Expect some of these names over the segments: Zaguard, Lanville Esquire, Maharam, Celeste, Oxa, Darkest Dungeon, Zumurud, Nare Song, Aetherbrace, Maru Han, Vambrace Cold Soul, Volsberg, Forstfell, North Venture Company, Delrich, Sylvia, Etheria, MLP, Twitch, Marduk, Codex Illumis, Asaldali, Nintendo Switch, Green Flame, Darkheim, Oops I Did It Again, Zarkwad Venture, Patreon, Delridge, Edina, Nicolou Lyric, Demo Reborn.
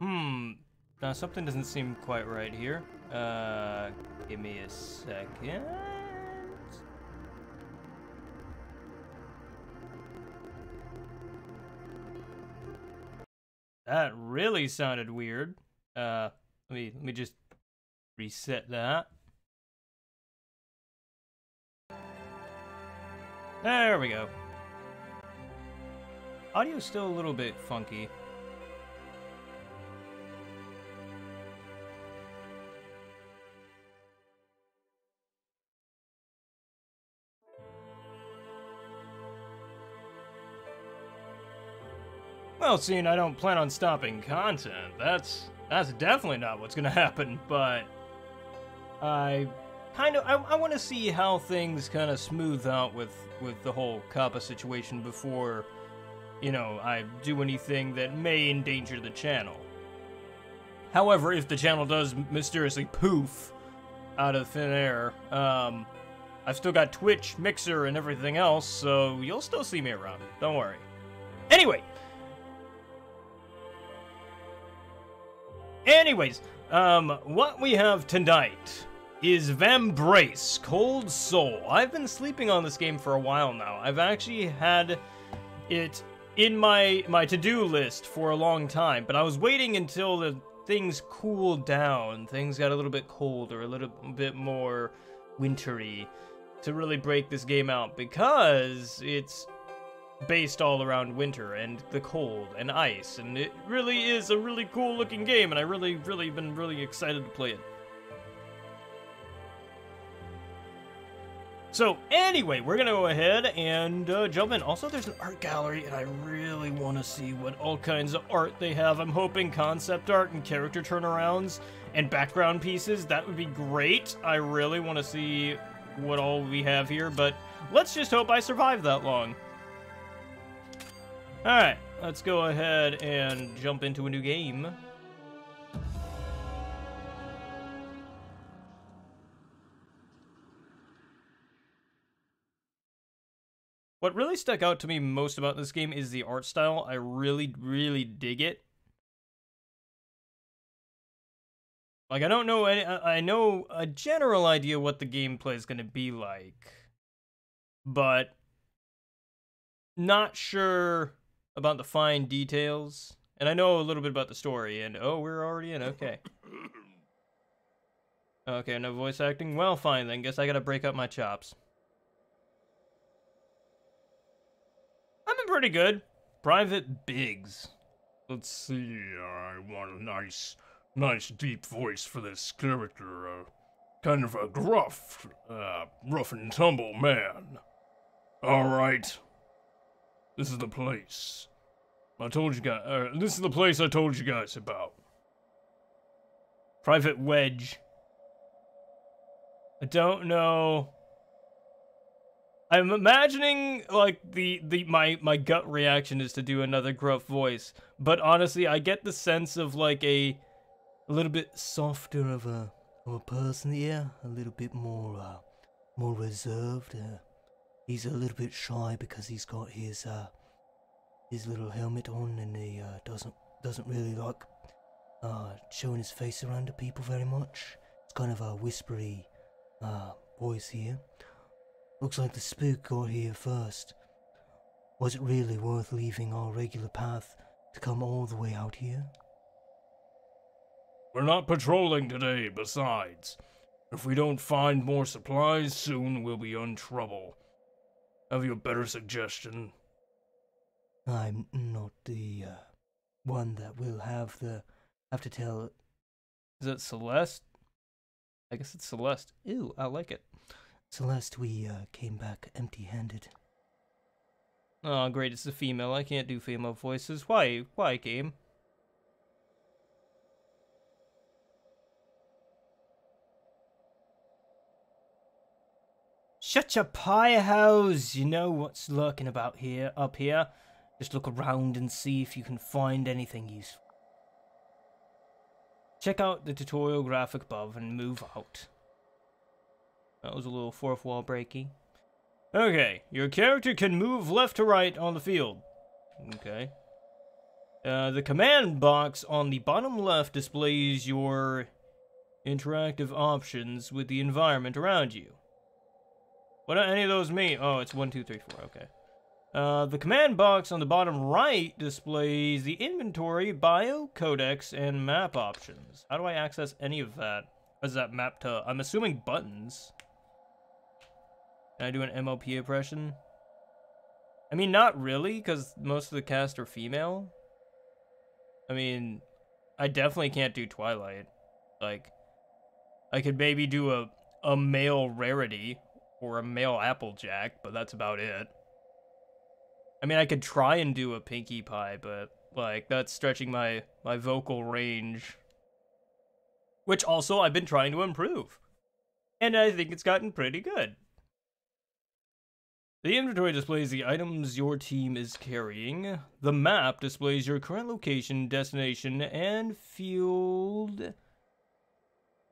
Now something doesn't seem quite right here. Give me a second. That really sounded weird. Let me just reset that. There we go. Audio's still a little bit funky. Well, seeing I don't plan on stopping content, that's definitely not what's gonna happen, but I want to see how things kind of smooth out with the whole Kappa situation before, you know, I do anything that may endanger the channel. However, if the channel does mysteriously poof out of thin air, I've still got Twitch, Mixer, and everything else, so you'll still see me around, don't worry. Anyway! Anyways, what we have tonight is Vambrace Cold Soul. I've been sleeping on this game for a while now. I've actually had it in my to-do list for a long time, but I was waiting until the things cooled down, things got a little bit colder, a little bit more wintry, to really break this game out, because it's based all around winter and the cold and ice, and it really is a really cool looking game, and I really been really excited to play it. So anyway, we're gonna go ahead and jump in. Also, there's an art gallery and I really want to see what all kinds of art they have. I'm hoping concept art and character turnarounds and background pieces. That would be great. I really want to see what all we have here, but let's just hope I survive that long. Alright, let's go ahead and jump into a new game. What really stuck out to me most about this game is the art style. I really dig it. Like, I don't know, I know a general idea what the gameplay is going to be like, but not sure about the fine details, and I know a little bit about the story, and oh, we're already in, okay. Okay, no voice acting, well fine then, guess I gotta break up my chops. I've been pretty good. Private Biggs. Let's see, I want a nice deep voice for this character, kind of a gruff, rough and tumble man. Alright. This is the place I told you guys. This is the place I told you guys about. Private Wedge. I don't know. I'm imagining like my gut reaction is to do another gruff voice, but honestly, I get the sense of like a little bit softer of a person here, a little bit more more reserved. He's a little bit shy because he's got his little helmet on, and he doesn't really like showing his face around to people very much. It's kind of a whispery voice here. Looks like the spook got here first. Was it really worth leaving our regular path to come all the way out here? We're not patrolling today, besides. If we don't find more supplies soon, we'll be in trouble. Have you a better suggestion? I'm not the one that will have to tell. Is that Celeste? I guess it's Celeste. Ew, I like it. Celeste, we came back empty-handed. Oh, great! It's a female. I can't do female voices. Why? Why, game? Shut your pie house! You know what's lurking about here, up here. Just look around and see if you can find anything useful. Check out the tutorial graphic above and move out. That was a little fourth wall breaky. Okay, your character can move left to right on the field. Okay. The command box on the bottom left displays your interactive options with the environment around you. What do any of those mean? Oh, it's 1, 2, 3, 4, okay. The command box on the bottom right displays the inventory, bio, codex, and map options. How do I access any of that? How does that map to? I'm assuming buttons. Can I do an MOP impression? I mean, not really, because most of the cast are female. I mean, I definitely can't do Twilight. Like, I could maybe do a male Rarity or a male Applejack, but that's about it. I mean, I could try and do a Pinkie Pie, but, like, that's stretching my vocal range. Which also I've been trying to improve. And I think it's gotten pretty good. The inventory displays the items your team is carrying. The map displays your current location, destination, and field.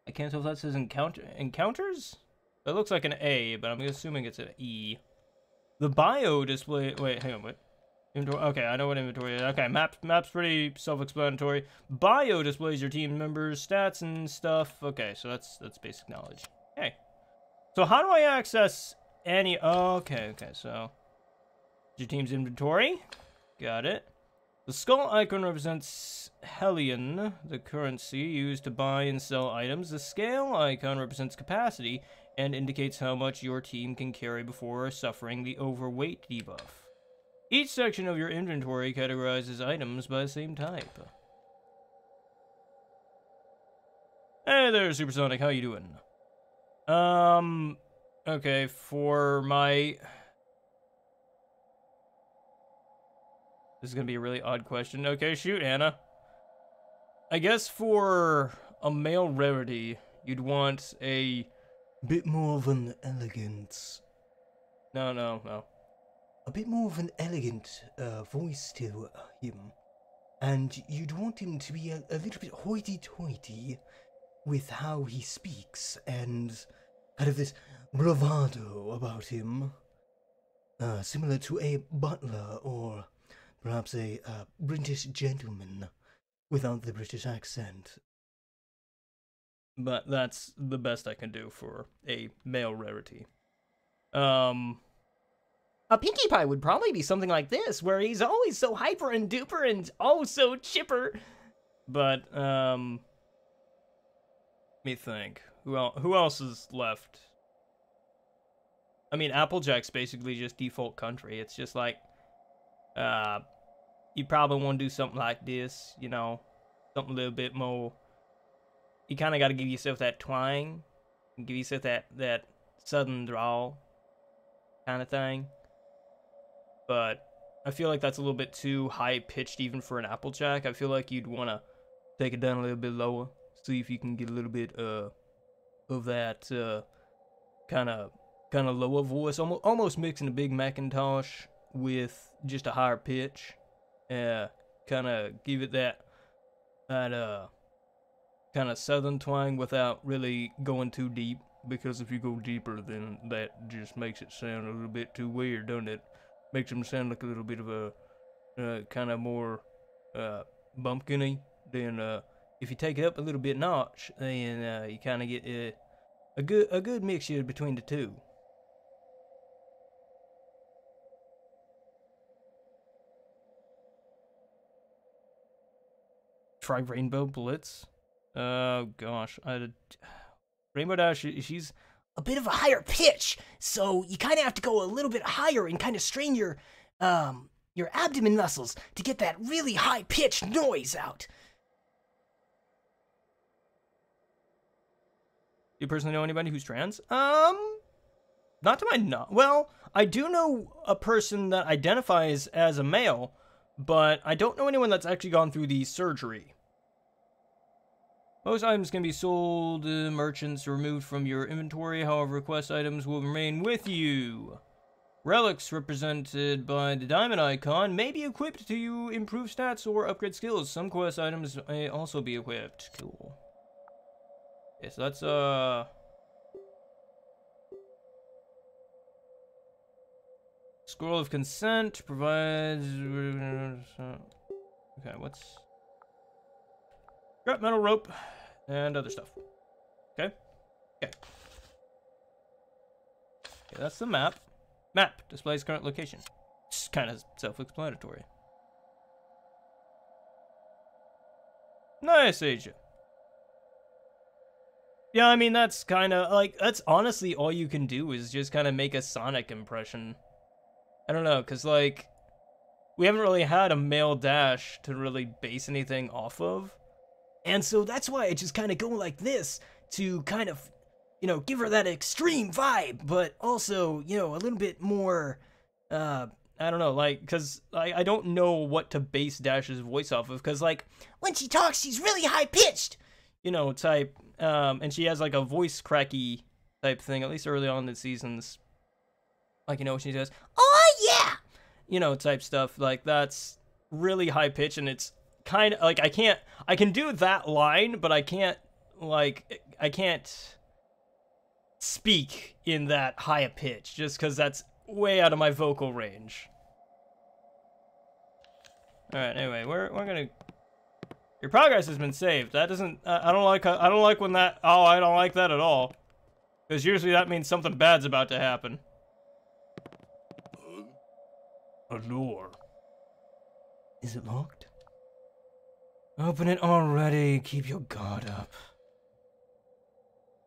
I can't tell if that says encounters? That looks like an A, but I'm assuming it's an E. The bio display, wait, hang on, wait. Inventory, okay, I know what inventory is. Okay, map's pretty self-explanatory. Bio displays your team members, stats and stuff. Okay, so that's basic knowledge. Okay. So how do I access any, okay, so. Your team's inventory, got it. The skull icon represents Hellion, the currency used to buy and sell items. The scale icon represents capacity and indicates how much your team can carry before suffering the overweight debuff. Each section of your inventory categorizes items by the same type. Hey there, Supersonic, how you doing? Okay, for my... This is gonna be a really odd question. Okay, shoot, Anna. I guess for a male Rarity, you'd want a... bit more of an elegant. No. A bit more of an elegant voice to him. And you'd want him to be a little bit hoity-toity with how he speaks and kind of this bravado about him. Similar to a butler or perhaps a British gentleman without the British accent. But that's the best I can do for a male Rarity. A Pinkie Pie would probably be something like this, where he's always so hyper and duper and oh so chipper. But, let me think. Who else is left? I mean, Applejack's basically just default country. It's just like, you probably want to do something like this, you know, something a little bit more... You kind of got to give yourself that twang, give yourself that southern drawl kind of thing. But I feel like that's a little bit too high-pitched even for an Applejack. I feel like you'd want to take it down a little bit lower, see if you can get a little bit of that kind of lower voice, almost mixing a big Macintosh with just a higher pitch. Kind of give it that kind of southern twang without really going too deep, because if you go deeper, then that just makes it sound a little bit too weird, doesn't it? Makes them sound like a little bit of a kind of more bumpkin-y. Then if you take it up a little bit notch, then you kind of get a good mixture between the two. Try Rainbow Blitz. Oh gosh, Rainbow Dash, she's a bit of a higher pitch, so you kind of have to go a little bit higher and kind of strain your abdomen muscles to get that really high-pitched noise out. Do you personally know anybody who's trans? Not to my knowledge. Well, I do know a person that identifies as a male, but I don't know anyone that's actually gone through the surgery. Most items can be sold to merchants removed from your inventory. However, request items will remain with you. Relics represented by the diamond icon may be equipped to improve stats or upgrade skills. Some quest items may also be equipped. Cool. Okay, so that's, Scroll of Consent provides... Okay, what's... Scrap metal, rope, and other stuff. Okay. Okay. Okay, that's the map. Map displays current location. It's kind of self-explanatory. Nice, Asia. Yeah, I mean, that's kind of, like, that's honestly all you can do is just kind of make a Sonic impression. I don't know, because, like, we haven't really had a male dash to really base anything off of. And so that's why I just kind of go like this to kind of, you know, give her that extreme vibe, but also, you know, a little bit more, I don't know, like, because I don't know what to base Dash's voice off of, because, like, when she talks, she's really high-pitched, you know, type, and she has, like, a voice cracky type thing, at least early on in the seasons, like, you know, when she says, oh, yeah, you know, type stuff, like, that's really high-pitched, and it's kind of, like, I can't, I can do that line, but I can't, like, I can't speak in that high a pitch, just because that's way out of my vocal range. Alright, anyway, we're gonna... Your progress has been saved. That doesn't... I don't like when that... Oh, I don't like that at all. Because usually that means something bad's about to happen. Allure. Is it locked? Open it already. Keep your guard up.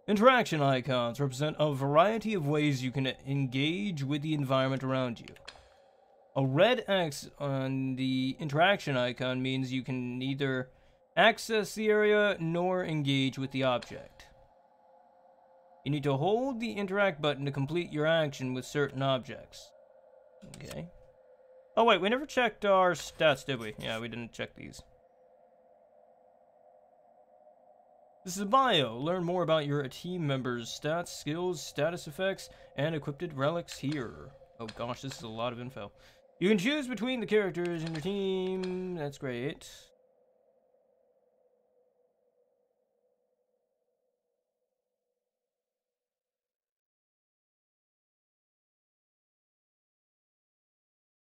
Interaction icons represent a variety of ways you can engage with the environment around you. A red X on the interaction icon means you can neither access the area nor engage with the object. You need to hold the interact button to complete your action with certain objects. Okay. Oh wait, we never checked our stats, did we? Yeah, we didn't check these. This is a bio. Learn more about your team members' stats, skills, status effects, and equipped relics here. Oh gosh, this is a lot of info. You can choose between the characters in your team. That's great.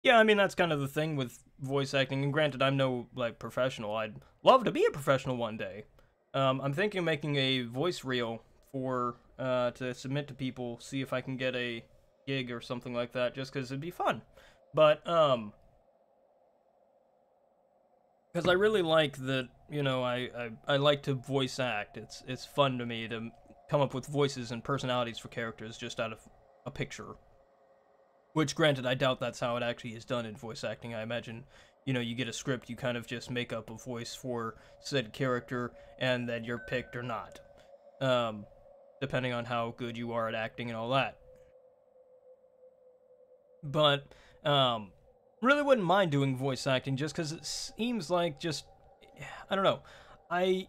Yeah, I mean, that's kind of the thing with voice acting. And granted, I'm no, like, professional. I'd love to be a professional one day. I'm thinking of making a voice reel for, to submit to people, see if I can get a gig or something like that, just because it'd be fun. But, because I really like that, you know, I like to voice act. It's fun to me to come up with voices and personalities for characters just out of a picture. Which, granted, I doubt that's how it actually is done in voice acting. I imagine... You know, you get a script, you kind of just make up a voice for said character, and then you're picked or not. Depending on how good you are at acting and all that. But, really wouldn't mind doing voice acting, just because it seems like just... I don't know. I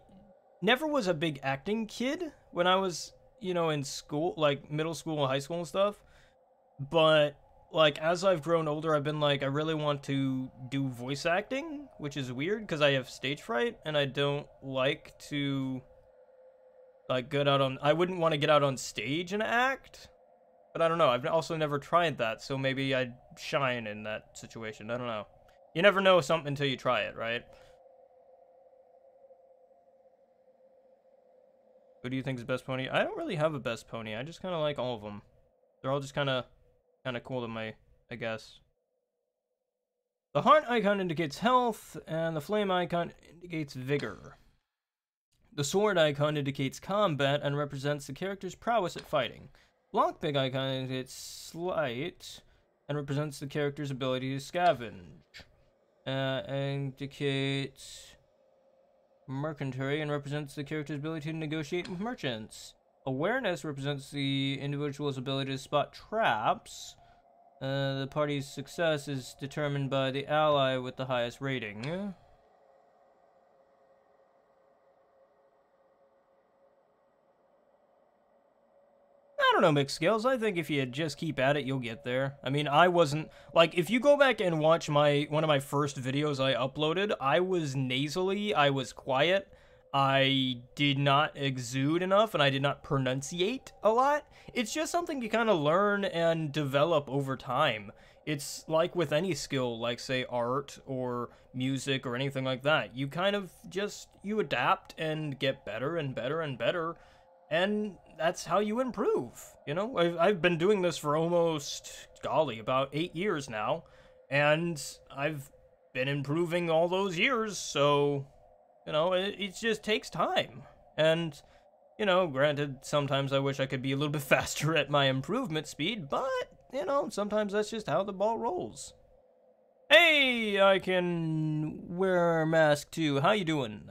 never was a big acting kid when I was, you know, in school, like, middle school and high school and stuff. But... Like, as I've grown older, I've been like, I really want to do voice acting, which is weird, because I have stage fright, and I don't like to, like, get out on... I wouldn't want to get out on stage and act, but I don't know. I've also never tried that, so maybe I'd shine in that situation. I don't know. You never know something until you try it, right? Who do you think is the best pony? I don't really have a best pony. I just kind of like all of them. They're all just kind of cool to me, I guess. The heart icon indicates health, and the flame icon indicates vigor. The sword icon indicates combat and represents the character's prowess at fighting. Lockpick icon indicates sleight and represents the character's ability to scavenge. Indicates mercantry and represents the character's ability to negotiate with merchants. Awareness represents the individual's ability to spot traps. The party's success is determined by the ally with the highest rating. I don't know, mixed skills. I think if you just keep at it, you'll get there. I mean, I wasn't... Like, if you go back and watch one of my first videos I uploaded, I was nasally, I was quiet... I did not exude enough, and I did not pronunciate a lot. It's just something you kind of learn and develop over time. It's like with any skill, like say art or music or anything like that. You kind of just, you adapt and get better and better and better, and that's how you improve. You know, I've been doing this for almost, golly, about 8 years now, and I've been improving all those years, so, you know, it just takes time. And, you know, granted, sometimes I wish I could be a little bit faster at my improvement speed, but, you know, sometimes that's just how the ball rolls. Hey, I can wear a mask too. How you doing?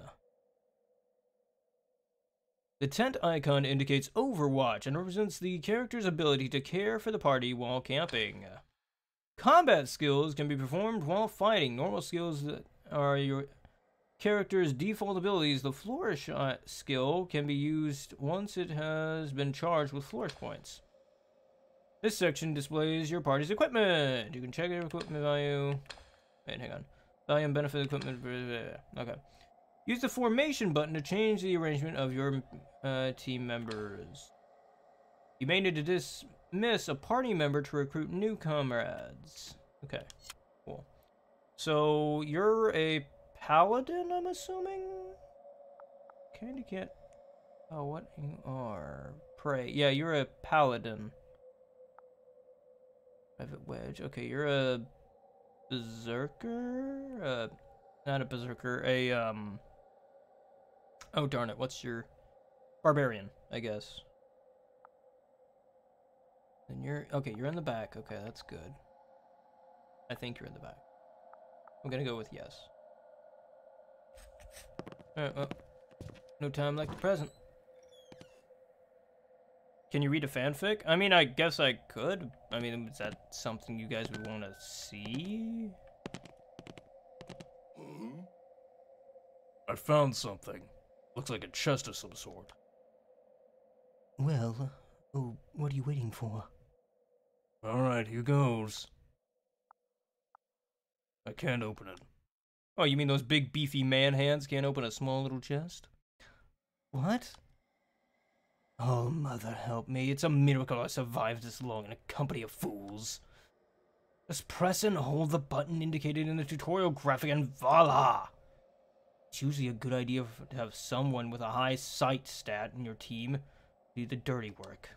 The tent icon indicates Overwatch and represents the character's ability to care for the party while camping. Combat skills can be performed while fighting. Normal skills that are your character's default abilities. The Flourish skill can be used once it has been charged with Flourish points. This section displays your party's equipment. You can check your equipment value. Wait, hang on. Value and benefit equipment. Okay. Use the formation button to change the arrangement of your team members. You may need to dismiss a party member to recruit new comrades. Okay, cool. So you're a paladin, I'm assuming? Kinda can't. Oh, what you are? Pray. Yeah, you're a paladin. Private Wedge. Okay, you're a berserker. Not a berserker. A Oh darn it! What's your barbarian? I guess. And you're okay. You're in the back. Okay, that's good. I think you're in the back. I'm gonna go with yes. Alright, well, no time like the present. Can you read a fanfic? I mean, I guess I could. I mean, is that something you guys would want to see? I found something. Looks like a chest of some sort. Well, oh, what are you waiting for? Alright, here goes. I can't open it. Oh, you mean those big beefy man hands can't open a small little chest? What? Oh, mother help me. It's a miracle I survived this long in a company of fools. Just press and hold the button indicated in the tutorial graphic and voila! It's usually a good idea to have someone with a high sight stat in your team do the dirty work.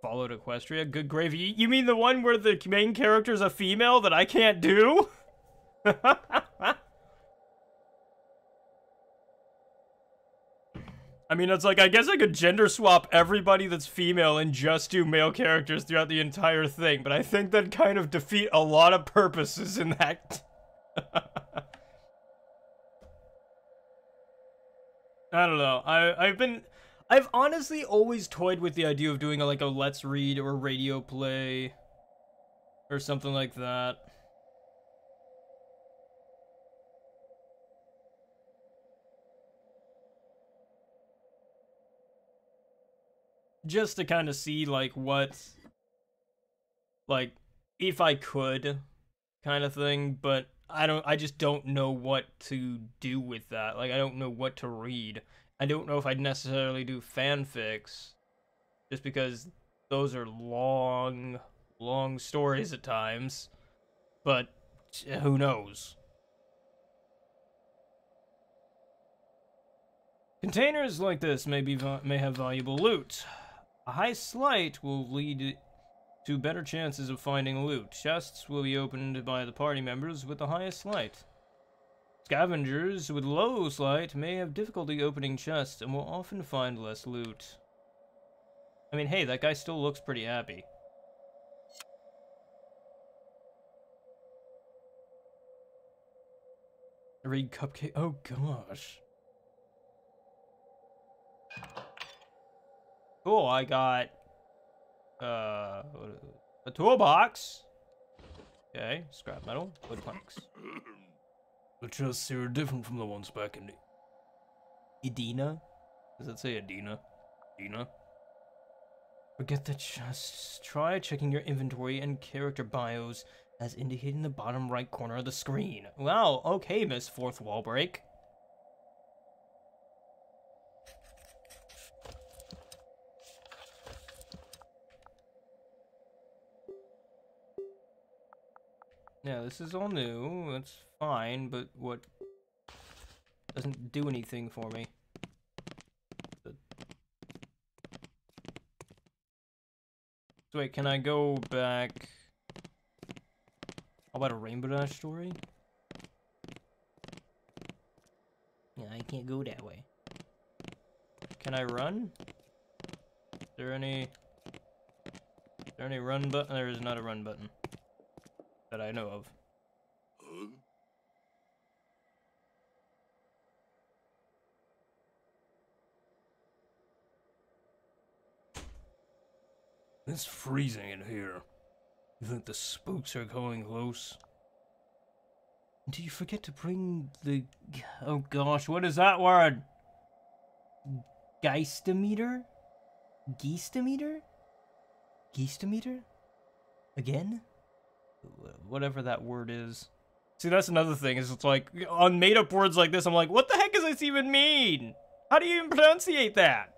Followed Equestria? Good gravy. You mean the one where the main character's a female that I can't do? I mean, it's like, I guess I could gender swap everybody that's female and just do male characters throughout the entire thing, but I think that kind of defeats a lot of purposes in that. I don't know. I've honestly always toyed with the idea of doing like a Let's Read or radio play or something like that. Just to kind of see like what, like if I could kind of thing, but I just don't know what to do with that. Like I don't know what to read. I don't know if I'd necessarily do fanfics, just because those are long, long stories at times, but who knows? Containers like this may have valuable loot. A high slight will lead to better chances of finding loot. Chests will be opened by the party members with the highest slight. Scavengers with low slight may have difficulty opening chests and will often find less loot. I mean, hey, that guy still looks pretty happy. I read cupcake. Oh, gosh. Cool, I got a toolbox. Okay, scrap metal, wood planks. The chests here are different from the ones back in the... Edina? Does it say Edina? Edina? Forget the chest. Try checking your inventory and character bios as indicated in the bottom right corner of the screen. Wow, okay, Miss Fourth Wall Break. Yeah, this is all new, that's fine, but what doesn't do anything for me? So wait, can I go back? How about a Rainbow Dash story? Yeah, I can't go that way. Can I run? Is there any run button? There is not a run button that I know of. It's freezing in here. You think the spooks are going close? Do you forget to bring the... Oh gosh, what is that word? Geistometer? Geistometer? Geistometer? Again? Whatever that word is. See, that's another thing. It's like, on made-up words like this, I'm like, what the heck does this even mean? How do you even pronunciate that?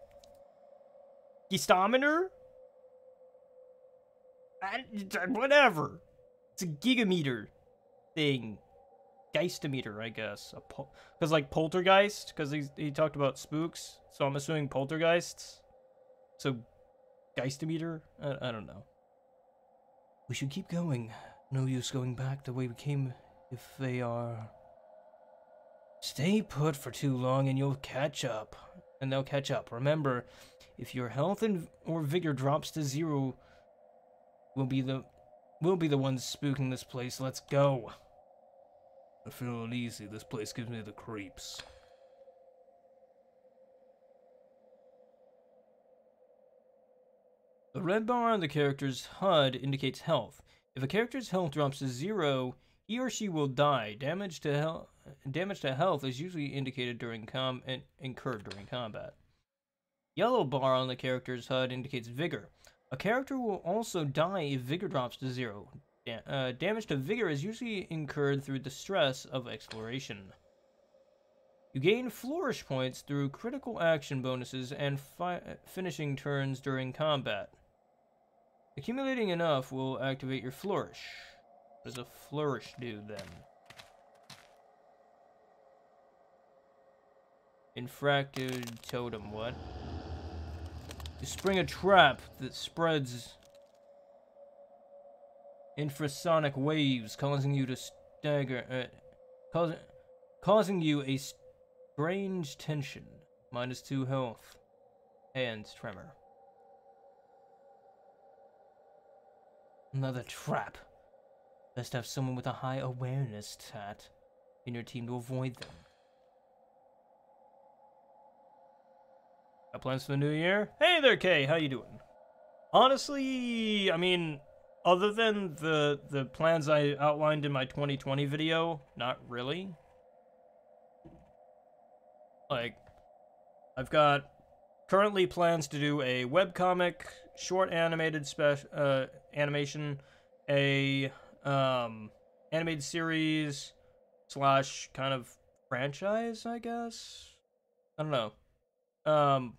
Geistometer? Whatever. It's a gigameter thing. Geistometer, I guess. Because, like, poltergeist? Because he talked about spooks, so I'm assuming poltergeists. So, Geistometer? I don't know. We should keep going. No use going back the way we came if they are... Stay put for too long and you'll catch up. And they'll catch up. Remember, if your health or vigor drops to zero, we'll be the ones spooking this place. Let's go. I feel uneasy. This place gives me the creeps. The red bar on the character's HUD indicates health. If a character's health drops to zero, he or she will die. Damage to health is usually indicated during and incurred during combat. Yellow bar on the character's HUD indicates vigor. A character will also die if vigor drops to zero. Damage to vigor is usually incurred through the stress of exploration. You gain flourish points through critical action bonuses and finishing turns during combat. Accumulating enough will activate your flourish. What does a flourish do then? Infracted totem, what? You spring a trap that spreads infrasonic waves, causing you to stagger, causing you a strange tension. -2 health. Hands tremor. Another trap. Best have someone with a high awareness stat in your team to avoid them. Got plans for the new year? Hey there, Kay. How you doing? Honestly, I mean, other than the plans I outlined in my 2020 video, not really. Like, I've got currently plans to do a webcomic, short animated animation, a animated series / kind of franchise, I guess. I don't know.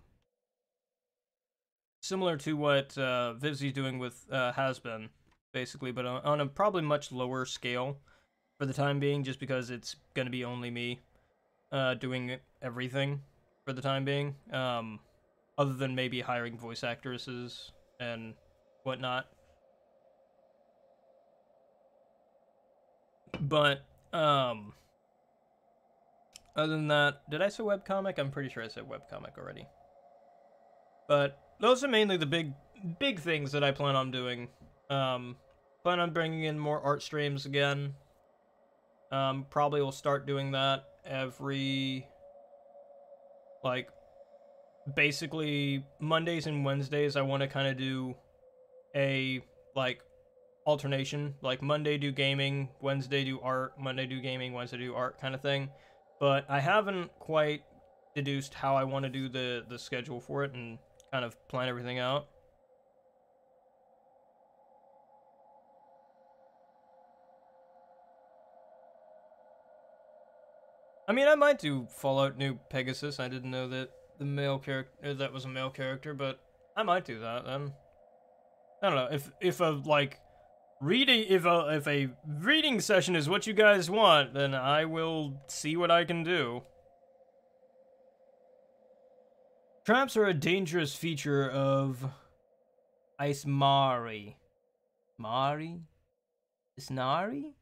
Similar to what Vivzy's doing with Has-Been, basically, but on a probably much lower scale for the time being, just because it's going to be only me doing everything for the time being, other than maybe hiring voice actresses and whatnot. But, other than that, did I say webcomic? I'm pretty sure I said webcomic already. But those are mainly the big things that I plan on doing. Plan on bringing in more art streams again. Probably will start doing that every, like, basically Mondays and Wednesdays. I want to kind of do a, like, alternation. Like, Monday do gaming, Wednesday do art, Monday do gaming, Wednesday do art kind of thing. But I haven't quite deduced how I want to do the schedule for it and kind of plan everything out. I mean, I might do Fallout New Pegasus. I didn't know that the male character that was a male character, but I might do that then. I don't know if a like reading if a reading session is what you guys want, then I will see what I can do. Traps are a dangerous feature of Icemoor. Icenaire?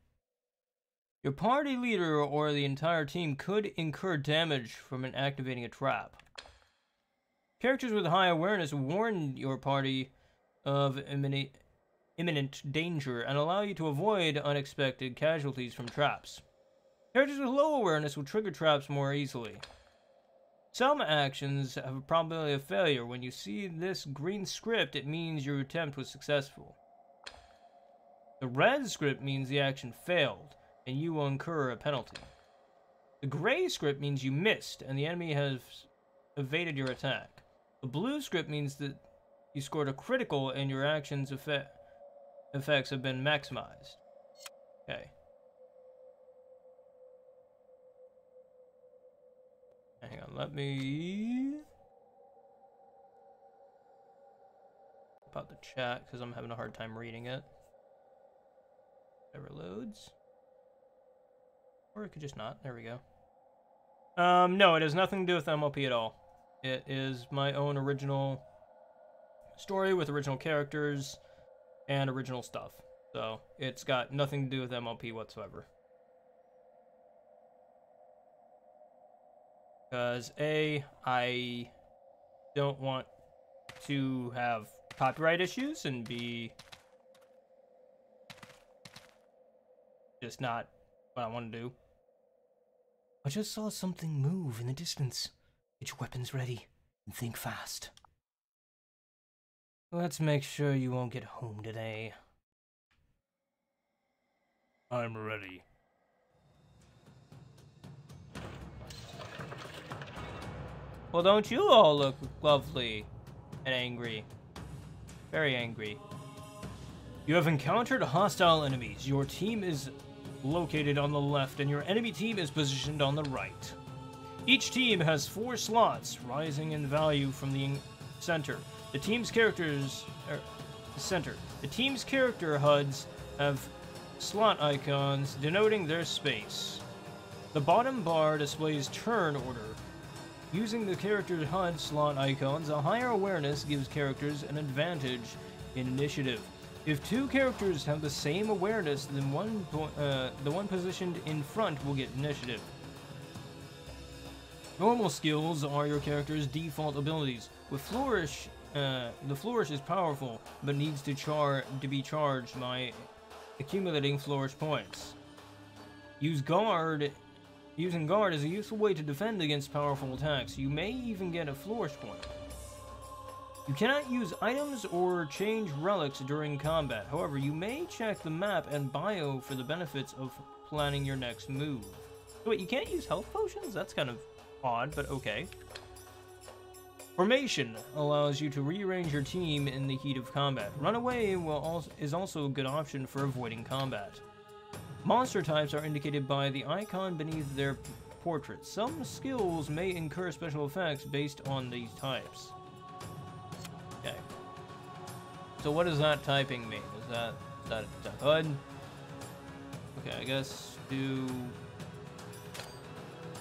Your party leader or the entire team could incur damage from activating a trap. Characters with high awareness warn your party of imminent danger and allow you to avoid unexpected casualties from traps. Characters with low awareness will trigger traps more easily. Some actions have a probability of failure. When you see this green script, it means your attempt was successful. The red script means the action failed, and you will incur a penalty. The gray script means you missed, and the enemy has evaded your attack. The blue script means that you scored a critical, and your action's effects have been maximized. Okay. Hang on, let me pop out the chat, because I'm having a hard time reading it. Whatever loads. Or it could just not. There we go. No, it has nothing to do with MLP at all. It is my own original story with original characters and original stuff. So it's got nothing to do with MLP whatsoever. Because A, I don't want to have copyright issues, and B, just not what I want to do. I just saw something move in the distance. Get your weapons ready and think fast. Let's make sure you won't get home today. I'm ready. Well, don't you all look lovely and angry? Very angry. You have encountered hostile enemies. Your team is located on the left, and your enemy team is positioned on the right. Each team has 4 slots, rising in value from the center. The team's characters The team's character HUDs have slot icons denoting their space. The bottom bar displays turn order. Using the character HUD slot icons, a higher awareness gives characters an advantage in initiative. If 2 characters have the same awareness, then the one positioned in front will get initiative. Normal skills are your character's default abilities. With Flourish, the Flourish is powerful, but needs to be charged by accumulating Flourish points. Using Guard is a useful way to defend against powerful attacks. You may even get a Flourish point. You cannot use items or change relics during combat. However, you may check the map and bio for the benefits of planning your next move. Wait, you can't use health potions? That's kind of odd, but okay. Formation allows you to rearrange your team in the heat of combat. Runaway is also a good option for avoiding combat. Monster types are indicated by the icon beneath their portrait. Some skills may incur special effects based on these types. Okay. So what does that typing mean? Is that a HUD? Okay, I guess do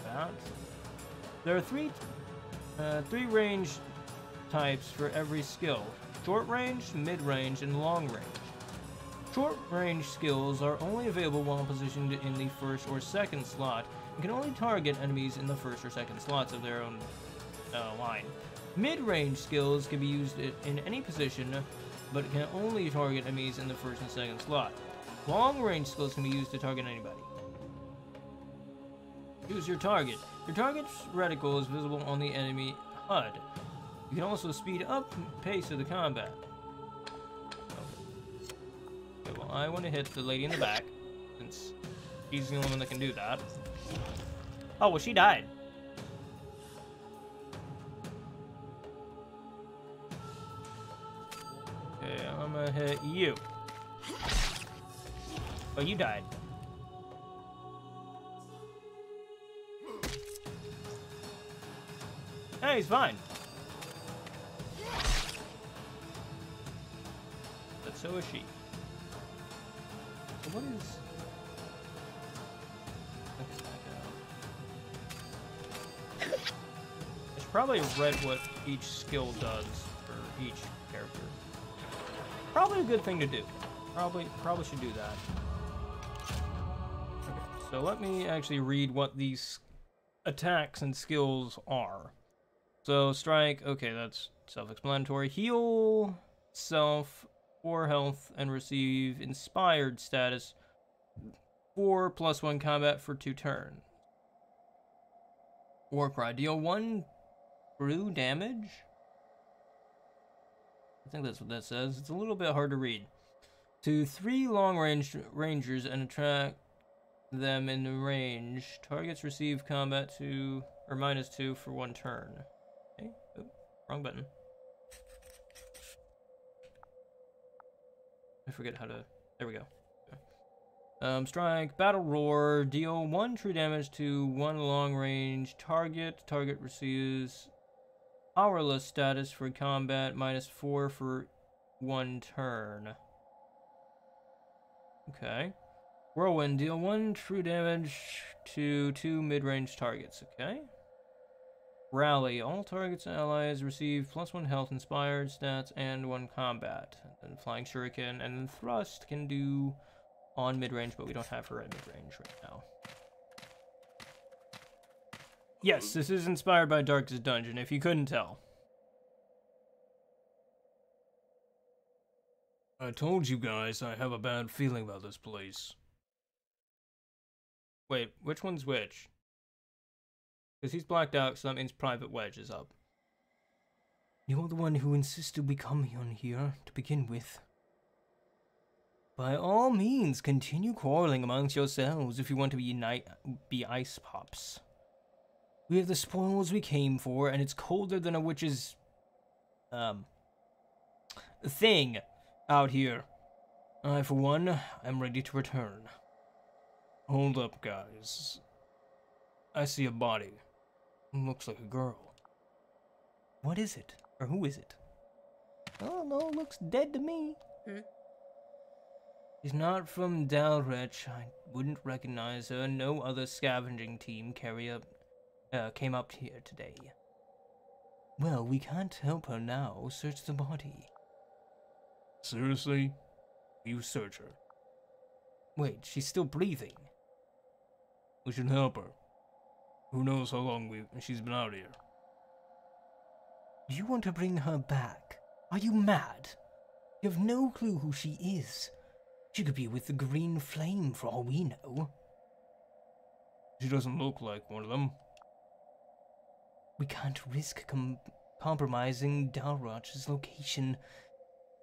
that. There are three range types for every skill: short range, mid range, and long range. Short range skills are only available while positioned in the first or second slot, and can only target enemies in the first or second slots of their own line. Mid-range skills can be used in any position, but can only target enemies in the first and second slot. Long-range skills can be used to target anybody. Choose your target. Your target's reticle is visible on the enemy HUD. You can also speed up pace of the combat. Okay, well, I want to hit the lady in the back, since she's the only one that can do that. Oh, well, she died. gonna hit you. Oh, you died. Hey, he's fine. But so is she. So what is... I should probably read what each skill does for each character. Probably a good thing to do. Probably should do that. Okay, so let me actually read what these attacks and skills are. So strike, okay, that's self-explanatory. Heal self 4 health and receive inspired status 4+1 combat for 2 turns. Warcry, deal 1 brew damage. I think that's what that says. It's a little bit hard to read. To 3 long-range rangers and attract them in the range. Targets receive combat 2 or -2 for 1 turn. Okay. Oh, wrong button. I forget how to. There we go. Strike, battle roar, deal 1 true damage to 1 long-range target. Target receives powerless status for combat, -4 for 1 turn. Okay. Whirlwind, deal 1 true damage to 2 mid-range targets. Okay. Rally, all targets and allies receive +1 health, inspired stats, and 1 combat. And then flying shuriken, and then thrust can do... on mid-range, but we don't have her at mid-range right now. Yes, this is inspired by Darkest Dungeon, if you couldn't tell. I told you guys I have a bad feeling about this place. Wait, which one's which? Because he's blacked out, so that means Private Wedge is up. You're the one who insisted we come on here to begin with. By all means, continue quarreling amongst yourselves if you want to be ice pops. We have the spoils we came for, and it's colder than a witch's... thing out here. I, for one, am ready to return. Hold up, guys. I see a body. It looks like a girl. What is it? Or who is it? Oh, no, it looks dead to me. Hmm. She's not from Delrich. I wouldn't recognize her. No other scavenging team came up here today. Well, we can't help her now. Search the body. Seriously? You search her. Wait, she's still breathing. We should help her. Who knows how long she's been out here. You want to bring her back? Are you mad? You have no clue who she is. She could be with the Green Flame for all we know. She doesn't look like one of them. We can't risk compromising Dalrach's location.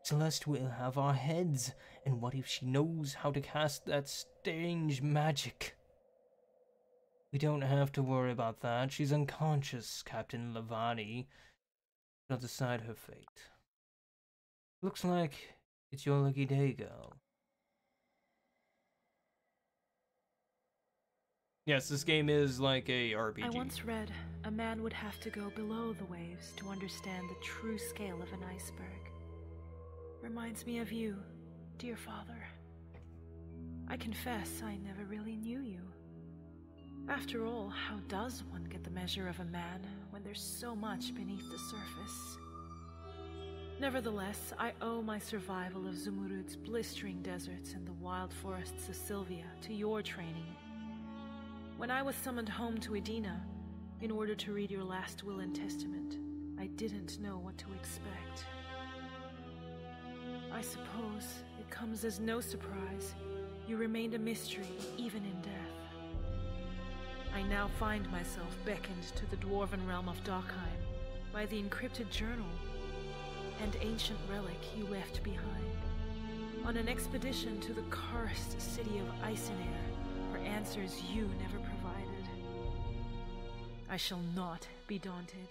Celeste will have our heads, and what if she knows how to cast that strange magic? We don't have to worry about that. She's unconscious, Captain Lavani. She'll decide her fate. Looks like it's your lucky day, girl. Yes, this game is like a RPG. I once read, a man would have to go below the waves to understand the true scale of an iceberg. Reminds me of you, dear father. I confess I never really knew you. After all, how does one get the measure of a man when there's so much beneath the surface? Nevertheless, I owe my survival of Zumurud's blistering deserts and the wild forests of Sylvia to your training. When I was summoned home to Edina, in order to read your last will and testament, I didn't know what to expect. I suppose it comes as no surprise. You remained a mystery, even in death. I now find myself beckoned to the dwarven realm of Darkheim by the encrypted journal and ancient relic you left behind, on an expedition to the cursed city of Icenaire. Answers you never provided. I shall not be daunted.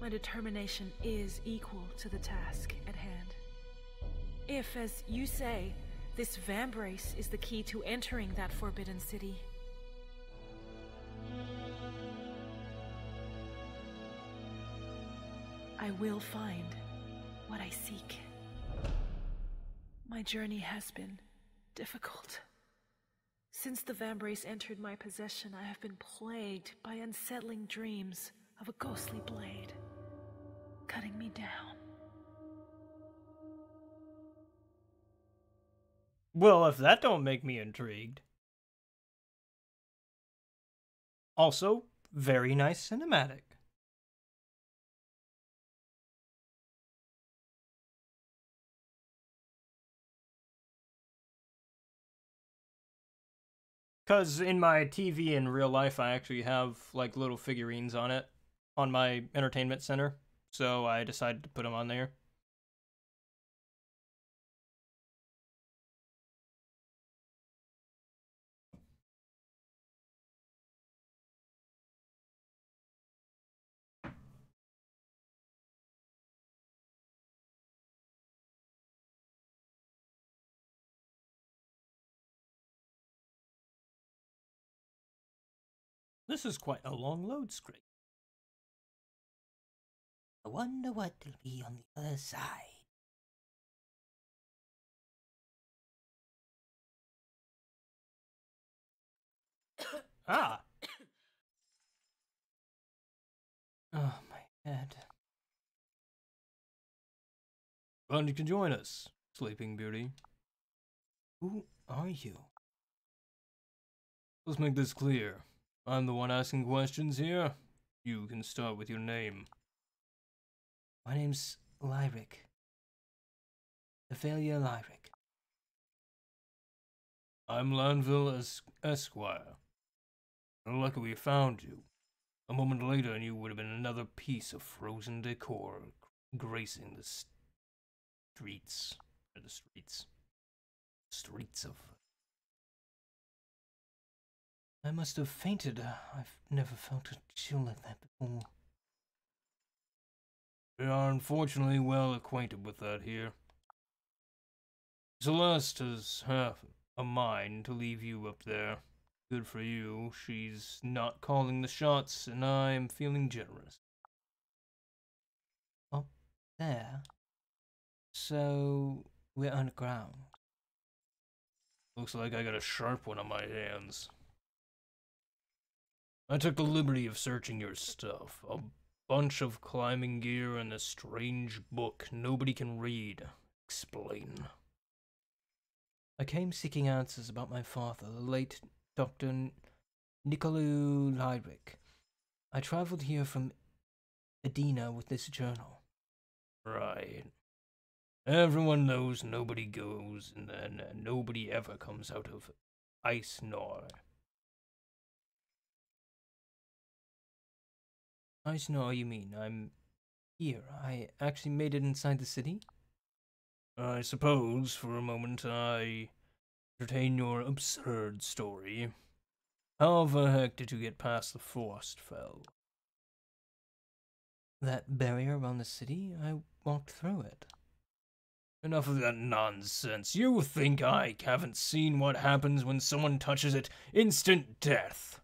My determination is equal to the task at hand. If, as you say, this Vambrace is the key to entering that forbidden city. I will find what I seek. My journey has been difficult. Since the Vambrace entered my possession, I have been plagued by unsettling dreams of a ghostly blade cutting me down. Well, if that don't make me intrigued. Also, very nice cinematic. Because in my TV in real life, I actually have, like, little figurines on it, on my entertainment center. So I decided to put them on there. This is quite a long load screen. I wonder what'll be on the other side. Ah! Oh, my head. Well, you can join us, Sleeping Beauty. Who are you? Let's make this clear. I'm the one asking questions here. You can start with your name. My name's Lyric. The failure Lyric. I'm Lanville Esquire. Lucky we found you. A moment later and you would have been another piece of frozen decor gracing the streets. Streets of... I must have fainted. I've never felt a chill like that before. We are unfortunately well acquainted with that here. Celeste has half a mind to leave you up there. Good for you. She's not calling the shots, and I am feeling generous. Up there? So, we're underground. Looks like I got a sharp one on my hands. I took the liberty of searching your stuff. A bunch of climbing gear and a strange book nobody can read. Explain. I came seeking answers about my father, the late Dr. Nicolou Lyric. I traveled here from Edina with this journal. Right. Everyone knows nobody goes and then nobody ever comes out of Icenaire. Icenaire, you mean? I'm here. I actually made it inside the city? I suppose, for a moment, I entertain your absurd story. How the heck did you get past the Forstfell? That barrier around the city? I walked through it. Enough of that nonsense. You think I haven't seen what happens when someone touches it? Instant death!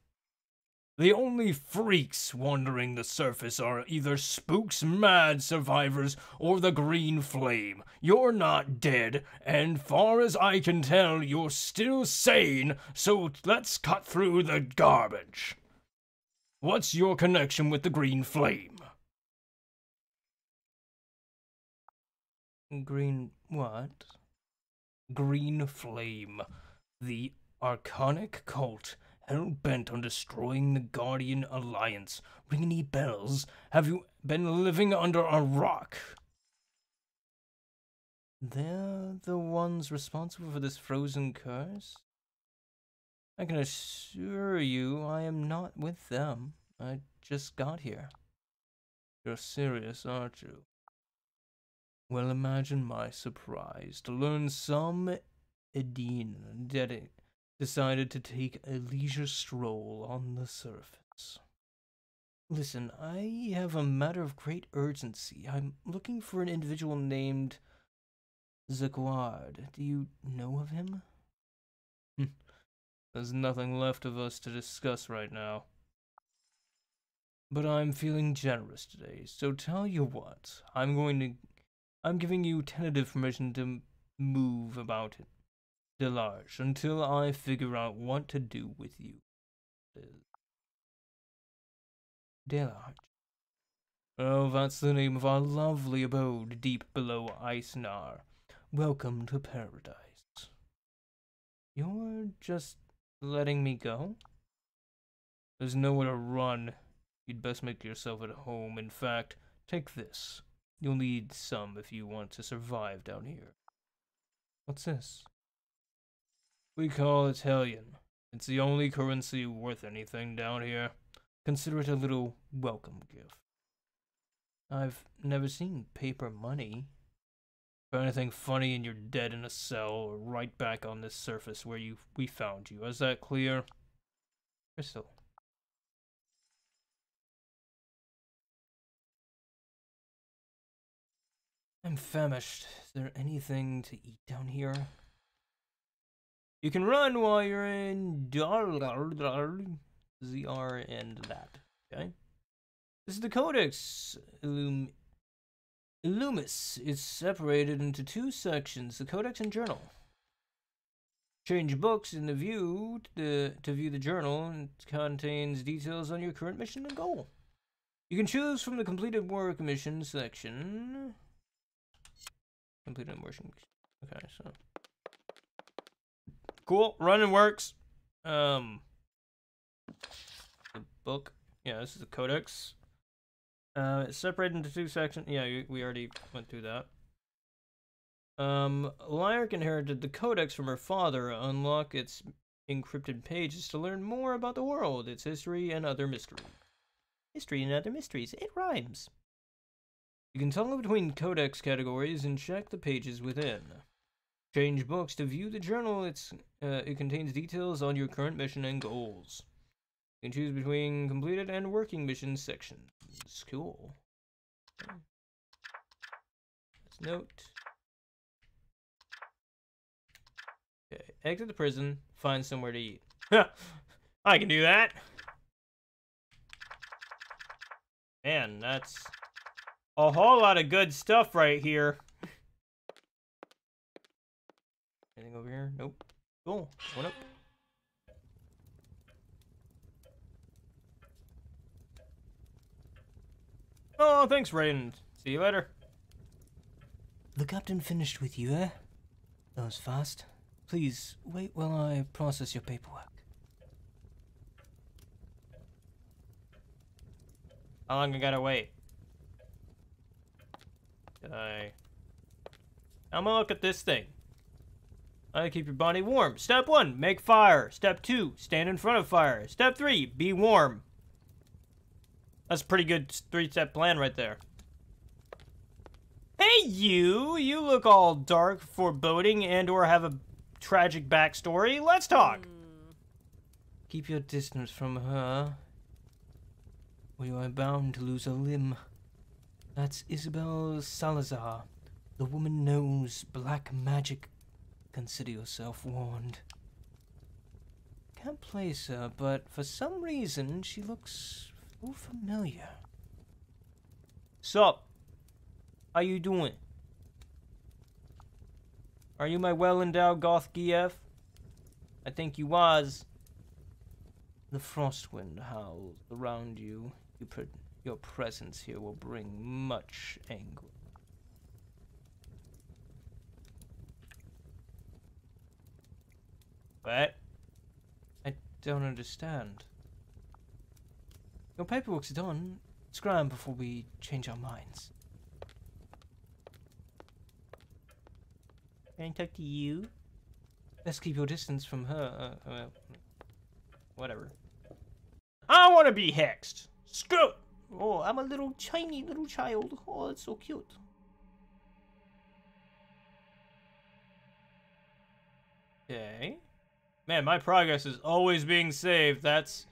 The only freaks wandering the surface are either Spook's mad survivors or the Green Flame. You're not dead, and far as I can tell, you're still sane, so let's cut through the garbage. What's your connection with the Green Flame? Green... what? Green Flame. The Arcanic cult. Hell-bent on destroying the Guardian Alliance. Ring any bells? Have you been living under a rock? They're the ones responsible for this frozen curse? I can assure you I am not with them. I just got here. You're serious, aren't you? Well, imagine my surprise to learn some Edina decided to take a leisure stroll on the surface. Listen, I have a matter of great urgency. I'm looking for an individual named Zaguard, do you know of him? There's nothing left of us to discuss right now. But I'm feeling generous today, so tell you what, I'm giving you tentative permission to move about it, Delrich, until I figure out what to do with you. Delrich. Oh, that's the name of our lovely abode deep below Icenaire. Welcome to paradise. You're just letting me go? There's nowhere to run. You'd best make yourself at home. In fact, take this. You'll need some if you want to survive down here. What's this? We call it Hellion. It's the only currency worth anything down here. Consider it a little welcome gift. I've never seen paper money. If anything funny and you're dead in a cell or right back on this surface where we found you. Is that clear? Crystal. I'm famished. Is there anything to eat down here? You can run while you're in ZR and that. Okay? This is the Codex Illumis. It's separated into two sections, the Codex and Journal. Change books in the view to view the Journal, and it contains details on your current mission and goal. You can choose from the Completed Work Mission section. Completed Work Mission. Okay, so. Cool, running works. The book. Yeah, this is the Codex. It's separated into two sections. Yeah, we already went through that. Lyric inherited the Codex from her father. Unlock its encrypted pages to learn more about the world, its history, and other mysteries. History and other mysteries. It rhymes. You can toggle between Codex categories and check the pages within. Change books to view the Journal. It contains details on your current mission and goals. You can choose between completed and working mission sections. Cool. Let's note. Okay, exit the prison, find somewhere to eat. I can do that! Man, that's a whole lot of good stuff right here. Anything over here? Nope. Cool. One up. Oh, thanks, Raiden. See you later. The captain finished with you, eh? That was fast. Please, wait while I process your paperwork. How long I gotta wait? I'm gonna look at this thing. I keep your body warm. Step 1, make fire. Step 2, stand in front of fire. Step 3, be warm. That's a pretty good three-step plan right there. Hey, you look all dark, foreboding, and or have a tragic backstory. Let's talk. Keep your distance from her, or you are bound to lose a limb. That's Isabel Salazar. The woman knows black magic. Consider yourself warned. Can't place her, but for some reason she looks... oh, familiar. Sup? How you doing? Are you my well-endowed goth GF? I think you was. The frostwind howls around you. Your presence here will bring much anguish. What? I don't understand. Your paperwork's done. Scram before we change our minds. Can I talk to you? Let's keep your distance from her. Whatever. I want to be hexed. Screw it. Oh, I'm a little tiny little child. Oh, that's so cute. Okay. Man, my progress is always being saved. That's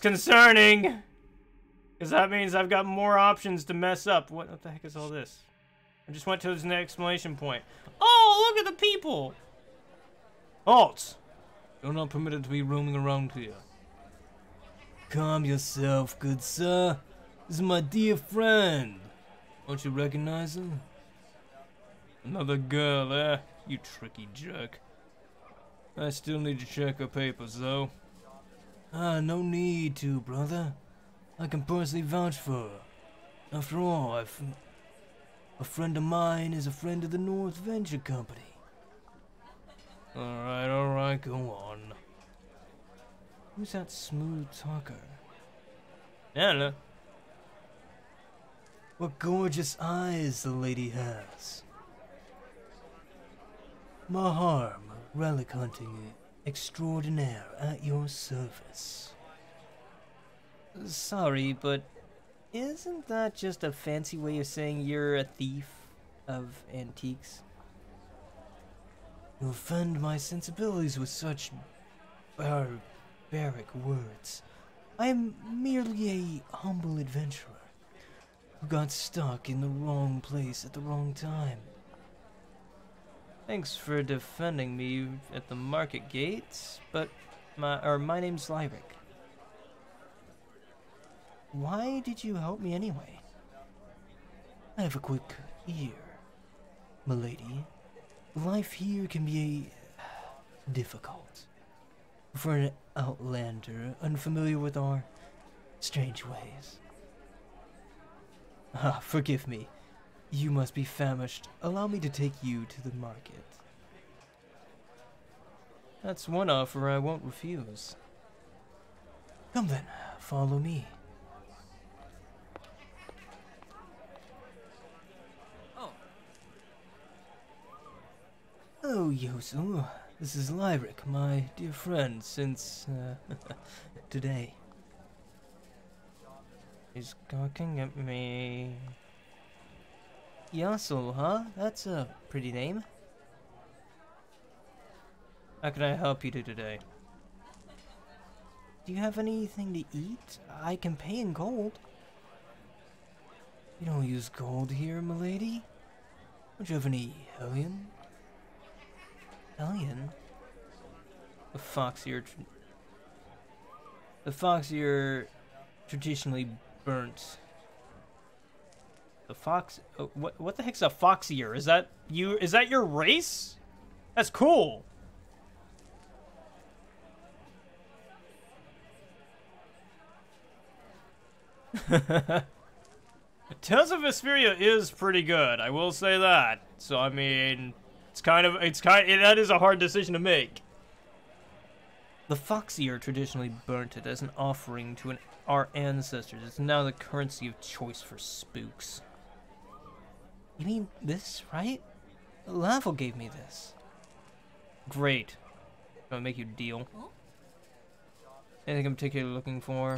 concerning! Because that means I've got more options to mess up. What the heck is all this? I just went to his exclamation point. Oh, look at the people! Alts! You're not permitted to be roaming around here. Calm yourself, good sir. This is my dear friend. Don't you recognize him? Another girl, eh? You tricky jerk. I still need to check her papers, though. Ah, no need to, brother. I can personally vouch for her. After all, a friend of mine is a friend of the North Venture Company. Alright, go on. Who's that smooth talker? Anna. What gorgeous eyes the lady has. Maharam, relic hunting extraordinaire at your service. Sorry, but isn't that just a fancy way of saying you're a thief of antiques? You offend my sensibilities with such barbaric words. I am merely a humble adventurer who got stuck in the wrong place at the wrong time. Thanks for defending me at the market gates, but my name's Lyric. Why did you help me anyway? I have a quick ear, milady. Life here can be difficult for an outlander unfamiliar with our strange ways. Ah, forgive me. You must be famished. Allow me to take you to the market. That's one offer I won't refuse. Come then, follow me. Oh. Hello, Yasul. This is Lyric, my dear friend, since today. He's gawking at me. Yasul, huh? That's a pretty name. How can I help you today? Do you have anything to eat? I can pay in gold. You don't use gold here, milady? Don't you have any Hellion? Hellion? The foxier traditionally burnt. The fox, what the heck's a foxier? Is that you? Is that your race? That's cool. Tales of Vesperia is pretty good, I will say that. So I mean, that is a hard decision to make. The foxier traditionally burnt it as an offering to our ancestors. It's now the currency of choice for spooks. You mean this, right? Lanville gave me this. Great. I'll make you a deal. Anything I'm particularly looking for?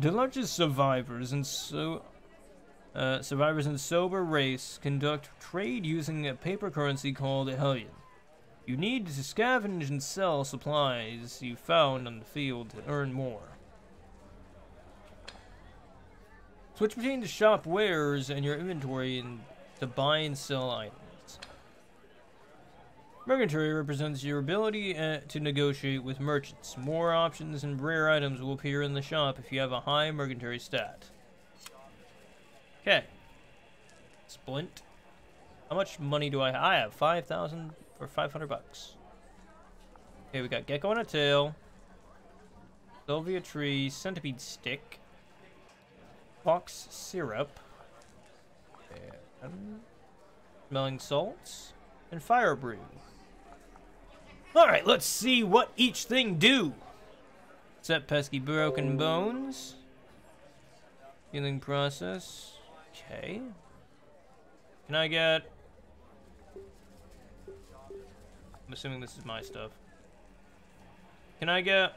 Delridge's survivors and survivors in sober race conduct trade using a paper currency called Hellion. You need to scavenge and sell supplies you found on the field to earn more. Switch between the shop wares and your inventory and to buy and sell items. Merchantry represents your ability to negotiate with merchants. More options and rare items will appear in the shop if you have a high merchantry stat. Okay. Splint. How much money do I have? I have 5,000 or 500 bucks. Okay, we got gecko on a tail. Sylvia tree, centipede stick. Fox syrup, and smelling salts, and fire brew. Alright, let's see what each thing do. Set pesky broken bones. Healing process. Okay. Can I get... I'm assuming this is my stuff. Can I get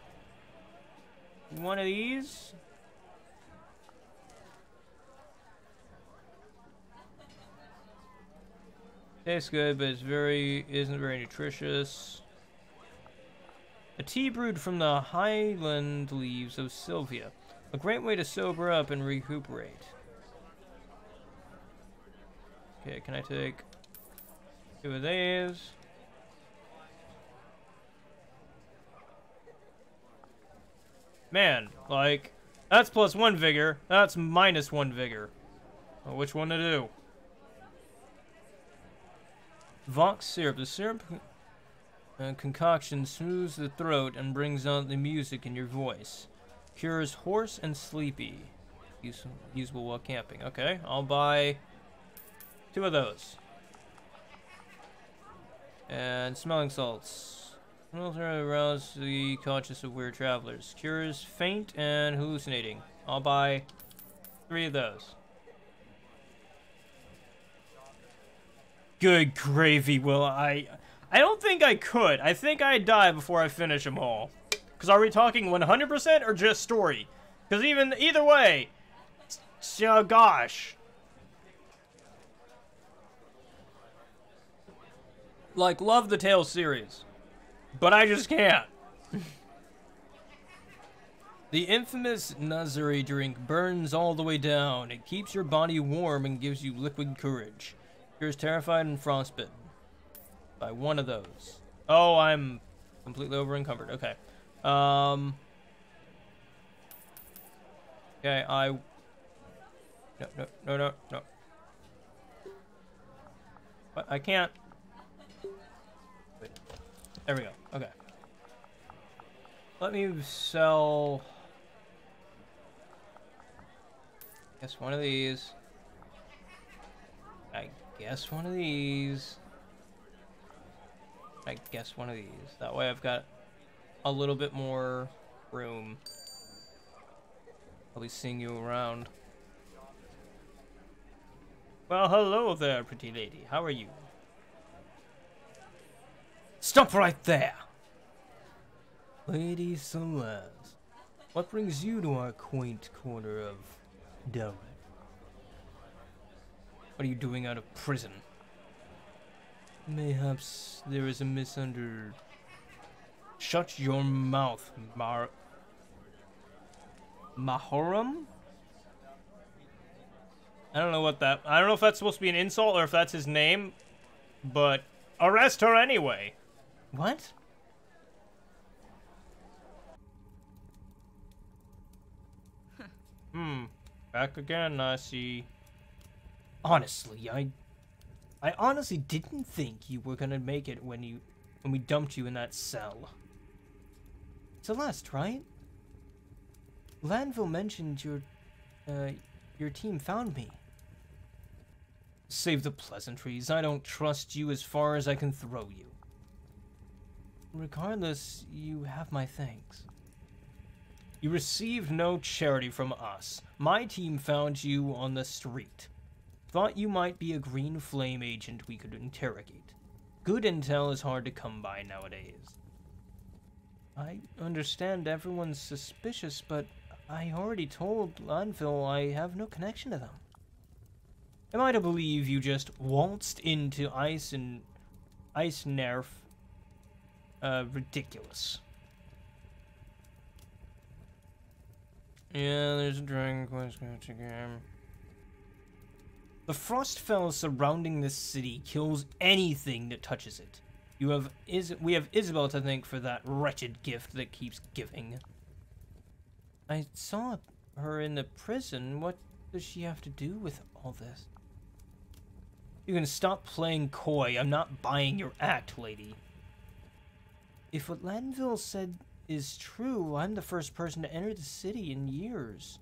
one of these? Tastes good, but it's isn't very nutritious. A tea brewed from the highland leaves of Sylvia. A great way to sober up and recuperate. Okay, can I take two of these? Man, like, that's plus one vigor. That's minus one vigor. Well, which one to do? Vox syrup. The syrup concoction smooths the throat and brings out the music in your voice. Cures hoarse and sleepy. Usable while camping. Okay, I'll buy two of those. And smelling salts. Smells arouse the conscience of weird travelers. Cures faint and hallucinating. I'll buy three of those. Good gravy, Will. I don't think I could. I think I'd die before I finish them all. Because are we talking 100% or just story? Because either way, oh gosh. Like, love the Tales series, but I just can't. The infamous Nazari drink burns all the way down. It keeps your body warm and gives you liquid courage. Cures terrified and frostbitten. By one of those. Oh, I'm completely over encumbered. Okay. Okay, No. But I can't. Wait. There we go. Okay. Let me sell. I guess one of these. I guess one of these. I guess one of these. That way I've got a little bit more room. Probably seeing you around. Well, hello there, pretty lady. How are you? Stop right there! Lady Celeste, what brings you to our quaint corner of Delridge? What are you doing out of prison? Mayhaps there is a misunder. Shut your mouth, Maharam? I don't know what that. I don't know if that's supposed to be an insult or if that's his name, but arrest her anyway. What? Back again, I see. Honestly, I honestly didn't think you were gonna make it when we dumped you in that cell. Celeste, right? Lanville mentioned your team found me. Save the pleasantries. I don't trust you as far as I can throw you. Regardless, you have my thanks. You received no charity from us. My team found you on the street. Thought you might be a Green Flame agent we could interrogate. Good intel is hard to come by nowadays. I understand everyone's suspicious, but I already told Lanville I have no connection to them. Am I to believe you just waltzed into Icenaire? Ridiculous. Yeah, there's a Dragon Quest game. The Forstfell surrounding this city kills anything that touches it. We have Isabel to thank for that wretched gift that keeps giving. I saw her in the prison. What does she have to do with all this? You can stop playing coy. I'm not buying your act, lady. If what Lanville said is true, I'm the first person to enter the city in years.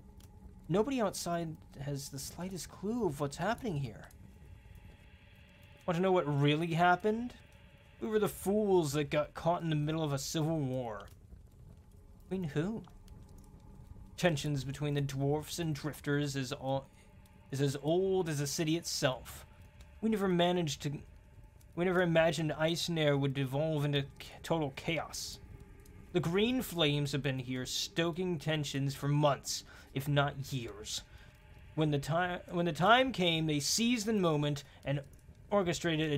Nobody outside has the slightest clue of what's happening here. Want to know what really happened? We were the fools that got caught in the middle of a civil war. Between who? Tensions between the dwarfs and drifters is as old as the city itself. We never imagined Icenaire would devolve into total chaos. The Green Flames have been here stoking tensions for months, if not years. When the time came, they seized the moment and orchestrated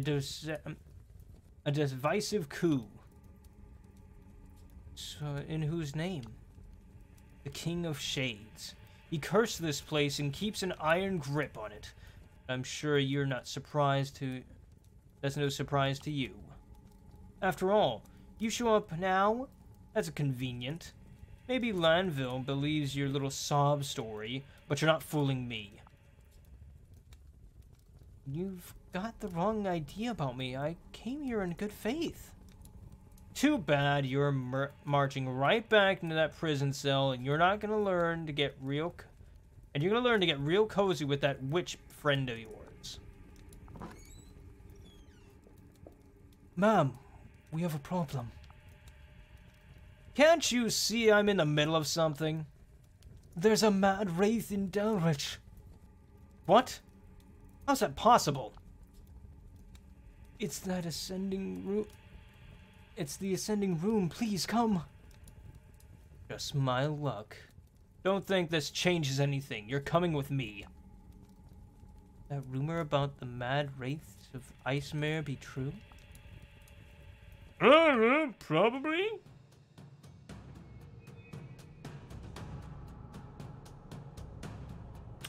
a divisive coup. So, in whose name? The King of Shades. He cursed this place and keeps an iron grip on it. I'm sure you're not surprised to... That's no surprise to you. After all, you show up now? That's convenient. Maybe Lanville believes your little sob story, but you're not fooling me. You've got the wrong idea about me. I came here in good faith. Too bad you're marching right back into that prison cell, and you're not going to learn to get real... And you're going to learn to get real cozy with that witch friend of yours. Ma'am, we have a problem. Can't you see I'm in the middle of something? There's a mad wraith in Delrich. What? How's that possible? It's that ascending room. It's the ascending room. Please come. Just my luck. Don't think this changes anything. You're coming with me. That rumor about the mad wraiths of Icenaire be true? Probably.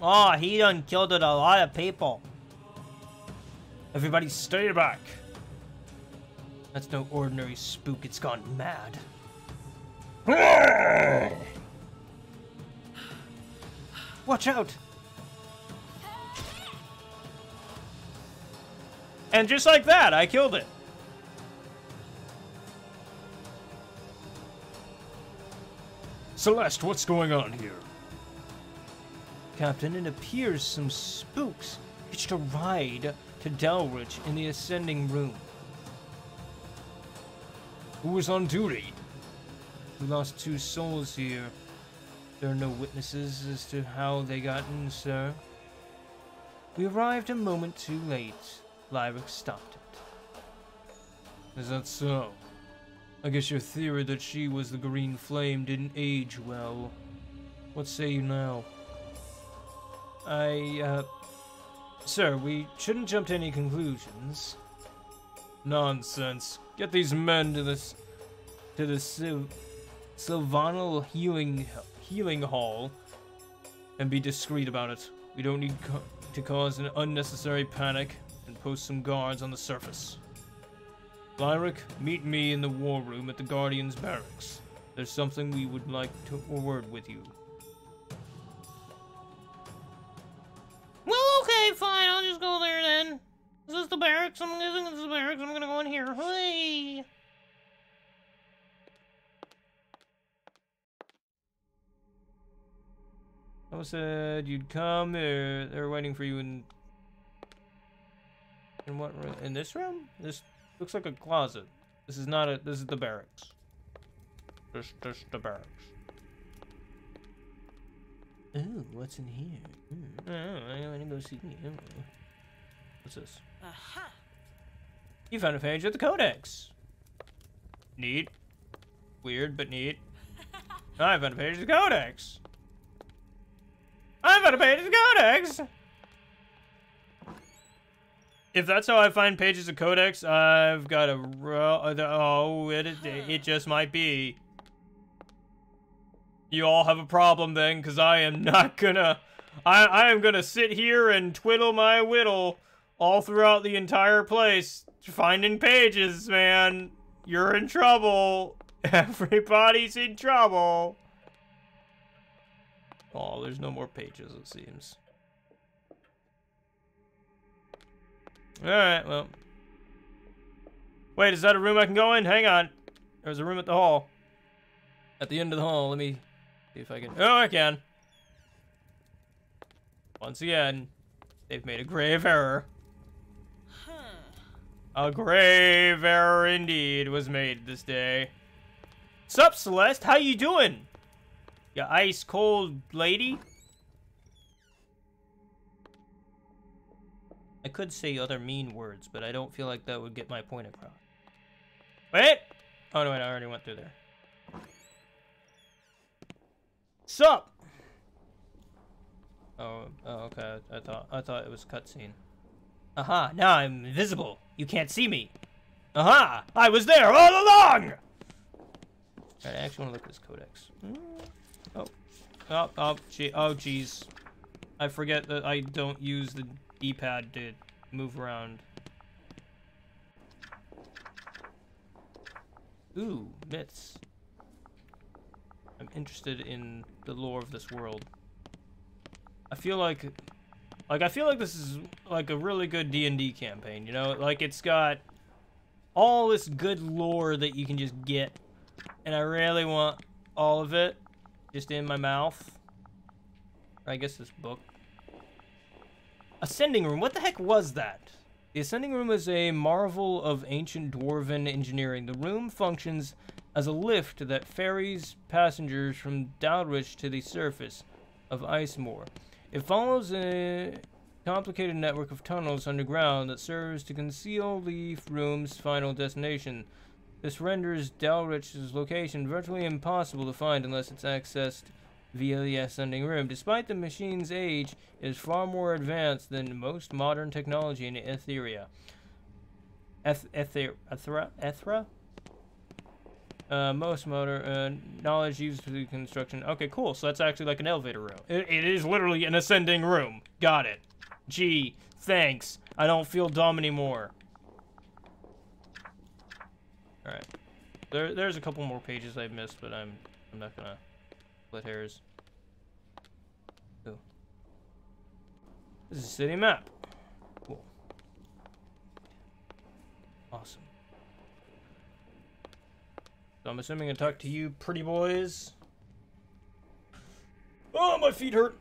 Oh, he done killed a lot of people. Everybody stay back. That's no ordinary spook. It's gone mad. Watch out! And just like that, I killed it. Celeste, what's going on here? Captain, it appears some spooks hitched a ride to Delridge in the ascending room. Who was on duty? We lost two souls here. There are no witnesses as to how they got in, sir. We arrived a moment too late. Lyric stopped it. Is that so? I guess your theory that she was the Green Flame didn't age well. What say you now? Sir, we shouldn't jump to any conclusions. Nonsense. Get these men to this... to the Sylvanal healing hall and be discreet about it. We don't need to cause an unnecessary panic and post some guards on the surface. Lyric, meet me in the war room at the Guardian's barracks. There's something we would like to word with you. Well, okay, fine. I'll just go there then. Is this the barracks? I'm guessing this is the barracks. I'm gonna go in here. Hey! I said you'd come. They're waiting for you in what room? In this room? This looks like a closet. This is not a. This is the barracks. Just the barracks. Ooh, what's in here? Ooh. I want to go see. What's this? Aha! You found a page of the Codex. Neat. Weird, but neat. I found a page of the Codex. I'm gonna page of Codex! If that's how I find pages of Codex, I've got a... Oh, it just might be. You all have a problem then, because I am not gonna... I am gonna sit here and twiddle my whittle all throughout the entire place. Finding pages, man. You're in trouble. Everybody's in trouble. Oh, there's no more pages, it seems. Alright, well. Wait, is that a room I can go in? Hang on. There's a room at the hall. At the end of the hall, let me see if I can... Oh, I can. Once again, they've made a grave error. A grave error indeed was made this day. Sup, Celeste? How you doing? You ice-cold lady? I could say other mean words, but I don't feel like that would get my point across. Wait! Oh, no, wait, I already went through there. Sup? Oh, okay. I thought it was cutscene. Aha, now I'm invisible. You can't see me. Aha, I was there all along! Alright, I actually want to look at this codex. Oh, jeez. I forget that I don't use the D-pad to move around. Ooh, myths. I'm interested in the lore of this world. I feel like, this is like a really good D&D campaign, you know? Like, it's got all this good lore that you can just get, and I really want all of it just in my mouth. I guess this book. Ascending Room. What the heck was that? The Ascending Room is a marvel of ancient dwarven engineering. The room functions as a lift that ferries passengers from Delridge to the surface of Icemoor. It follows a complicated network of tunnels underground that serves to conceal the room's final destination. This renders Delrich's location virtually impossible to find unless it's accessed via the Ascending Room. Despite the machine's age, it is far more advanced than most modern technology in Etheria. Most modern knowledge used for the construction. Okay, cool. So that's actually like an elevator room. It is literally an ascending room. Got it. Gee, thanks. I don't feel dumb anymore. All right. There's a couple more pages I've missed, but I'm not gonna. Split hairs. Ooh. This is a city map. Cool. Awesome. So I'm assuming I talk to you, pretty boys. Oh, my feet hurt.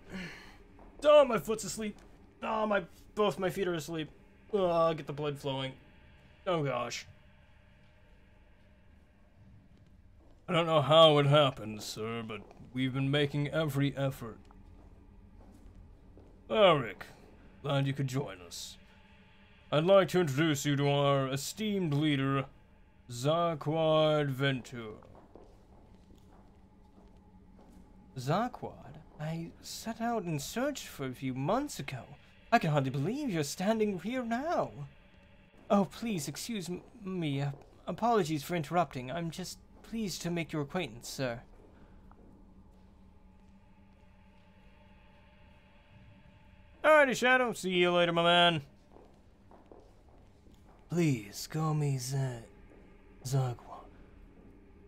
Oh, my foot's asleep. Oh, both my feet are asleep. Oh, get the blood flowing. Oh gosh. I don't know how it happened, sir, but we've been making every effort. Eric, glad you could join us. I'd like to introduce you to our esteemed leader, Zarkwad Venture. Zarkwad? I set out in search for a few months ago. I can hardly believe you're standing here now. Oh, please excuse me. Apologies for interrupting. I'm just pleased to make your acquaintance, sir. Alrighty, Shadow. See you later, my man. Please, call me Zagwa.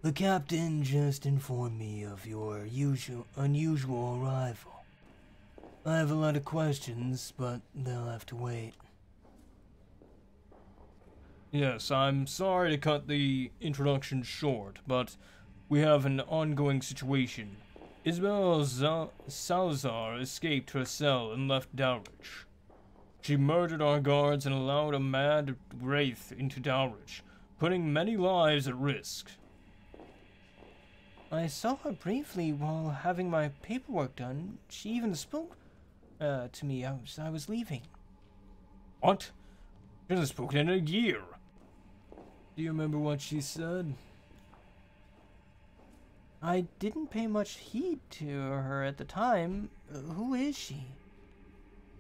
The captain just informed me of your unusual arrival. I have a lot of questions, but they'll have to wait. Yes, I'm sorry to cut the introduction short, but we have an ongoing situation. Isabel Salazar escaped her cell and left Delrich. She murdered our guards and allowed a mad wraith into Delrich, putting many lives at risk. I saw her briefly while having my paperwork done. She even spoke to me as I was leaving. What? She hasn't spoken in a year. Do you remember what she said? I didn't pay much heed to her at the time. Who is she?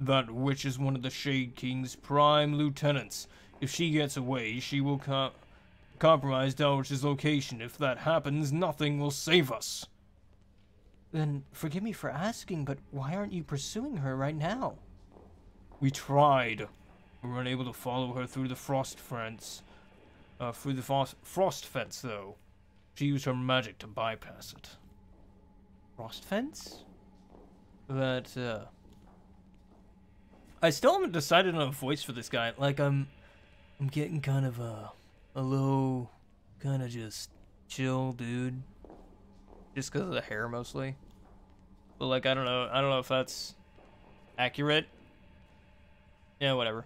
That witch is one of the Shade King's prime lieutenants. If she gets away, she will compromise Delrich's location. If that happens, nothing will save us. Then forgive me for asking, but why aren't you pursuing her right now? We tried. We were unable to follow her through the frost fence. Through the frost fence, though, she used her magic to bypass it. Frost fence? But I still haven't decided on a voice for this guy. Like, I'm getting kind of a low, kind of just chill dude, just because of the hair mostly. But like, I don't know if that's accurate. Yeah, whatever.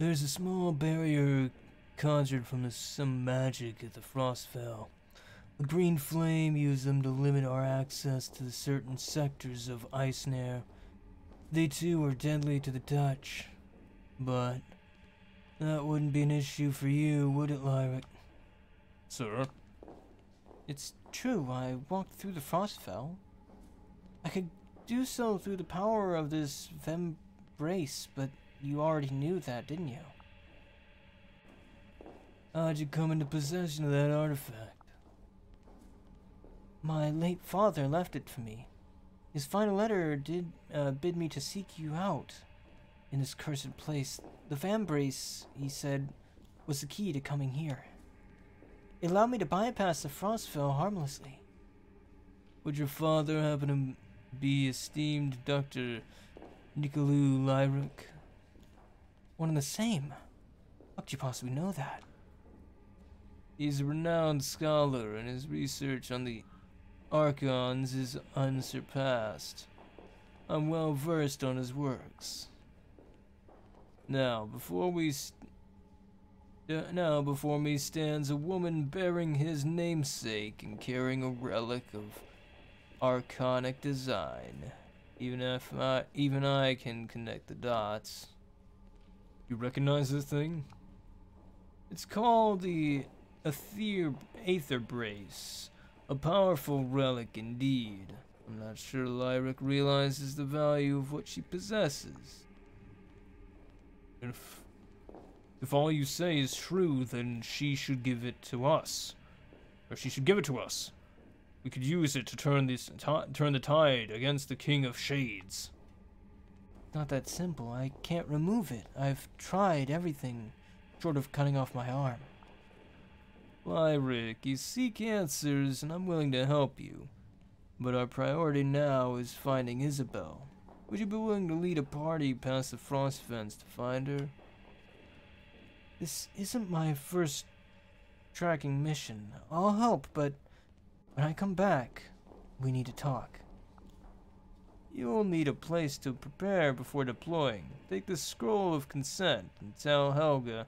There's a small barrier conjured from some magic at the Forstfell. The Green Flame used them to limit our access to the certain sectors of Icenaire. They too are deadly to the touch. But that wouldn't be an issue for you, would it, Lyric? Sir? It's true, I walked through the Forstfell. I could do so through the power of this Vambrace, but you already knew that, didn't you? How'd you come into possession of that artifact? My late father left it for me. His final letter did bid me to seek you out. In this cursed place, the Vambrace, he said, was the key to coming here. It allowed me to bypass the Forstfell harmlessly. Would your father happen to be esteemed Dr. Nicolou Lyric? One and the same. How could you possibly know that? He's a renowned scholar, and his research on the Archons is unsurpassed. I'm well versed on his works. Now before me stands a woman bearing his namesake and carrying a relic of archonic design. Even I can connect the dots. You recognize this thing? It's called the Aetherbrace, a powerful relic indeed. I'm not sure Lyric realizes the value of what she possesses. If all you say is true, then she should give it to us. Or she should give it to us. We could use it to turn the tide against the King of Shades. Not that simple. I can't remove it. I've tried everything, short of cutting off my arm. Lyric, you seek answers, and I'm willing to help you. But our priority now is finding Isabel. Would you be willing to lead a party past the frost fence to find her? This isn't my first tracking mission. I'll help, but when I come back, we need to talk. You'll need a place to prepare before deploying. Take the scroll of consent and tell Helga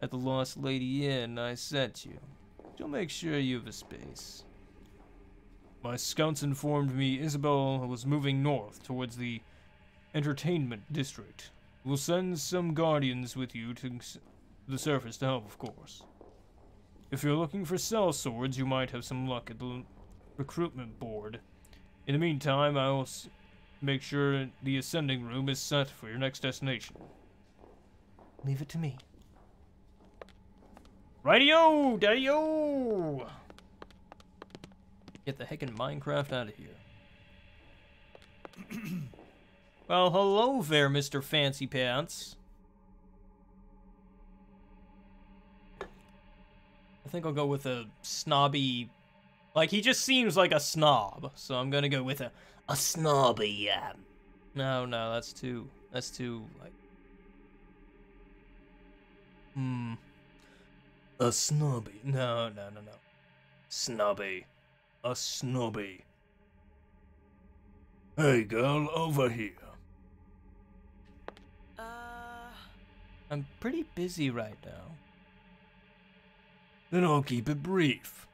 at the Lost Lady Inn I sent you. She'll make sure you have a space. My scouts informed me Isabel was moving north towards the entertainment district. We'll send some guardians with you to the surface to help, of course. If you're looking for sellswords, you might have some luck at the recruitment board. In the meantime, I will make sure the ascending room is set for your next destination. Leave it to me. Rightio, daddy-o! Get the heckin' Minecraft out of here. Well, hello there, Mr. Fancy Pants. I think I'll go with a snobby... Like, he just seems like a snob, so I'm gonna go with a snobby... No, that's too, like... A snobby. No. Snobby. A snobby. Hey, girl, over here. I'm pretty busy right now. Then I'll keep it brief.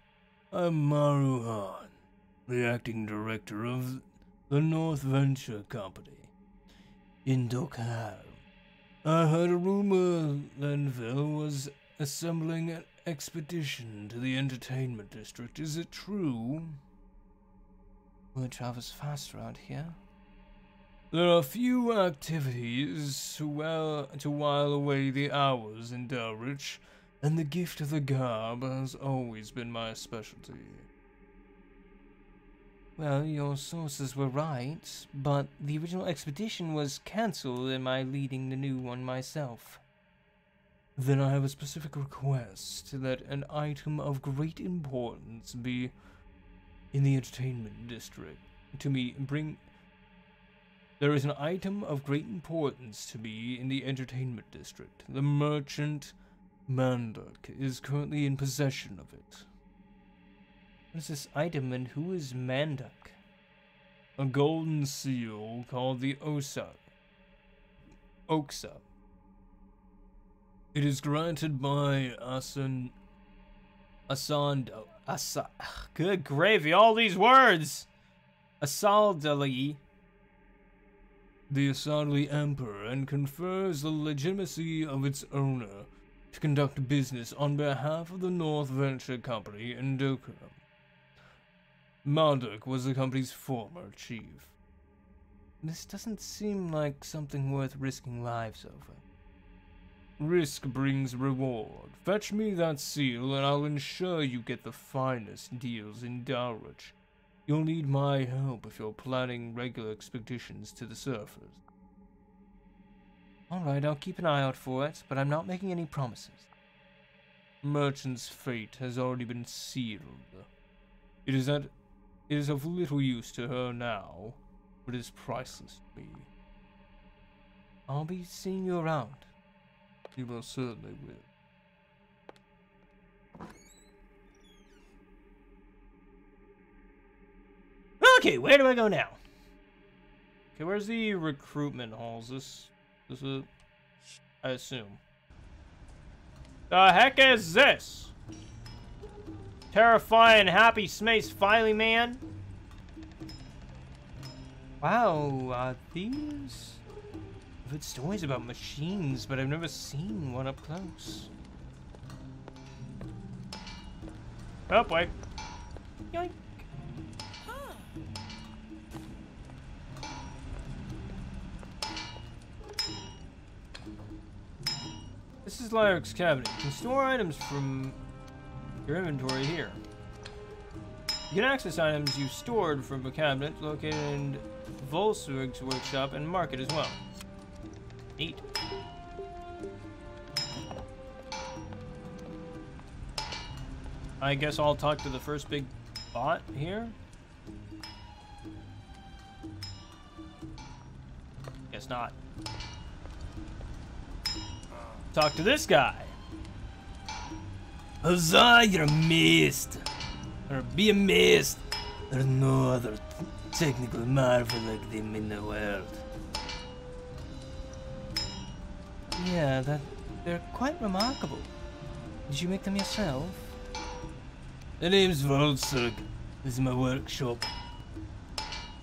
I'm Maru Han, the acting director of the North Venture Company in Darkheim. I heard a rumor Lanville was assembling an expedition to the entertainment district. Is it true? Word travels fast around here. There are few activities to while away the hours in Delrich, and the gift of the garb has always been my specialty. Well, your sources were right, but the original expedition was cancelled, and I'm leading the new one myself. Then I have a specific request that an item of great importance be in the entertainment district. There is an item of great importance to be in the entertainment district. The merchant Marduk is currently in possession of it. What is this item, and who is Marduk? A golden seal called the Oxa. It is granted by good gravy, all these words! Asaldali. The Asaldali Emperor, and confers the legitimacy of its owner to conduct business on behalf of the North Venture Company in Darkheim. Marduk was the company's former chief. This doesn't seem like something worth risking lives over. Risk brings reward. Fetch me that seal, and I'll ensure you get the finest deals in Delridge You'll need my help if you're planning regular expeditions to the surface. Alright, I'll keep an eye out for it, but I'm not making any promises. Merchant's fate has already been sealed. It is of little use to her now, but it is priceless to me. I'll be seeing you around. You most certainly will. Okay, where do I go now? Okay, where's the recruitment halls? This is, I assume. The heck is this? Terrifying happy smace Filey man. Wow, are these? I've heard stories about machines, but I've never seen one up close. Oh boy. Yoink. Huh. This is Lyric's cabinet. You can store items from your inventory here. You can access items you stored from a cabinet located in Volsberg's workshop and market as well. Neat. I guess I'll talk to the first big bot here. Guess not. Talk to this guy. Huzzah, you're missed. Or be a mist. There's no other technical marvel like them in the world. Yeah, they're quite remarkable. Did you make them yourself? The name's Volsberg. This is my workshop.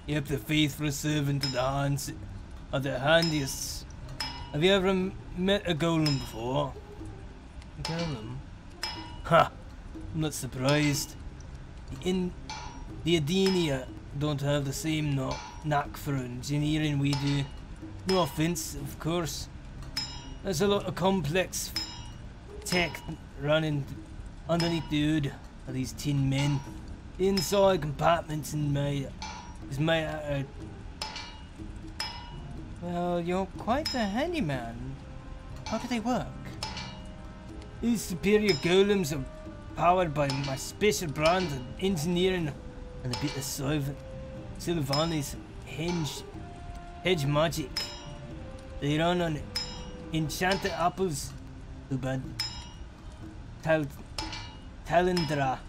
Yep, the faithful servant of the Hans are the handiest. Have you ever met a golem before? A golem? Ha! I'm not surprised. The Edina don't have the same knack for engineering we do. No offense, of course. There's a lot of complex tech running underneath the hood of these tin men. The inside compartments in well, you're quite a handyman. How do they work? These superior golems are powered by my special brand of engineering and a bit of Sylvanis hedge magic. They run on enchanted apples, too bad. Talendra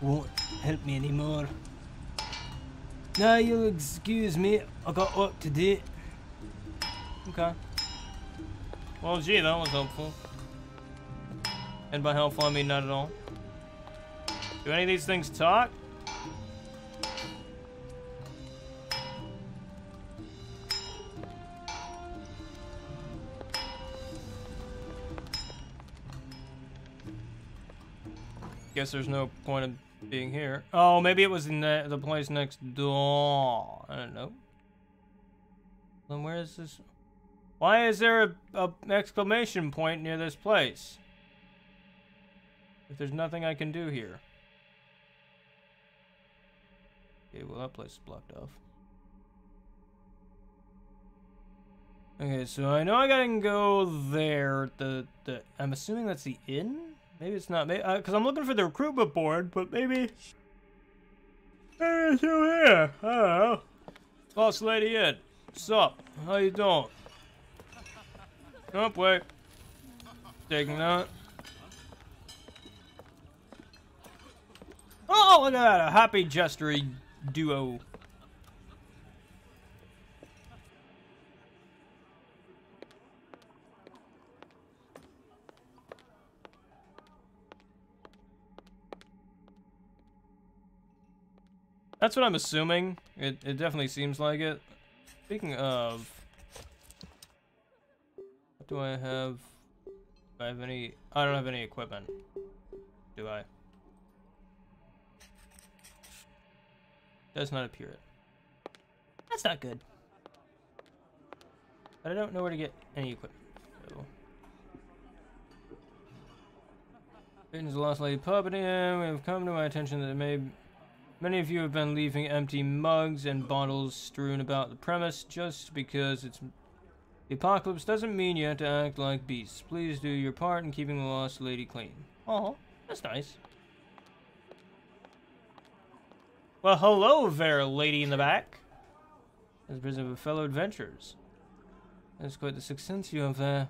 won't help me anymore. Now you'll excuse me, I got up to date. Okay. Well, gee, that was helpful. And by helpful, I mean not at all. Do any of these things talk? Guess there's no point of being here. Oh, maybe it was in the place next door. I don't know. Then where is this? Why is there an exclamation point near this place? If there's nothing I can do here. Okay, well that place is blocked off. Okay, so I know I gotta go there. I'm assuming that's the inn? Maybe it's not, because I'm looking for the recruitment board, but maybe it's over here, I don't know. Lost lady in. Sup, how you doing? Nope, wait. Taking that. Oh, look at that, a happy jestery duo. That's what I'm assuming. It definitely seems like it. Speaking of, what do I have? Do I have any? I don't have any equipment. Do I? Does not appear it. That's not good. But I don't know where to get any equipment. So. Britain's Lost Lady Pub, and we have come to my attention that it may. Many of you have been leaving empty mugs and bottles strewn about the premise. Just because it's the apocalypse doesn't mean you have to act like beasts. Please do your part in keeping the lost lady clean. Oh, that's nice. Well, hello there, lady in the back. As prison of a fellow adventurers. That's quite the success you have there.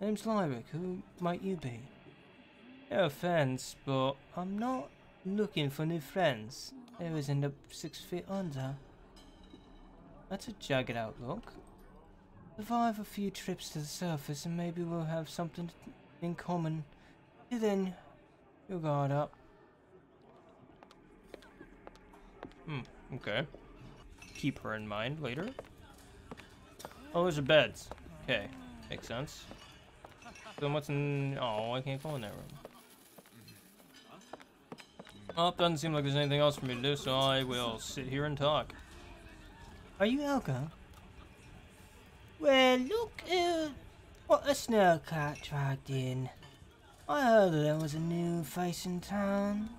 Name's Lyric. Who might you be? No offense, but I'm not looking for new friends. I always end up 6 feet under. That's a jagged outlook. Survive a few trips to the surface and maybe we'll have something in common. And then, your guard up. Okay. Keep her in mind later. Oh, those are beds. Okay, makes sense. Then what's in... Oh, I can't go in that room. Oh, doesn't seem like there's anything else for me to do, so I will sit here and talk. Are you Elka? Well, look what a snow cat dragged in. I heard that there was a new face in town.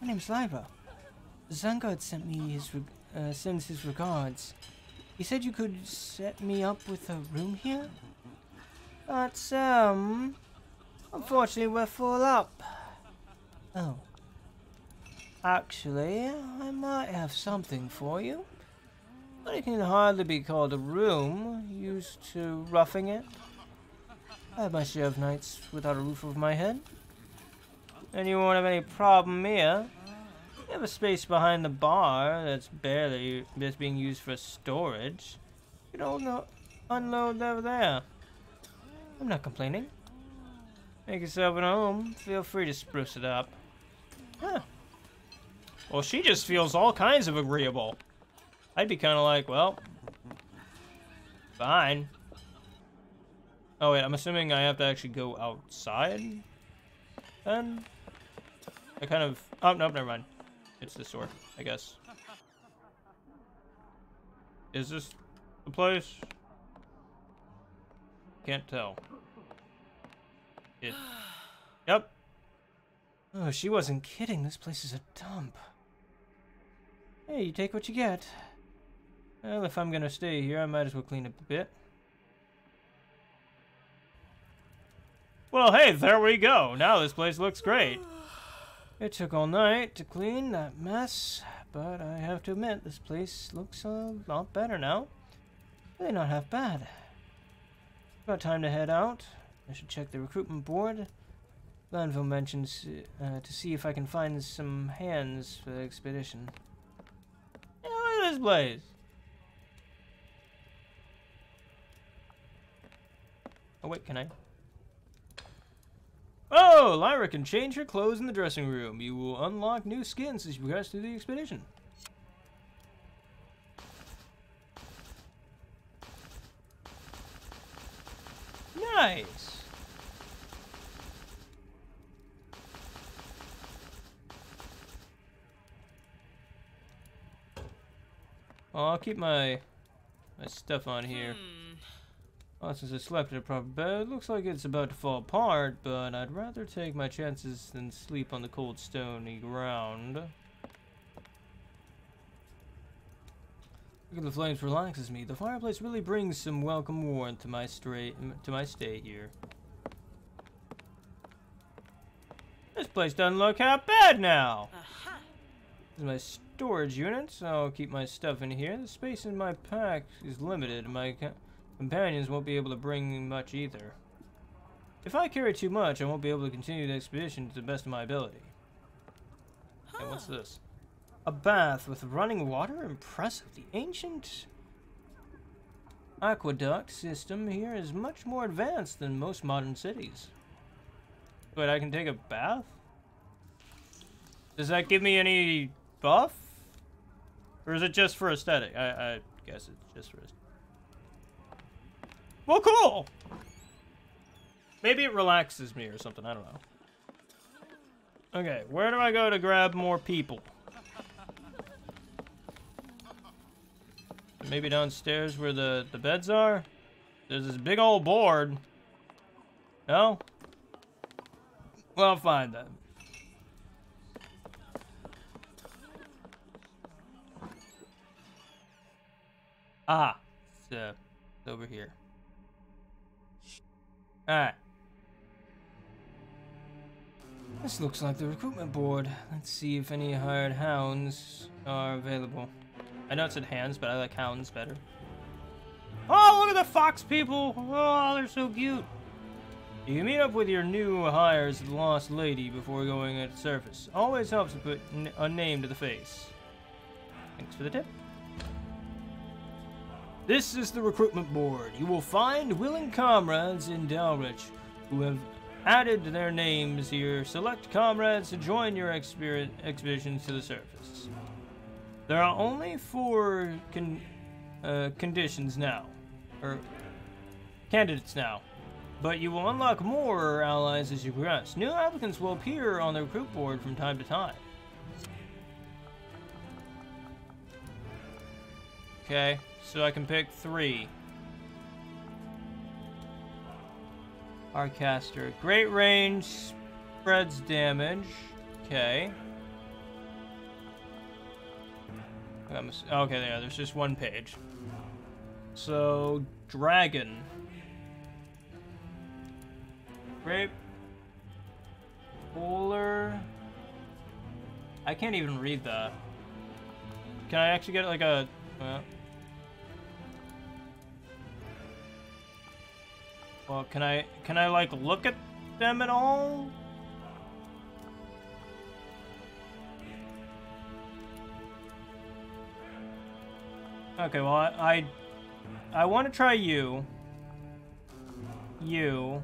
My name's Lyra. Zaguard sent me his sends his regards. He said you could set me up with a room here? But, unfortunately we're full up. Oh. Actually, I might have something for you. But it can hardly be called a room, used to roughing it. I have my share of nights without a roof over my head. And you won't have any problem here. You have a space behind the bar that's being used for storage. You don't unload over there. I'm not complaining. Make yourself at home. Feel free to spruce it up. Huh. Well, she just feels all kinds of agreeable. I'd be kind of like, well, fine. Oh wait, I'm assuming I have to actually go outside. Then I kind of. Oh no, never mind. It's this door, I guess. Is this the place? Can't tell. It. Yep. Oh, she wasn't kidding. This place is a dump. Hey, you take what you get. Well, if I'm gonna stay here, I might as well clean up a bit. Well, hey, there we go. Now this place looks great. It took all night to clean that mess, but I have to admit, this place looks a lot better now. Really not half bad. It's about time to head out. I should check the recruitment board. Lanville mentions to see if I can find some hands for the expedition. Yeah, look at this place! Oh wait, can I? Oh, Lyra can change her clothes in the dressing room. You will unlock new skins as you progress through the expedition. Nice. Oh, I'll keep my stuff on here. Well, since I slept in a proper bed, it looks like it's about to fall apart, but I'd rather take my chances than sleep on the cold, stony ground. Look at the flames relaxes me. The fireplace really brings some welcome warmth to my stay here. This place doesn't look half bad now! This is my storage unit, so I'll keep my stuff in here. The space in my pack is limited. My companions won't be able to bring much either. If I carry too much, I won't be able to continue the expedition to the best of my ability. Huh. Okay, what's this? A bath with running water? Impressive. The ancient aqueduct system here is much more advanced than most modern cities. Wait, I can take a bath? Does that give me any buff? Or is it just for aesthetic? I guess it's just for aesthetic. Well, cool! Maybe it relaxes me or something, I don't know. Okay, where do I go to grab more people? Maybe downstairs where the beds are? There's this big old board. No? Well, fine then. Ah, so it's over here. Alright. This looks like the recruitment board. Let's see if any hired hounds are available. I know it said hands, but I like hounds better. Oh, look at the fox people! Oh, they're so cute! You meet up with your new hires, the lost lady, before going at surface. Always helps to put a name to the face. Thanks for the tip. This is the recruitment board. You will find willing comrades in Delrich who have added their names here. Select comrades to join your expeditions to the surface. There are only 4 conditions now, or candidates now, but you will unlock more allies as you progress. New applicants will appear on the recruit board from time to time. Okay, so I can pick 3. Arcaster. Great range, spreads damage. Okay. Okay, yeah, there's just one page. So, dragon. Grape. Polar. I can't even read that. Can I actually get like a... Well, can I like look at them at all? Okay, well I want to try you. You.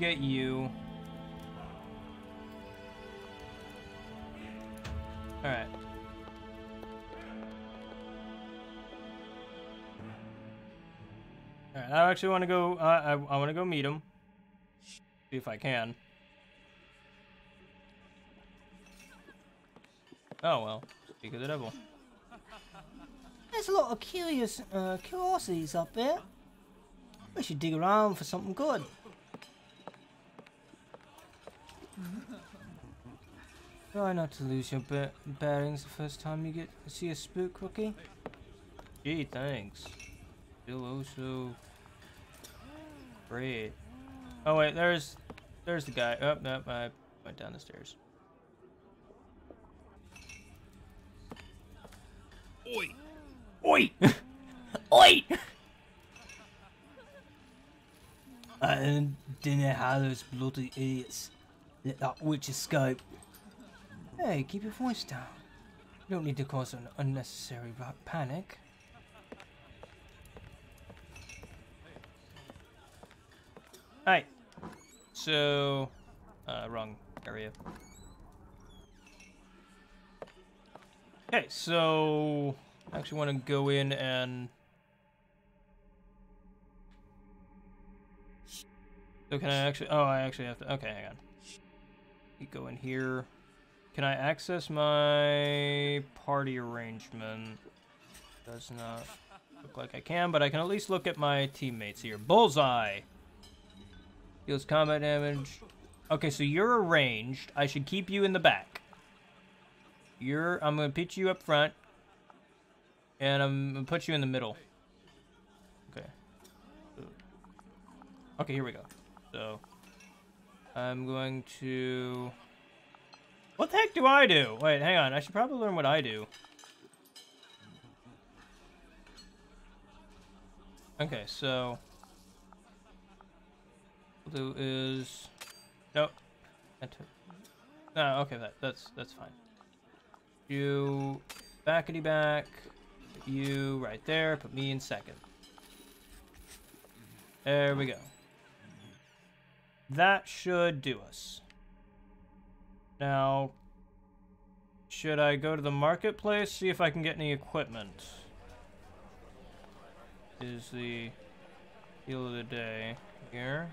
Get you. All right. All right. I actually want to go. I want to go meet him. See if I can. Oh well. Speak of the devil. There's a lot of curiosities up there. We should dig around for something good. Try not to lose your bearings the first time you get to see a spook, Rookie. Gee, thanks. Still also great. Oh wait, there's the guy. Oh no, I went down the stairs. Oi! Oi! Oi! I don't know how those bloody idiots let that witch escape. Hey, keep your voice down. You don't need to cause an unnecessary panic. Alright. So... wrong area. Okay, so... I actually want to go in and... So can I actually... Oh, I actually have to... Okay, hang on. You go in here... Can I access my party arrangement? Does not look like I can, but I can at least look at my teammates here. Bullseye! Deals combat damage. Okay, so you're arranged. I should keep you in the back. I'm gonna pitch you up front. And I'm gonna put you in the middle. Okay. Okay, here we go. So, I'm going to... What the heck do I do? Wait, hang on. I should probably learn what I do. Okay, so... What we'll do is... Nope. No, okay, that's fine. You... Backity back. Put you right there. Put me in second. There we go. That should do us. Now, should I go to the marketplace, see if I can get any equipment? Is the deal of the day here.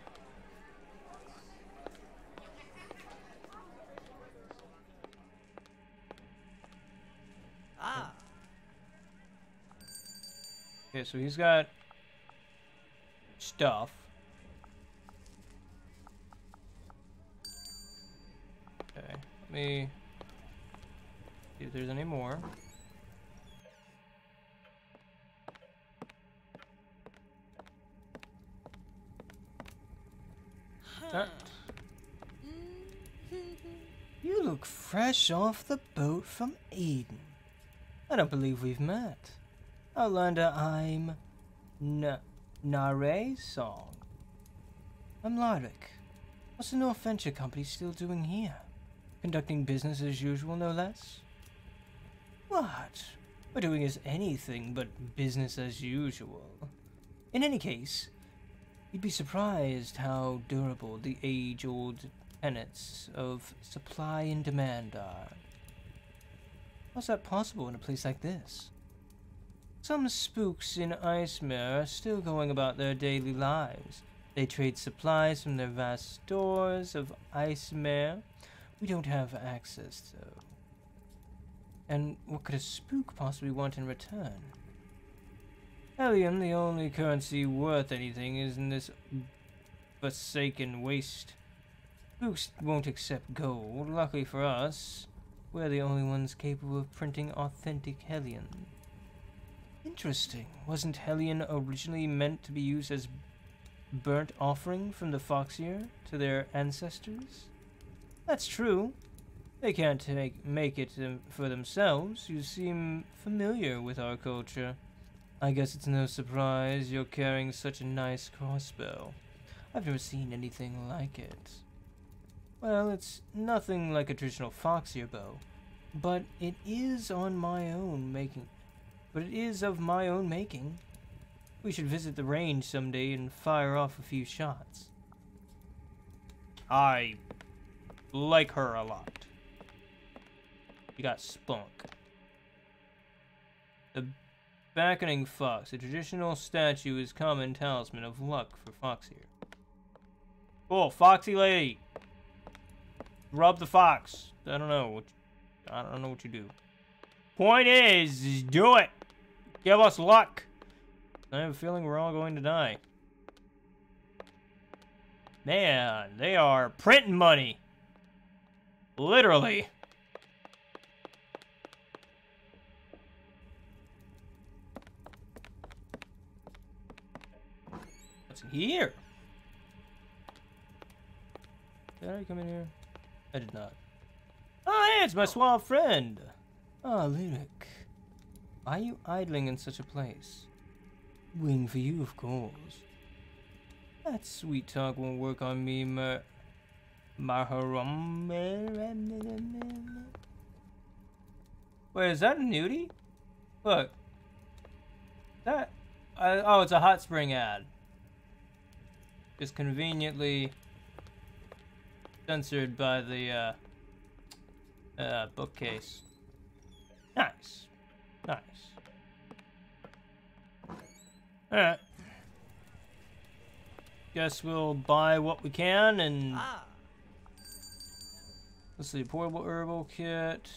Okay, so he's got stuff. Okay, let me see if there's any more. You look fresh off the boat from Eden. I don't believe we've met. I learned that I'm Nare Song. I'm Lyric. What's the North Venture Company still doing here? Conducting business as usual, no less? What we're doing is anything but business as usual. In any case, you'd be surprised how durable the age-old tenets of supply and demand are. How's that possible in a place like this? Some spooks in Icenaire are still going about their daily lives. They trade supplies from their vast stores of Icenaire. We don't have access, though. And what could a spook possibly want in return? Hellion, the only currency worth anything, is in this forsaken waste. Spooks won't accept gold. Luckily for us, we're the only ones capable of printing authentic Hellion. Interesting. Wasn't Hellion originally meant to be used as burnt offering from the Foxeer to their ancestors? That's true. They can't make it for themselves. You seem familiar with our culture. I guess it's no surprise you're carrying such a nice crossbow. I've never seen anything like it. Well, it's nothing like a traditional foxear bow, but it is of my own making. We should visit the range someday and fire off a few shots. I like her a lot. You got spunk. The Beckoning Fox, a traditional statue, is common talisman of luck for Foxeer. Cool, Foxy Lady. Rub the fox. I don't know what you do. Point is do it. Give us luck. I have a feeling we're all going to die. Man, they are printing money. Literally. Here. Did I come in here? I did not. Oh, hey, it's my suave friend. Ah, oh, Lyric. Why are you idling in such a place? Waiting for you, of course. That sweet talk won't work on me, Maharam. Wait, is that a nudie? Look. That. Oh, it's a hot spring ad. Is conveniently censored by the bookcase. Nice. Nice. Alright. Guess we'll buy what we can and... Let's see, portable herbal kit.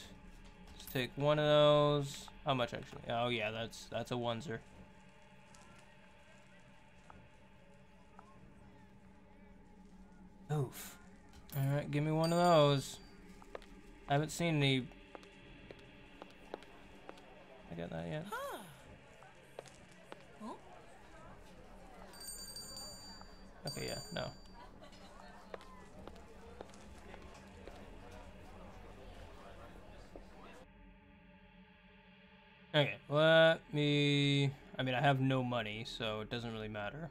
Let's take one of those. How much actually? Oh yeah, that's a oneser. Oof. Alright, give me one of those. I haven't seen any. I got that yet. Huh. Huh? Okay, yeah, no. Okay, let me. I mean, I have no money, so it doesn't really matter.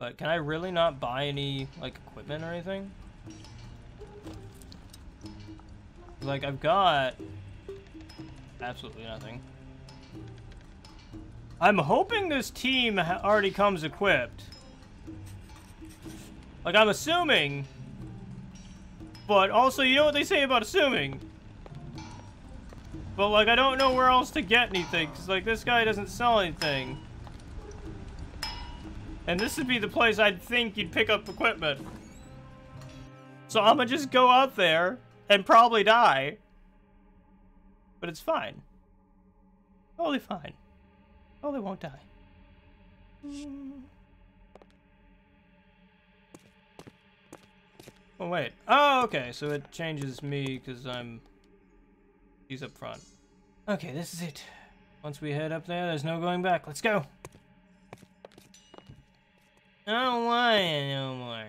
But can I really not buy any, like, equipment or anything? Like, I've got absolutely nothing. I'm hoping this team already comes equipped. Like, I'm assuming. But also, you know what they say about assuming. But, like, I don't know where else to get anything. Because, like, this guy doesn't sell anything. And this would be the place I'd think you'd pick up equipment. So I'm gonna just go out there and probably die. But it's fine. Totally fine. Oh, they won't die. Oh, wait. Oh, okay. So it changes me because I'm... He's up front. Okay, this is it. Once we head up there, there's no going back. Let's go. I don't want it no more.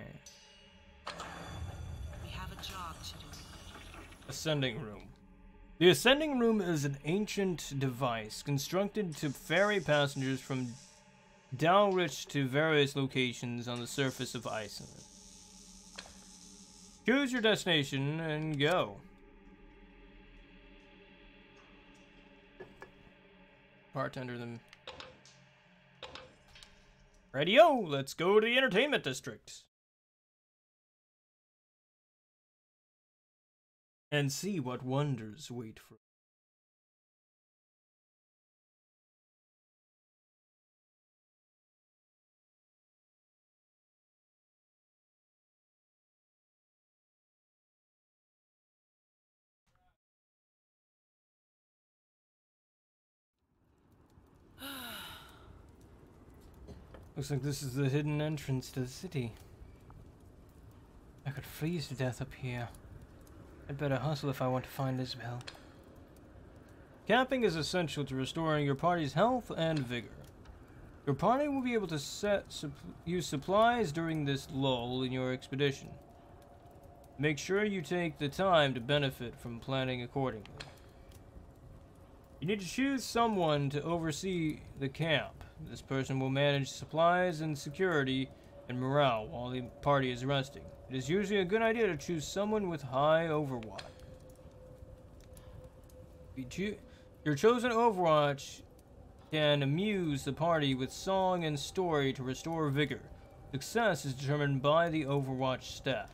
We have a job to do. Ascending room. The ascending room is an ancient device constructed to ferry passengers from Delrich to various locations on the surface of Iceland. Choose your destination and go. Bartender them. Radio, let's go to the entertainment district. And see what wonders wait for us. Looks like this is the hidden entrance to the city. I could freeze to death up here. I'd better hustle if I want to find Isabel. Camping is essential to restoring your party's health and vigor. Your party will be able to use supplies during this lull in your expedition. Make sure you take the time to benefit from planning accordingly. You need to choose someone to oversee the camp. This person will manage supplies and security and morale while the party is resting. It is usually a good idea to choose someone with high overwatch. Your chosen overwatch can amuse the party with song and story to restore vigor. Success is determined by the overwatch stat.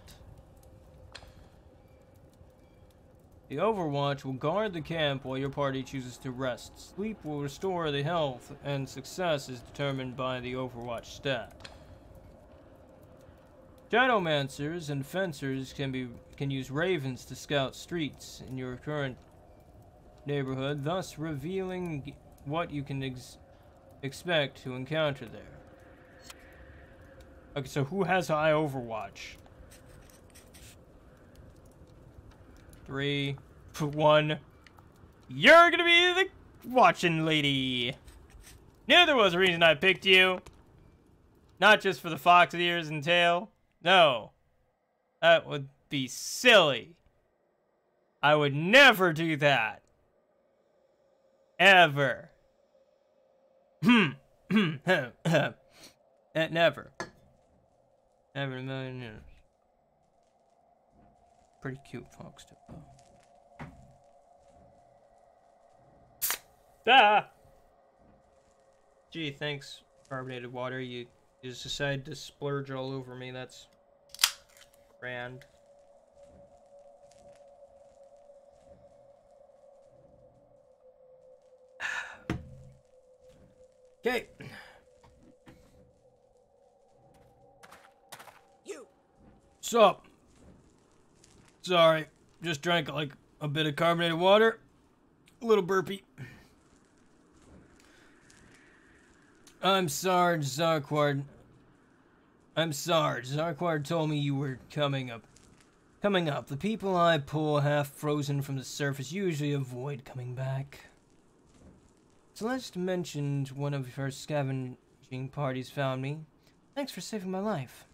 The overwatch will guard the camp while your party chooses to rest. Sleep will restore the health, and success is determined by the overwatch stat. Shadowmancers and fencers can use ravens to scout streets in your current neighborhood, thus revealing what you can expect to encounter there. Okay, so who has high overwatch? 3, 1. You're gonna be the watching lady. Knew there was a reason I picked you. Not just for the fox ears and tail. No. That would be silly. I would never do that. Ever. Never. Never in a million years. Pretty cute fox tip though. Ah! Gee, thanks, carbonated water. You just decided to splurge all over me. That's grand. Okay. You. So. Sorry, just drank like a bit of carbonated water. A little burpy. I'm Sarge Zarkwad. I'm Sarge. Zarkwad told me you were coming up. The people I pull half frozen from the surface usually avoid coming back. Celeste mentioned one of her scavenging parties found me. Thanks for saving my life.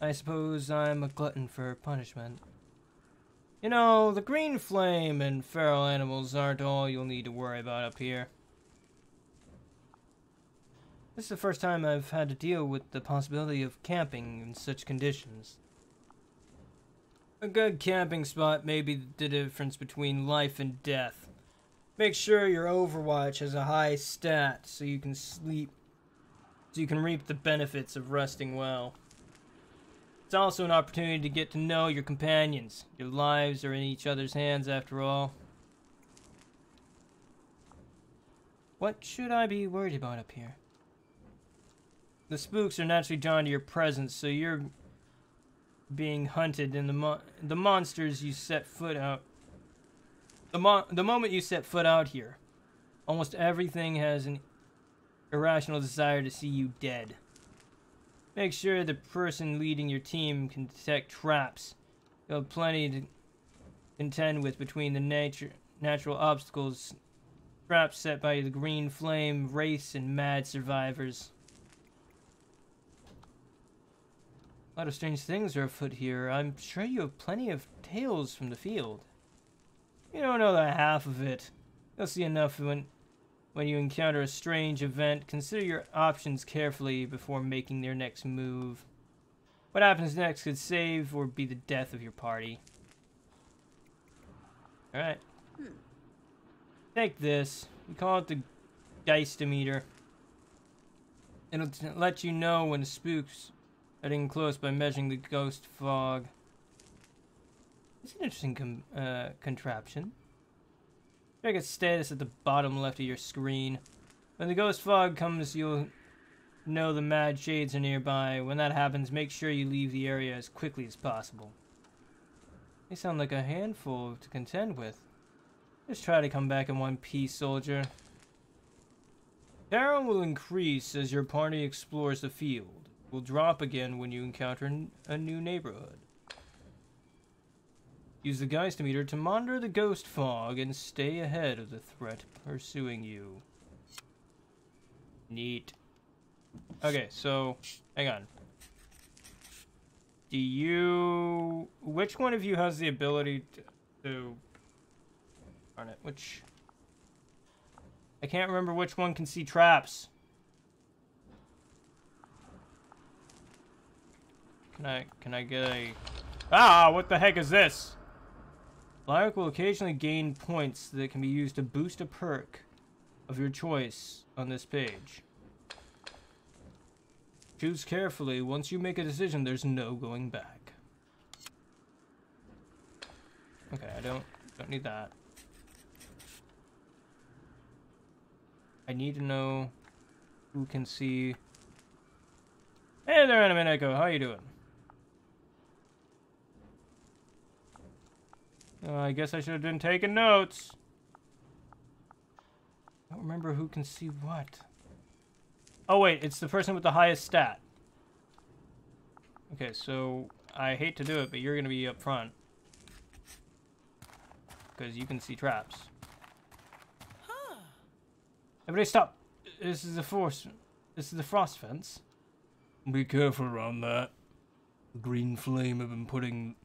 I suppose I'm a glutton for punishment. You know, the green flame and feral animals aren't all you'll need to worry about up here. This is the first time I've had to deal with the possibility of camping in such conditions. A good camping spot may be the difference between life and death. Make sure your overwatch has a high stat so you can reap the benefits of resting well. It's also an opportunity to get to know your companions. Your lives are in each other's hands, after all. What should I be worried about up here? The spooks are naturally drawn to your presence, so you're being hunted, and the moment you set foot out here, almost everything has an irrational desire to see you dead. Make sure the person leading your team can detect traps. You'll have plenty to contend with between the natural obstacles, traps set by the Green Flame, race, and mad survivors. A lot of strange things are afoot here. I'm sure you have plenty of tales from the field. You don't know the half of it. You'll see enough when you encounter a strange event. Consider your options carefully before making their next move. What happens next could save or be the death of your party. Alright. Take this. We call it the Geistometer. It'll let you know when the spooks are getting close by measuring the ghost fog. It's an interesting contraption. Check its status at the bottom left of your screen. When the ghost fog comes, you'll know the mad shades are nearby. When that happens, make sure you leave the area as quickly as possible. They sound like a handful to contend with. Just try to come back in one piece, soldier. Terror will increase as your party explores the field. It will drop again when you encounter a new neighborhood. Use the Geistometer to monitor the ghost fog and stay ahead of the threat pursuing you. Neat. Okay, so, hang on. Do you... Which one of you has the ability to... Darn it, which... I can't remember which one can see traps. Can I get a... Ah, what the heck is this? Lyric will occasionally gain points that can be used to boost a perk of your choice on this page. Choose carefully. Once you make a decision, there's no going back. Okay, I don't need that. I need to know who can see. Hey there, Anime Neko. How you doing? I guess I should have been taking notes. I don't remember who can see what. Oh wait, it's the person with the highest stat. Okay, so I hate to do it, but you're gonna be up front because you can see traps. Huh. Everybody, stop! This is the force. This is the frost fence. Be careful around that. The Green Flame have been putting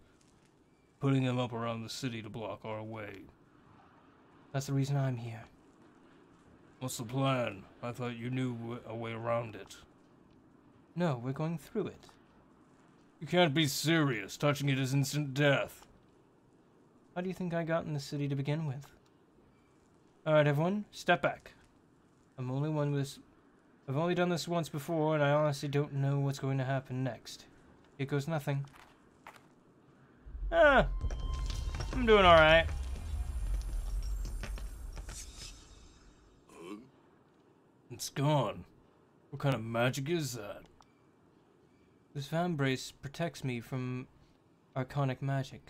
them up around the city to block our way. That's the reason I'm here. What's the plan? I thought you knew a way around it. No, we're going through it. You can't be serious. Touching it is instant death. How do you think I got in the city to begin with? Alright, everyone, step back. I've only done this once before, and I honestly don't know what's going to happen next. Here goes nothing. Ah, I'm doing alright. It's gone. What kind of magic is that? This Vambrace protects me from arcanic magic.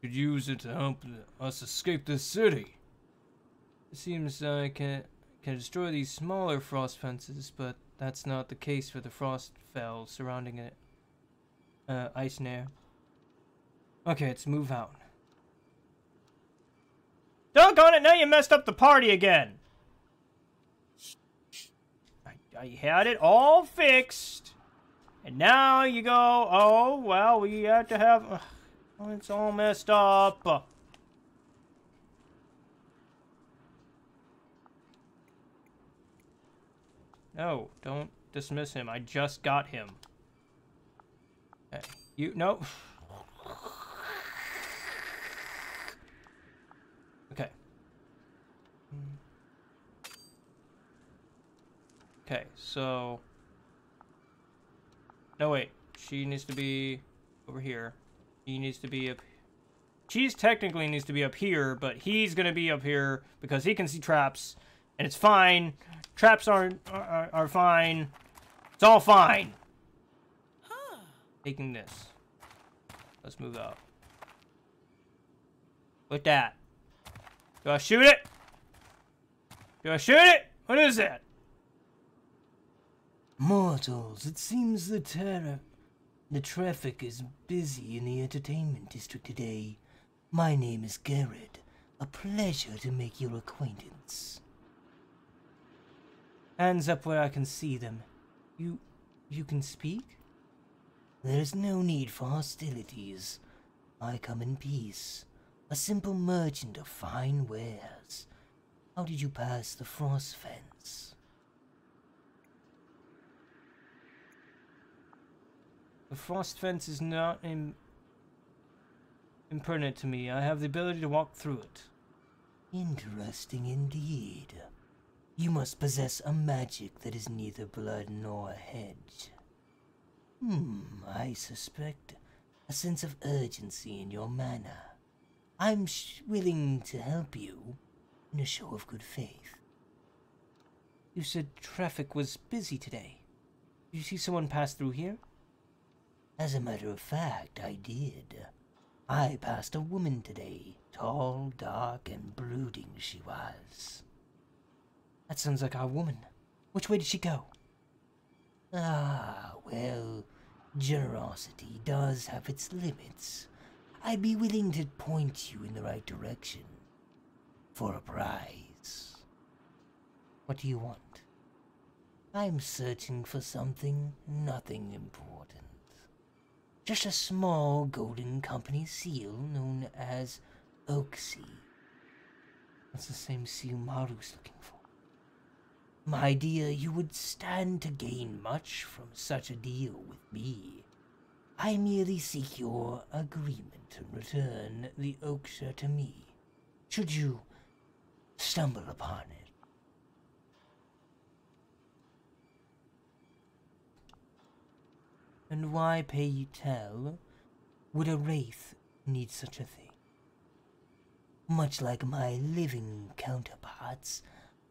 You could use it to help us escape this city. It seems I can destroy these smaller frost fences, but that's not the case for the Forstfell surrounding it. Icenaire. Okay, let's move out. Doggone it, now you messed up the party again! I had it all fixed, and now you go, oh, well, we have to have... oh, it's all messed up. No, don't dismiss him. I just got him. Okay. You... No. Okay. Okay, so... No, wait. She needs to be over here. He needs to be up... She's technically needs to be up here, but he's gonna be up here because he can see traps. And it's fine. Traps are fine. It's all fine. Huh. Taking this. Let's move out. With that. Do I shoot it? Do I shoot it? What is that? Mortals, it seems the traffic is busy in the entertainment district today. My name is Garrett. A pleasure to make your acquaintance. Hands up where I can see them. You can speak? There's no need for hostilities. I come in peace. A simple merchant of fine wares. How did you pass the frost fence? The frost fence is not impertinent to me. I have the ability to walk through it. Interesting indeed. You must possess a magic that is neither blood nor hedge. I suspect a sense of urgency in your manner. I'm willing to help you in a show of good faith. You said traffic was busy today. Did you see someone pass through here? As a matter of fact, I did. I passed a woman today. Tall, dark, and brooding she was. That sounds like our woman. Which way did she go? Ah, well, generosity does have its limits. I'd be willing to point you in the right direction. For a prize. What do you want? I'm searching for something, nothing important. Just a small golden company seal known as Oxa. That's the same seal Maru's looking for. My dear, you would stand to gain much from such a deal with me. I merely seek your agreement to return the Oxa to me, should you stumble upon it. And why pay you tell? Would a wraith need such a thing? Much like my living counterparts,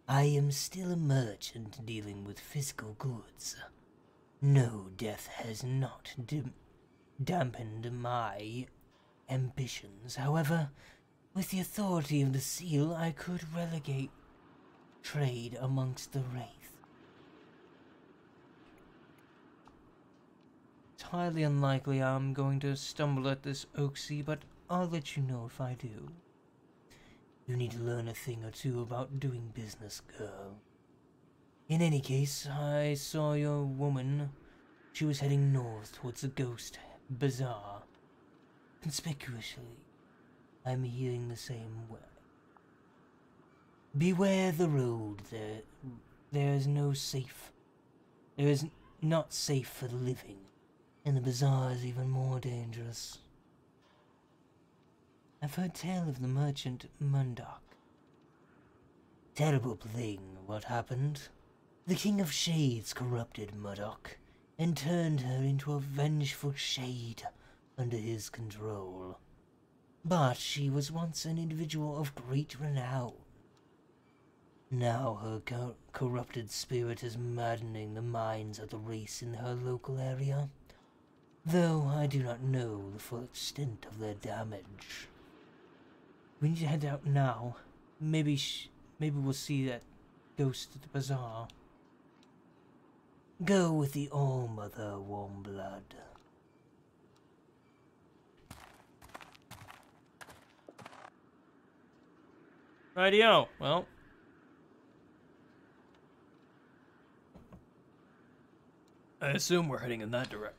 I am still a merchant dealing with physical goods. No death has not dampened my ambitions. However, with the authority of the seal, I could relegate trade amongst the wraith. It's highly unlikely I'm going to stumble at this Oxy, but I'll let you know if I do. You need to learn a thing or two about doing business, girl. In any case, I saw your woman. She was heading north towards the Ghost Bazaar. Conspicuously, I'm hearing the same way. Beware the road. There is not safe for the living. And the bazaar is even more dangerous. I've heard tale of the merchant Marduk. Terrible thing what happened. The King of Shades corrupted Marduk and turned her into a vengeful shade under his control. But she was once an individual of great renown. Now her corrupted spirit is maddening the minds of the race in her local area. Though I do not know the full extent of their damage. We need to head out now. Maybe we'll see that ghost at the bazaar. Go with the All-Mother, Warmblood. Rightio. Well. I assume we're heading in that direction.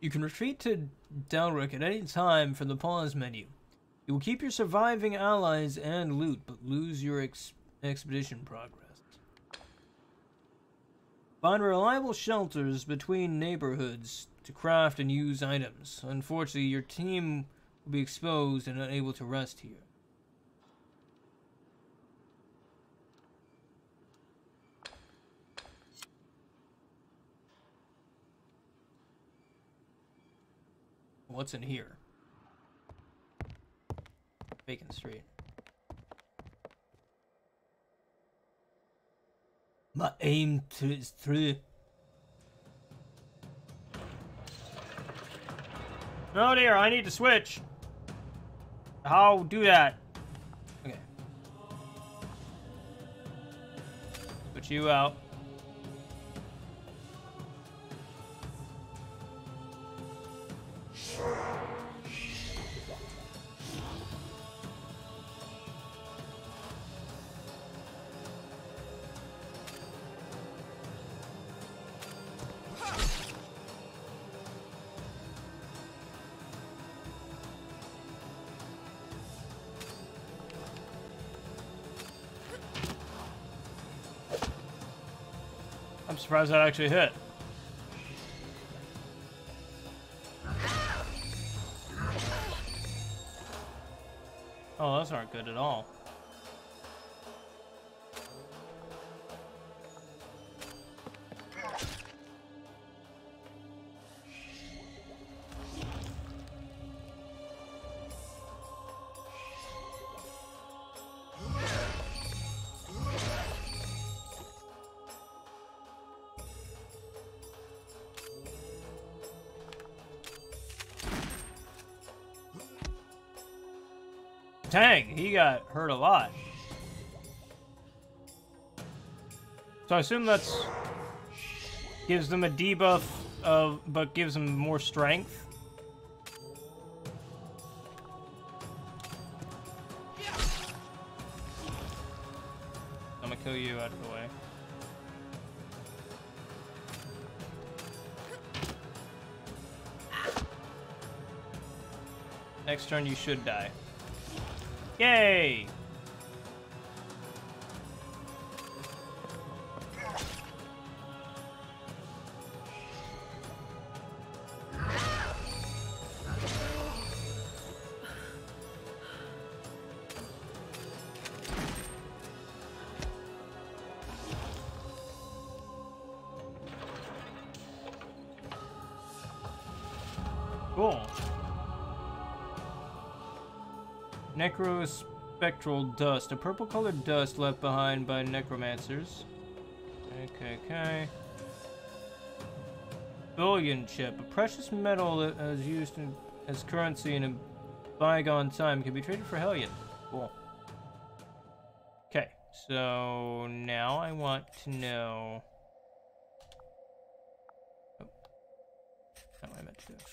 You can retreat to Delrich at any time from the pause menu. You will keep your surviving allies and loot, but lose your expedition progress. Find reliable shelters between neighborhoods to craft and use items. Unfortunately, your team will be exposed and unable to rest here. What's in here? Bacon Street. My aim is through. Oh dear, I need to switch. How do that? Okay. Got you out. I'm surprised that actually hit. Oh, those aren't good at all. Dang, he got hurt a lot. So I assume that's gives them a debuff of, but gives them more strength. I'm gonna kill you out of the way. Next turn you should die. Yay! Cool. Necrospectral dust, a purple-colored dust left behind by necromancers. Okay, okay. Bullion chip, a precious metal that is used as currency in a bygone time, can be traded for Hellion. Cool. Okay, so now I want to know. Oh, not what I meant to do. There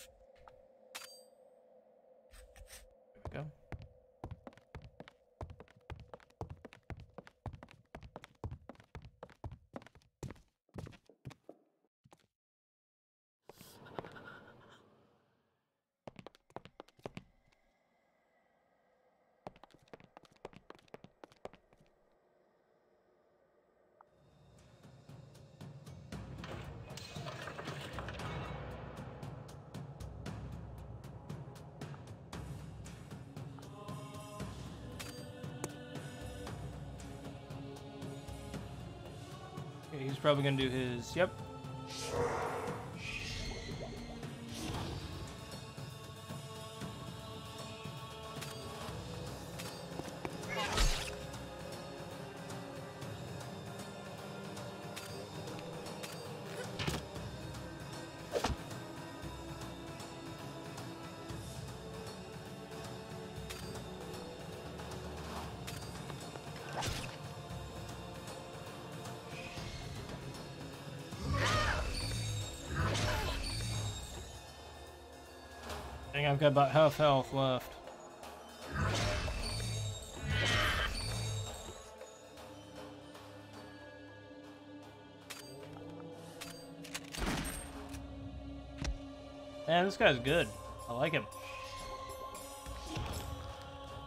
we go. He's probably gonna do his, yep. I've got about half health left. Man, this guy's good. I like him.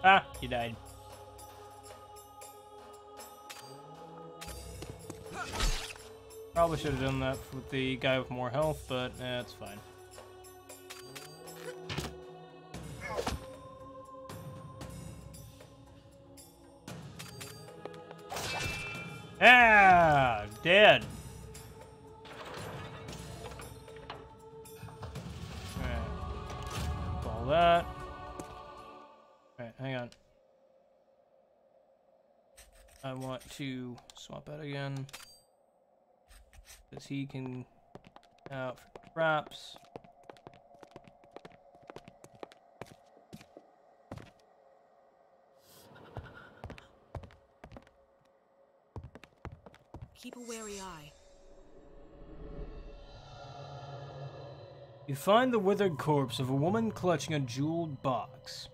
Ah, he died. Probably should have done that with the guy with more health, but that's fine. Ah, dead. Alright. All that. Alright, hang on. I want to swap out again. Because he can out for traps. Keep a wary eye. You find the withered corpse of a woman clutching a jeweled box.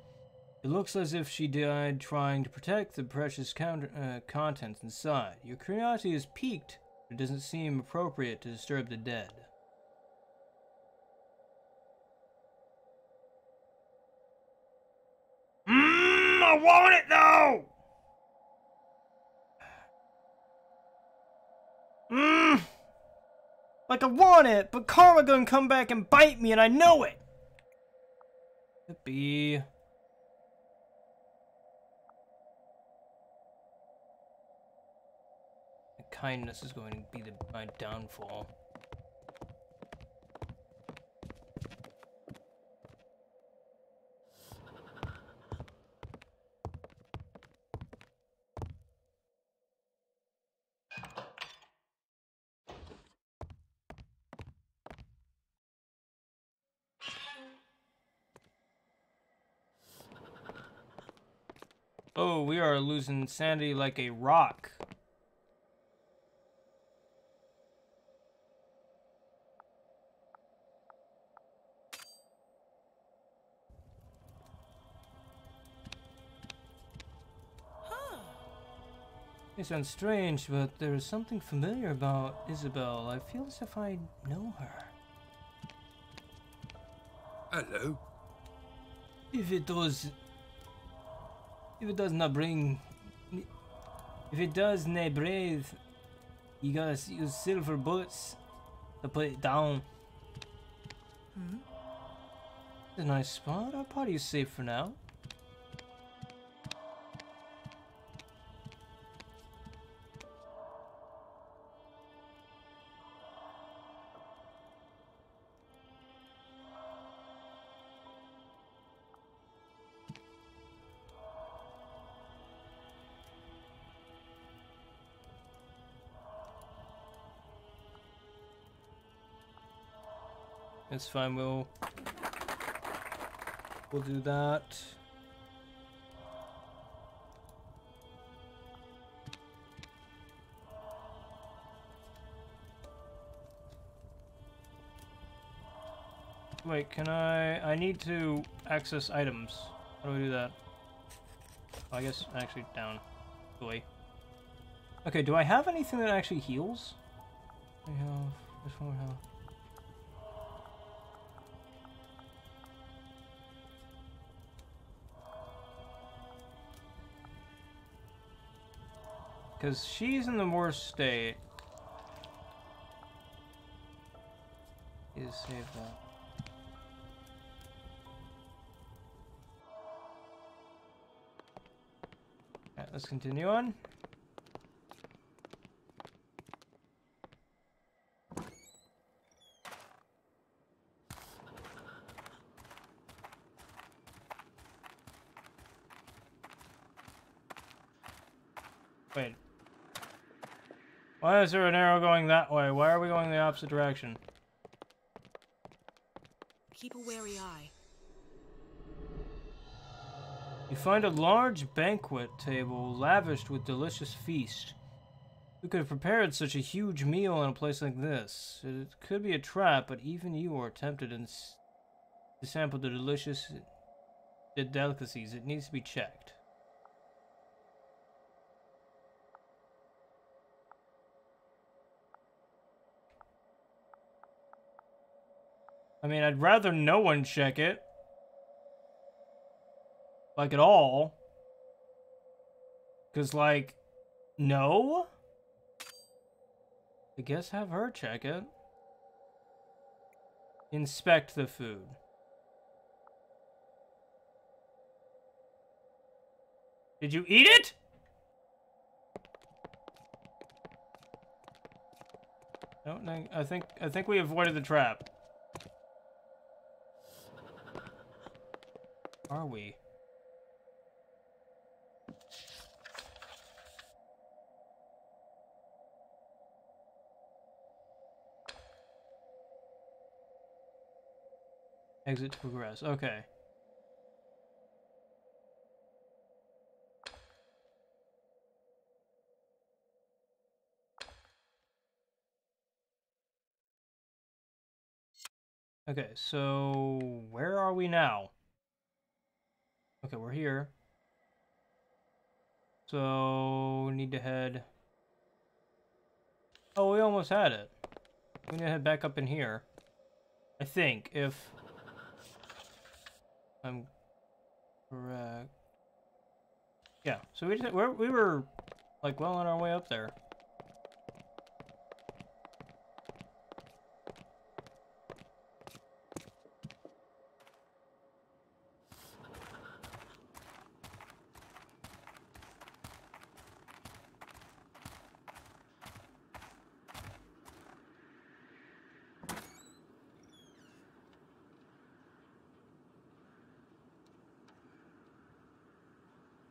It looks as if she died trying to protect the precious contents inside. Your curiosity is piqued, but it doesn't seem appropriate to disturb the dead. I want it though! Like I want it, but karma gonna come back and bite me and I know it! Could be... Kindness is going to be my downfall. Oh, we are losing sanity like a rock. It sounds strange, but there is something familiar about Isabel. I feel as if I know her. Hello. If it does not breathe, you gotta use silver bullets to put it down. Hmm? It's a nice spot. Our party is safe for now. It's fine, we'll do that. Wait, can I need to access items. How do I do that? Oh, I guess actually down. Boy. Okay, do I have anything that actually heals? I have this one health. Because she's in the worst state. Is save that. Alright, let's continue on. Wait. Why is there an arrow going that way? Why are we going the opposite direction? Keep a wary eye. You find a large banquet table lavished with delicious feast. Who could have prepared such a huge meal in a place like this? It could be a trap, but even you are tempted to sample the delicious delicacies. It needs to be checked. I mean, I'd rather no one check it. Like, at all. Because, like, no? I guess have her check it. Inspect the food. Did you eat it? No, I think we avoided the trap. Are we? Exit to progress. Okay. Okay, so where are we now? Okay, we're here. So need to head... Oh, we almost had it. We need to head back up in here. I think, if I'm correct. Yeah, so we were like well on our way up there.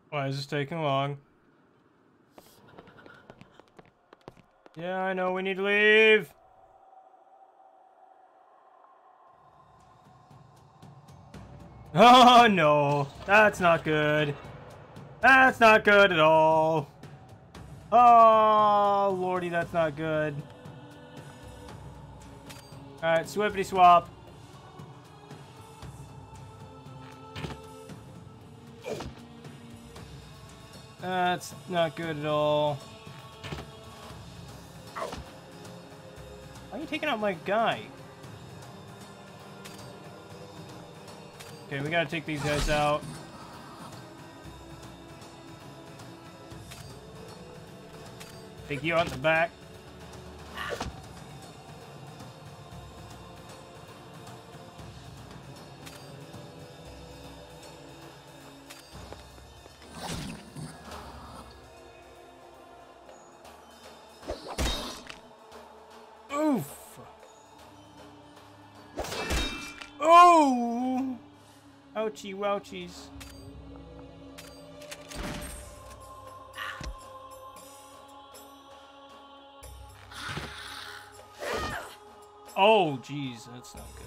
Why is this taking long? Yeah, I know, we need to leave! Oh no, that's not good. That's not good at all. Oh, lordy, that's not good. Alright, swippity swap. That's not good at all. Ow. Why are you taking out my guy? Okay, we gotta take these guys out. Take you out in the back. Ouchie wouchies. Oh, geez, that's not good.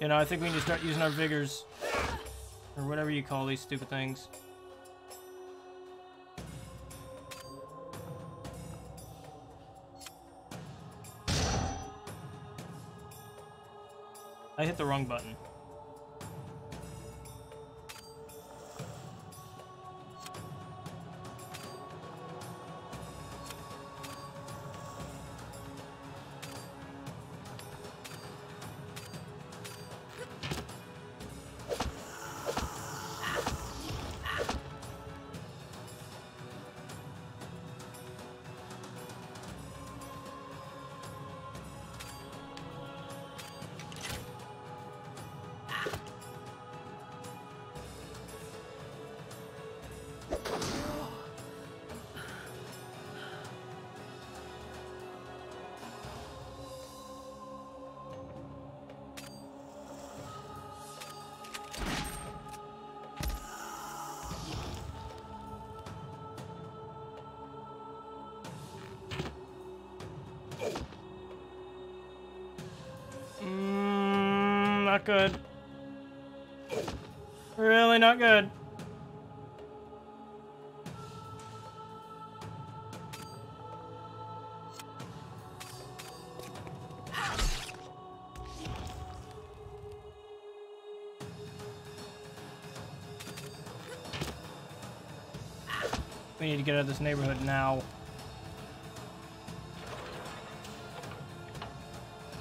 You know, I think we need to start using our vigors. Or whatever you call these stupid things. I hit the wrong button. Not good. Really not good. We need to get out of this neighborhood now.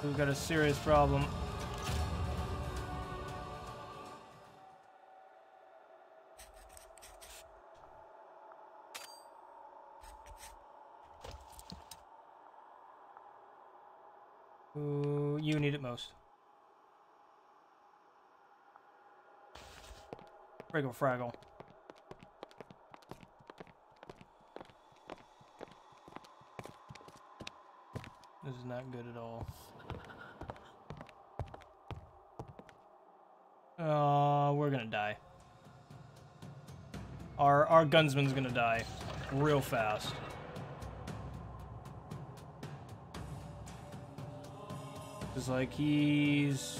We've got a serious problem. You need it most. Fraggle, fraggle. This is not good at all. We're gonna die. Our gunsman's gonna die real fast. It's like he's...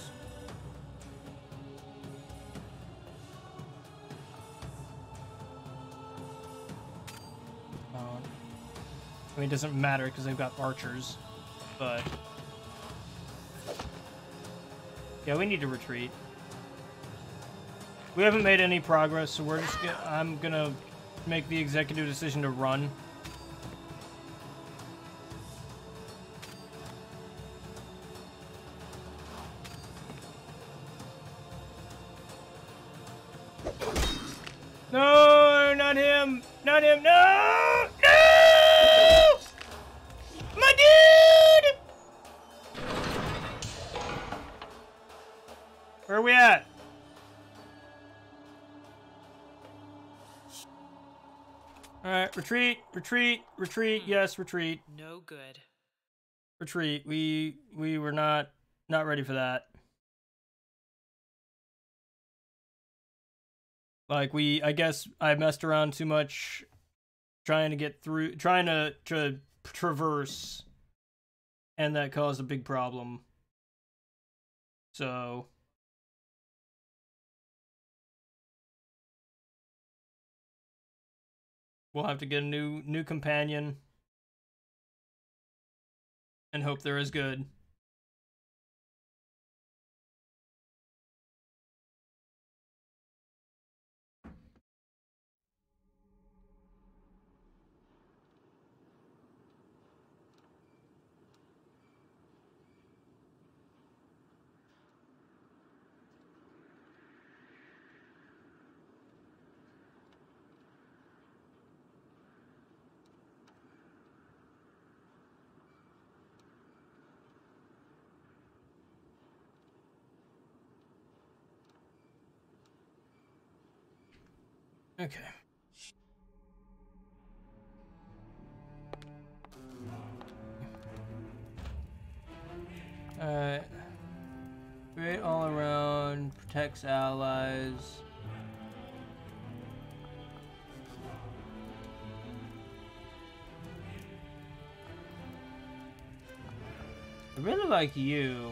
I mean, it doesn't matter because they've got archers, but... Yeah, we need to retreat. We haven't made any progress, so we're just gonna, I'm gonna make the executive decision to run. No, not him! Not him! No! No! My dude! Where are we at? Alright, retreat, retreat, retreat, yes, retreat. No good. Retreat. We were not ready for that. Like, I guess I messed around too much trying to get through, trying to traverse, and that caused a big problem. So... we'll have to get a new companion. And hope they're as good. Okay. Alright. Great all around, protects allies. I really like you.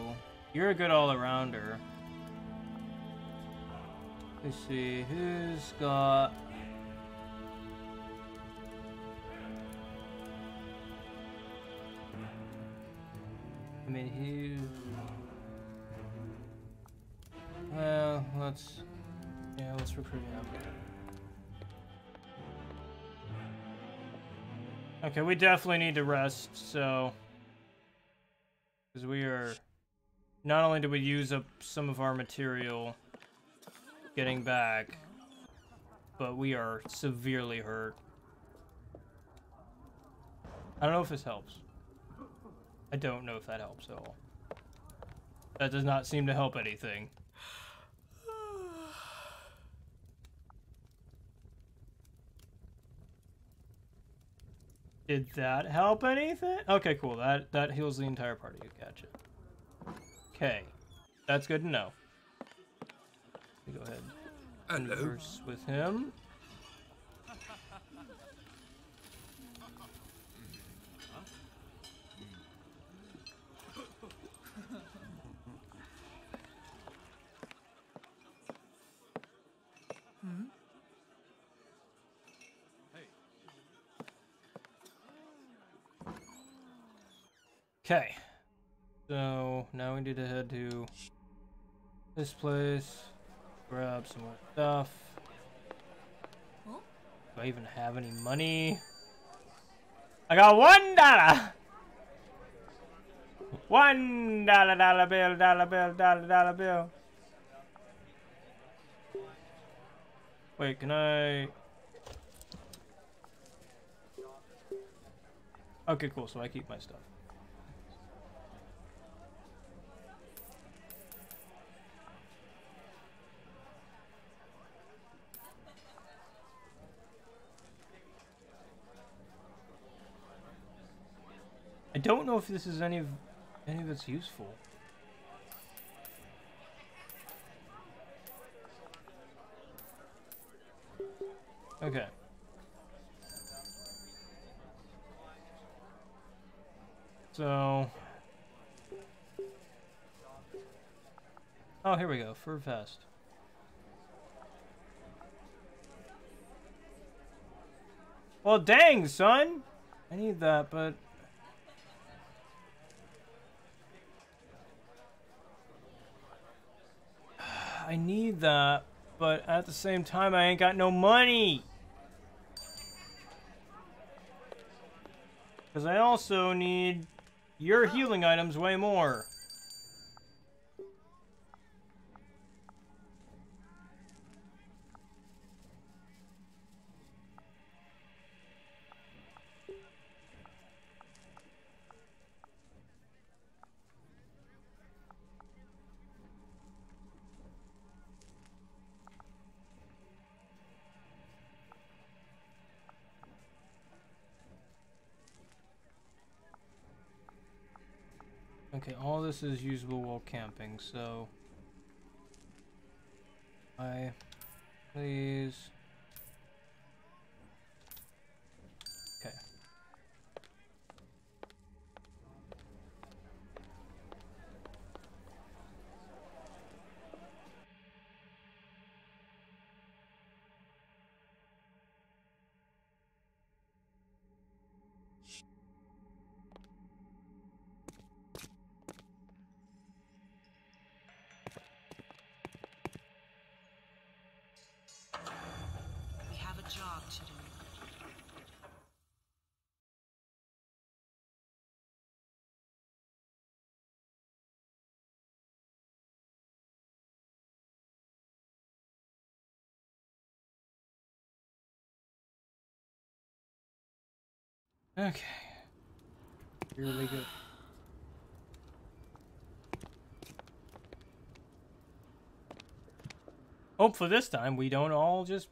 You're a good all-arounder. Let's see, who's got... I mean, well, let's recruit him. Okay, we definitely need to rest, so... because we are... not only do we use up some of our material getting back, but we are severely hurt. I don't know if this helps. I don't know if that helps at all. That does not seem to help anything. Did that help anything? Okay, cool. That heals the entire party. Gotcha. Okay. That's good to know. Go ahead. Hello. Converse with him. Okay. So now we need to head to this place. Grab some more stuff. Huh? Do I even have any money? I got $1! $1 dollar bill. Wait, can I... okay, cool, so I keep my stuff. I don't know if this is any of it's useful. Okay. So, oh, here we go. Fur vest. Well, dang, son. I need that, but. I need that, but at the same time, I ain't got no money. Because I also need your healing items way more. Okay, all this is usable while camping, so I please. Okay. Okay, here we go. Hopefully this time we don't all just...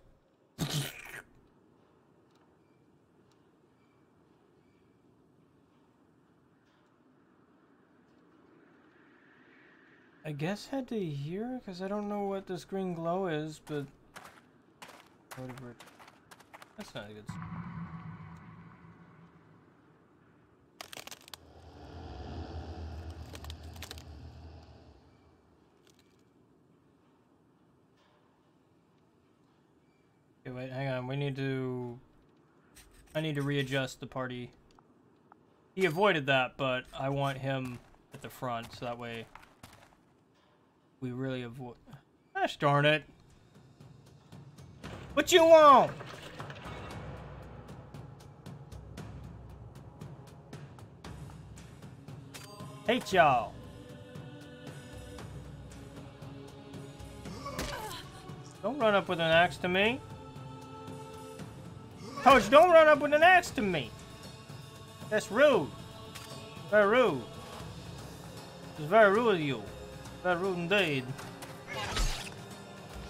I guess head to here, because I don't know what this green glow is, but... whatever. That's not a good... Wait, hang on, we need to... I need to readjust the party. He avoided that, but I want him at the front, so that way we really avoid... Gosh darn it! What you want? Hate y'all! Don't run up with an axe to me! Coach, don't run up with an axe to me. That's rude. Very rude. It's very rude of you. Very rude indeed.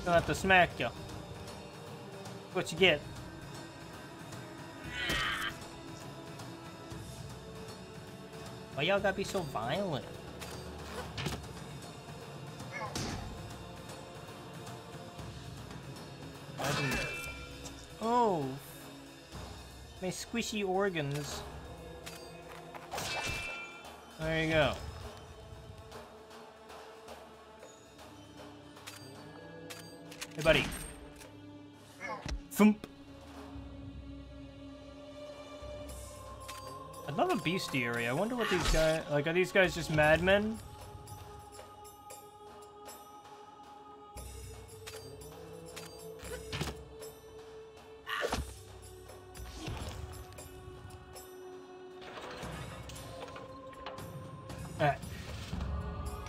Gonna have to smack you. What you get? Why y'all gotta be so violent? Oh. My squishy organs. There you go. Hey, buddy. Thump. I love a bestiary. I wonder what these guys... Like, are these guys just madmen?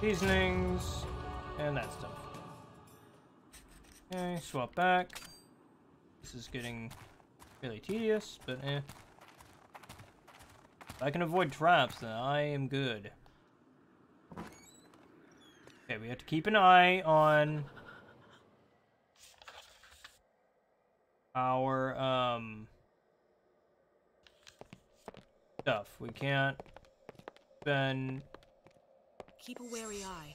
Seasonings and that stuff. Okay, swap back. This is getting really tedious, but eh. If I can avoid traps, then I am good. Okay, we have to keep an eye on our stuff. We can't spend... Keep a wary eye.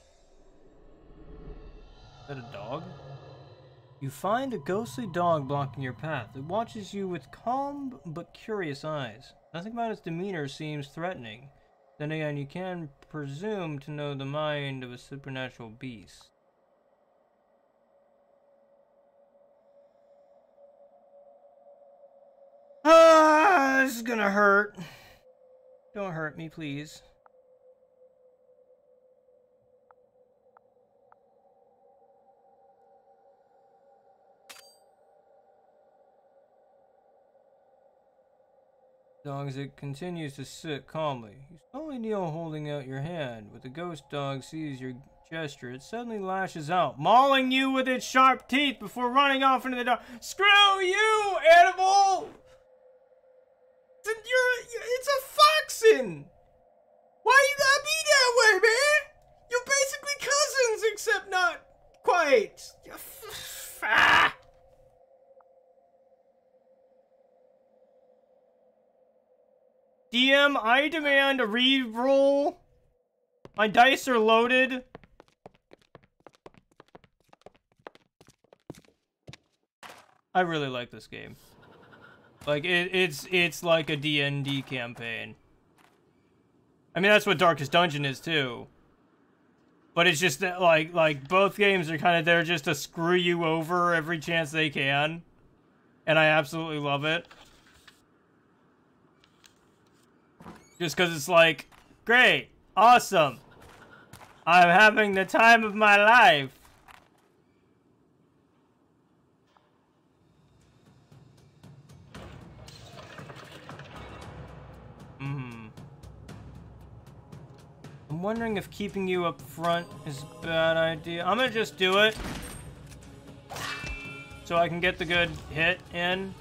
Is that a dog? You find a ghostly dog blocking your path. It watches you with calm but curious eyes. Nothing about its demeanor seems threatening. Then again, you can presume to know the mind of a supernatural beast. Ah, this is gonna hurt. Don't hurt me, please. dog as it continues to sit calmly. You slowly kneel holding out your hand. When the ghost dog sees your gesture, it suddenly lashes out, mauling you with its sharp teeth before running off into the dark. Screw you, animal! It's a foxin! Why you gotta be that way, man? You're basically cousins, except not quite. Ah. DM, I demand a re-roll. My dice are loaded. I really like this game. Like it's like a D&D campaign. I mean, that's what Darkest Dungeon is too. But it's just that, like both games are kind of there just to screw you over every chance they can, and I absolutely love it. Just because it's like, great, awesome, I'm having the time of my life. I'm wondering if keeping you up front is a bad idea. I'm gonna just do it so I can get the good hit in.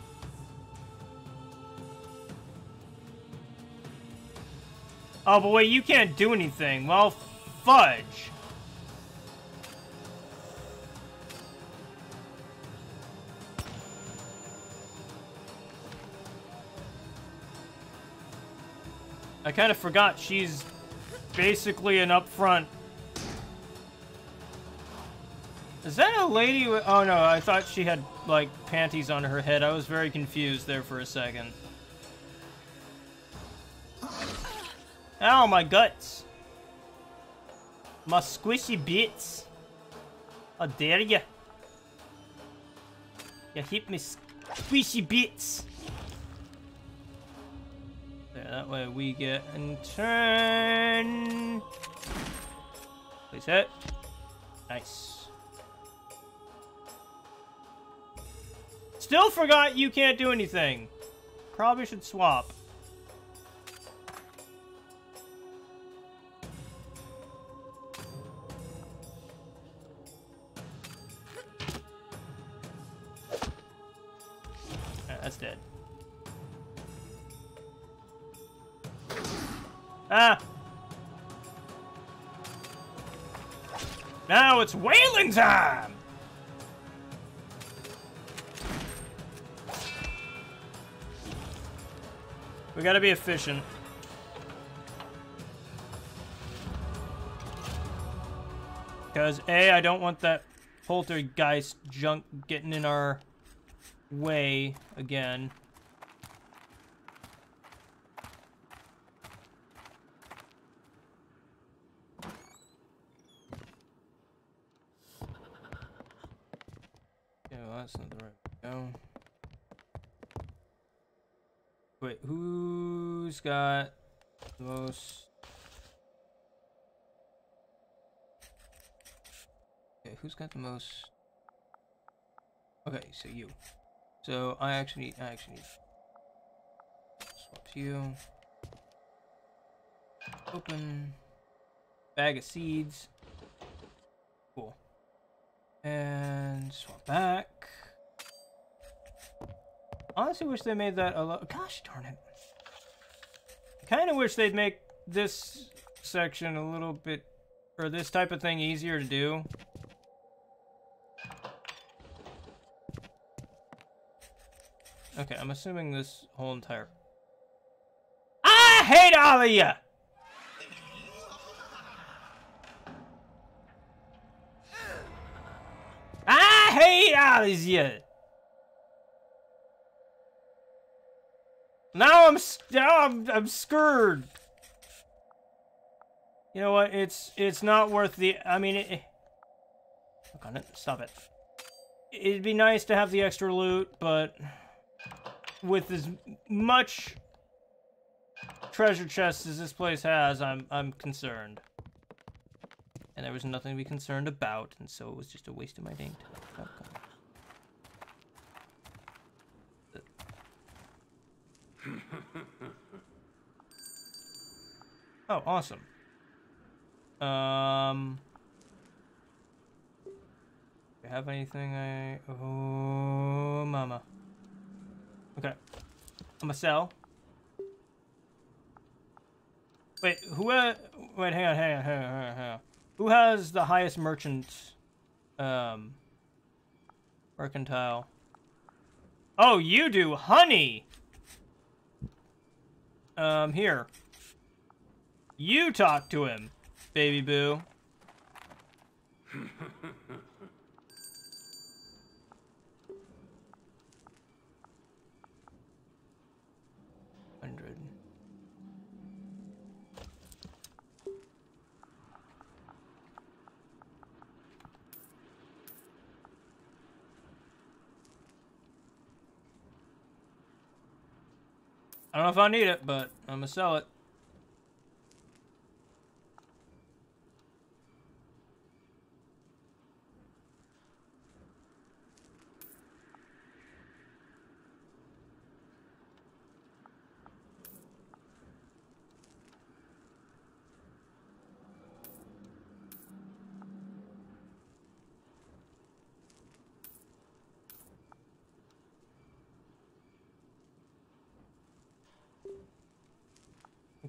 Oh, but wait, you can't do anything. Well, fudge. I kind of forgot she's basically an upfront. Is that a lady with, oh no, I thought she had like panties on her head. I was very confused there for a second. Ow, my guts. My squishy bits. How dare ya? You hit me squishy bits. That way we get in turn. Please hit. Nice. Still forgot you can't do anything. Probably should swap. That's dead. Ah! Now it's whaling time! We gotta be efficient. Because A, I don't want that poltergeist junk getting in our way again. That's not the right one. No. Wait, who's got the most? Okay, who's got the most? Okay, so you. So I actually need. Swap to you. Open. Bag of seeds. Cool. And swap back. Honestly, wish they made that a lot. Gosh darn it! I kind of wish they'd make this section a little bit, or this type of thing easier to do. Okay, I'm assuming this whole entire. I hate all of you. I hate all of you. Now I'm screwed. You know what? It's not worth the. I mean, look on it. Stop it. It'd be nice to have the extra loot, but with as much treasure chests as this place has, I'm concerned. And there was nothing to be concerned about, and so it was just a waste of my dang time. Okay. Oh, awesome. Do I have anything I... Oh, mama. Okay. I'm gonna sell. Wait, wait, hang on. Who has the highest merchant... mercantile? Oh, you do, honey! Here. You talk to him, baby boo. I don't know if I need it, but I'm gonna sell it.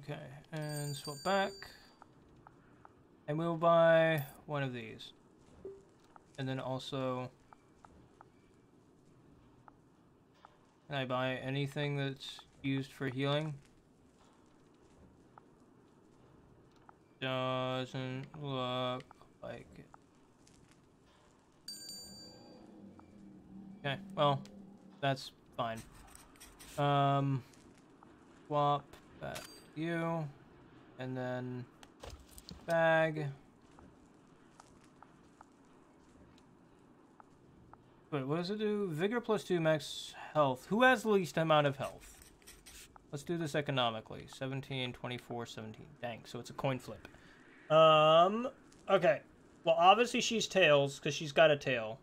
Okay, and swap back. And we'll buy one of these. And then also... Can I buy anything that's used for healing? Doesn't look like it. Okay, well, that's fine. Swap back. You, and then bag. Wait, what does it do? Vigor plus 2 max health. Who has the least amount of health? Let's do this economically. 17, 24, 17. Dang, so it's a coin flip. Okay. Well, obviously she's tails, because she's got a tail.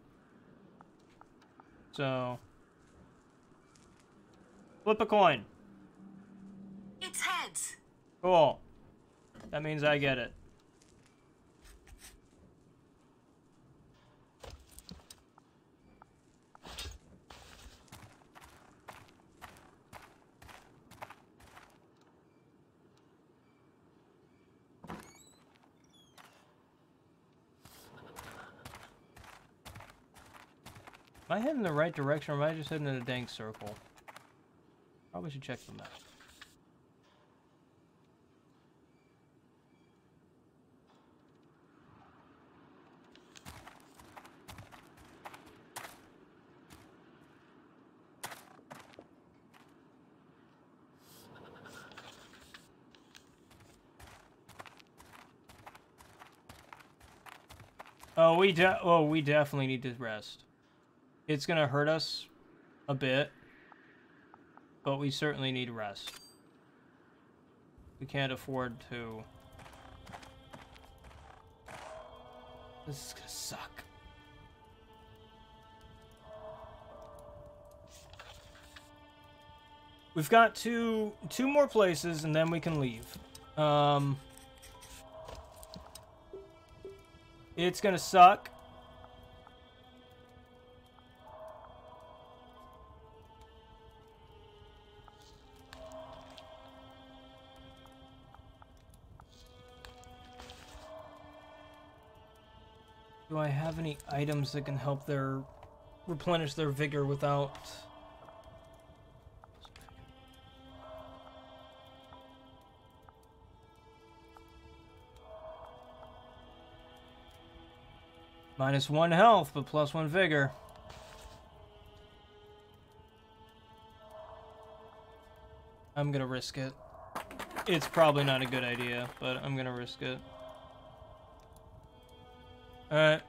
So. Flip a coin. It's heads. Cool. That means I get it. Am I heading in the right direction or am I just heading in a dang circle? Probably should check the map. Oh, we definitely need to rest. It's gonna hurt us a bit, but we certainly need rest. We can't afford to. This is gonna suck. We've got two more places, and then we can leave. It's gonna suck. Do I have any items that can help their replenish their vigor without? Minus 1 health, but plus 1 vigor. I'm gonna risk it. It's probably not a good idea, but I'm gonna risk it. Alright.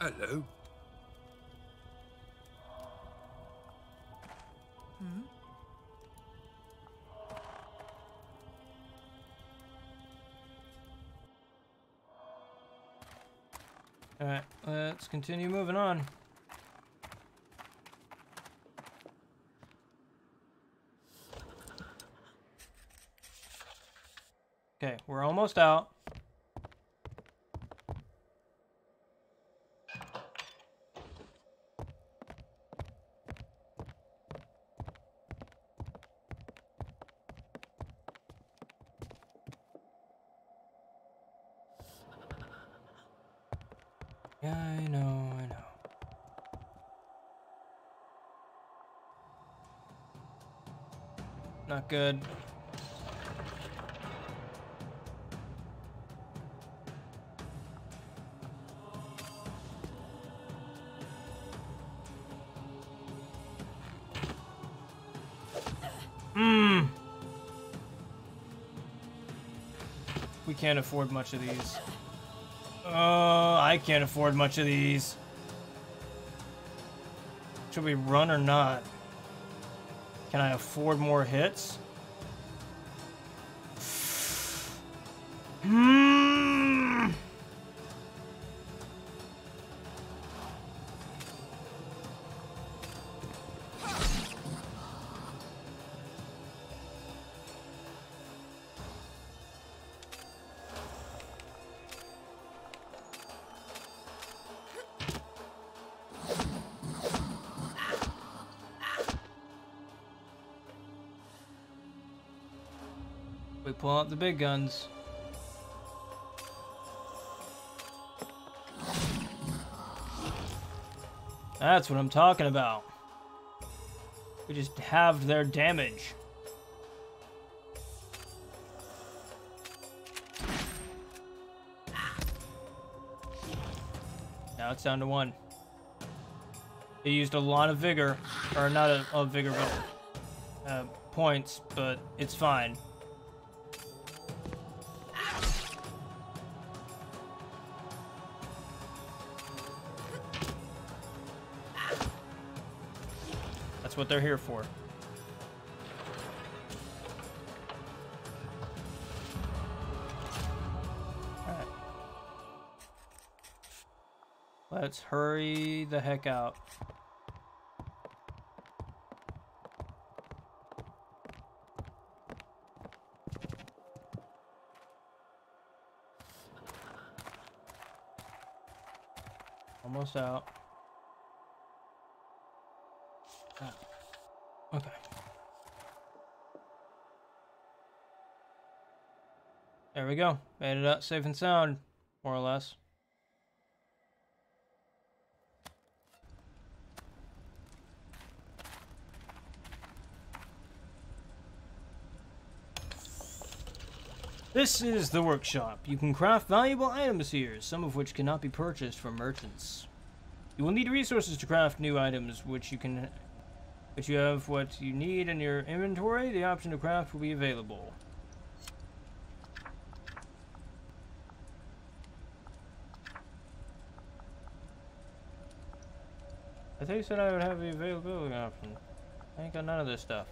Hello. Alright, let's continue moving on. Okay, we're almost out. Not good. We can't afford much of these. Oh, I can't afford much of these. Should we run or not? Can I afford more hits? Pull out the big guns. That's what I'm talking about. We just halved their damage. Now it's down to one. They used a lot of vigor, or not a vigor, but points, but it's fine. That's what they're here for. All right. Let's hurry the heck out. Almost out. Okay. There we go. Made it out safe and sound, more or less. This is the workshop. You can craft valuable items here, some of which cannot be purchased from merchants. You will need resources to craft new items, which you have what you need in your inventory. The option to craft will be available. I think you said I would have the availability option. I ain't got none of this stuff.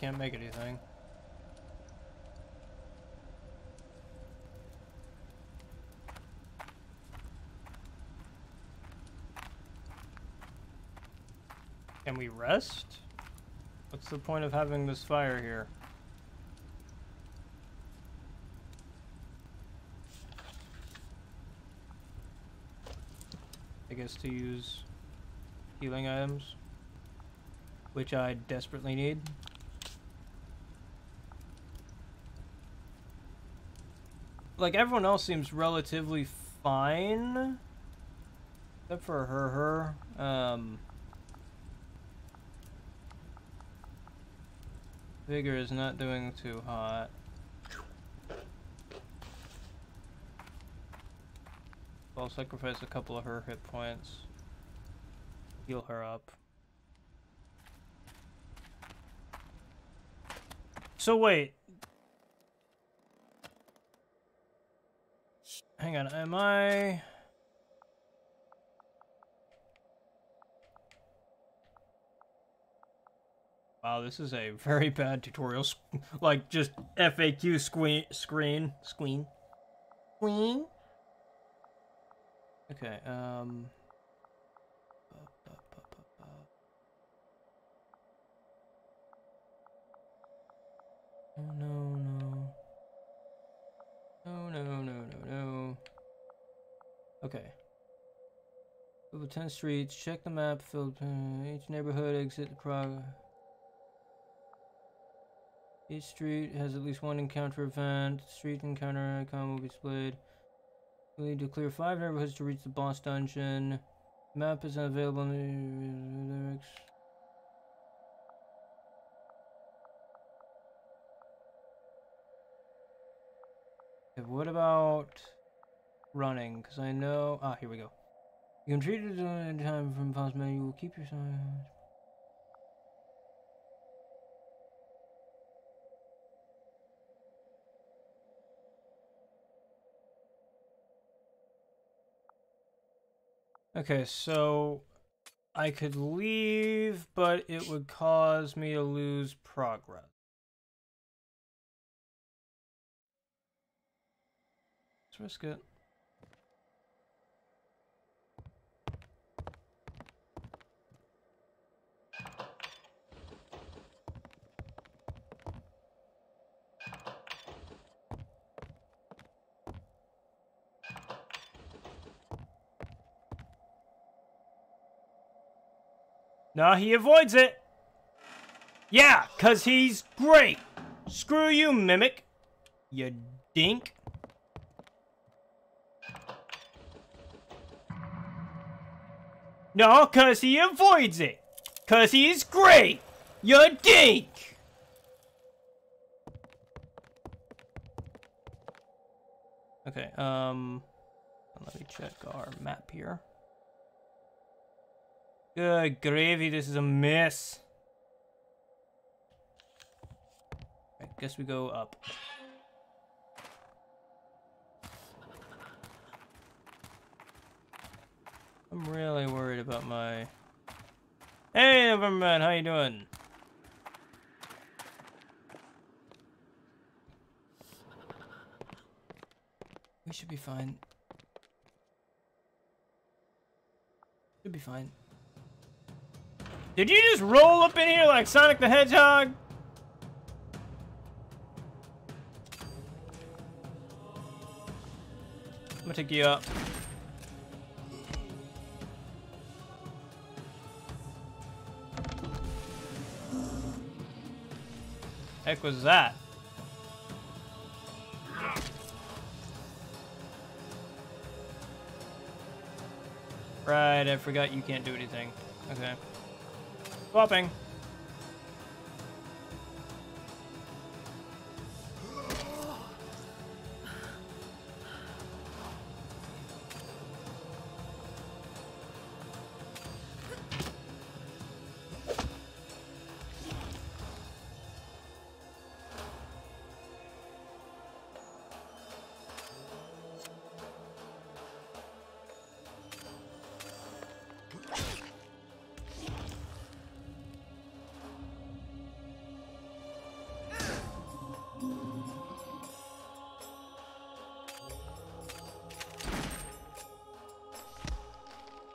Can't make anything. Can we rest? What's the point of having this fire here? I guess to use healing items, which I desperately need. Like, everyone else seems relatively fine. Except for her. Vigor is not doing too hot. I'll sacrifice a couple of her hit points. Heal her up. So wait. Hang on, am I... Wow, this is a very bad tutorial. Like, just FAQ screen. Okay, No. Okay. Over 10 streets, check the map, fill each neighborhood, exit the prog. Each street has at least one encounter event. Street encounter icon will be displayed. We need to clear 5 neighborhoods to reach the boss dungeon. The map is unavailable in the lyrics. What about running? Because I know... Ah, here we go. You can treat it in time from boss menu. You will keep your sign. Okay, so... I could leave, but it would cause me to lose progress. Risk it. Nah, he avoids it. Yeah, cause he's great. Screw you, Mimic. You dink. No, cause he avoids it. Cause he's great. You're dink. Okay, let me check our map here. Good gravy, this is a miss. I guess we go up. I'm really worried about my... Hey, Neverman, how you doing? We should be fine. Should be fine. Did you just roll up in here like Sonic the Hedgehog? I'm gonna take you up. Heck was that? Right, I forgot you can't do anything. Okay. Swapping.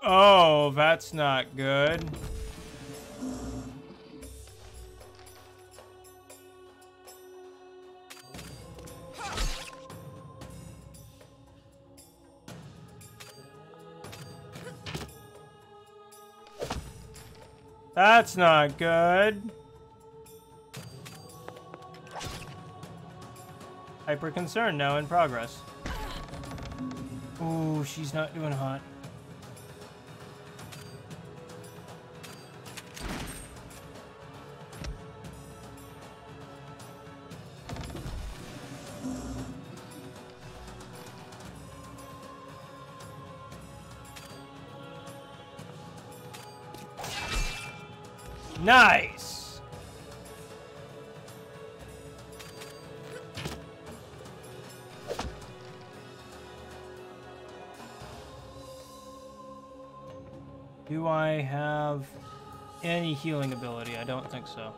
Oh, that's not good. That's not good. Hyper concern now in progress. Ooh, she's not doing hot. Nice! Do I have any healing ability? I don't think so.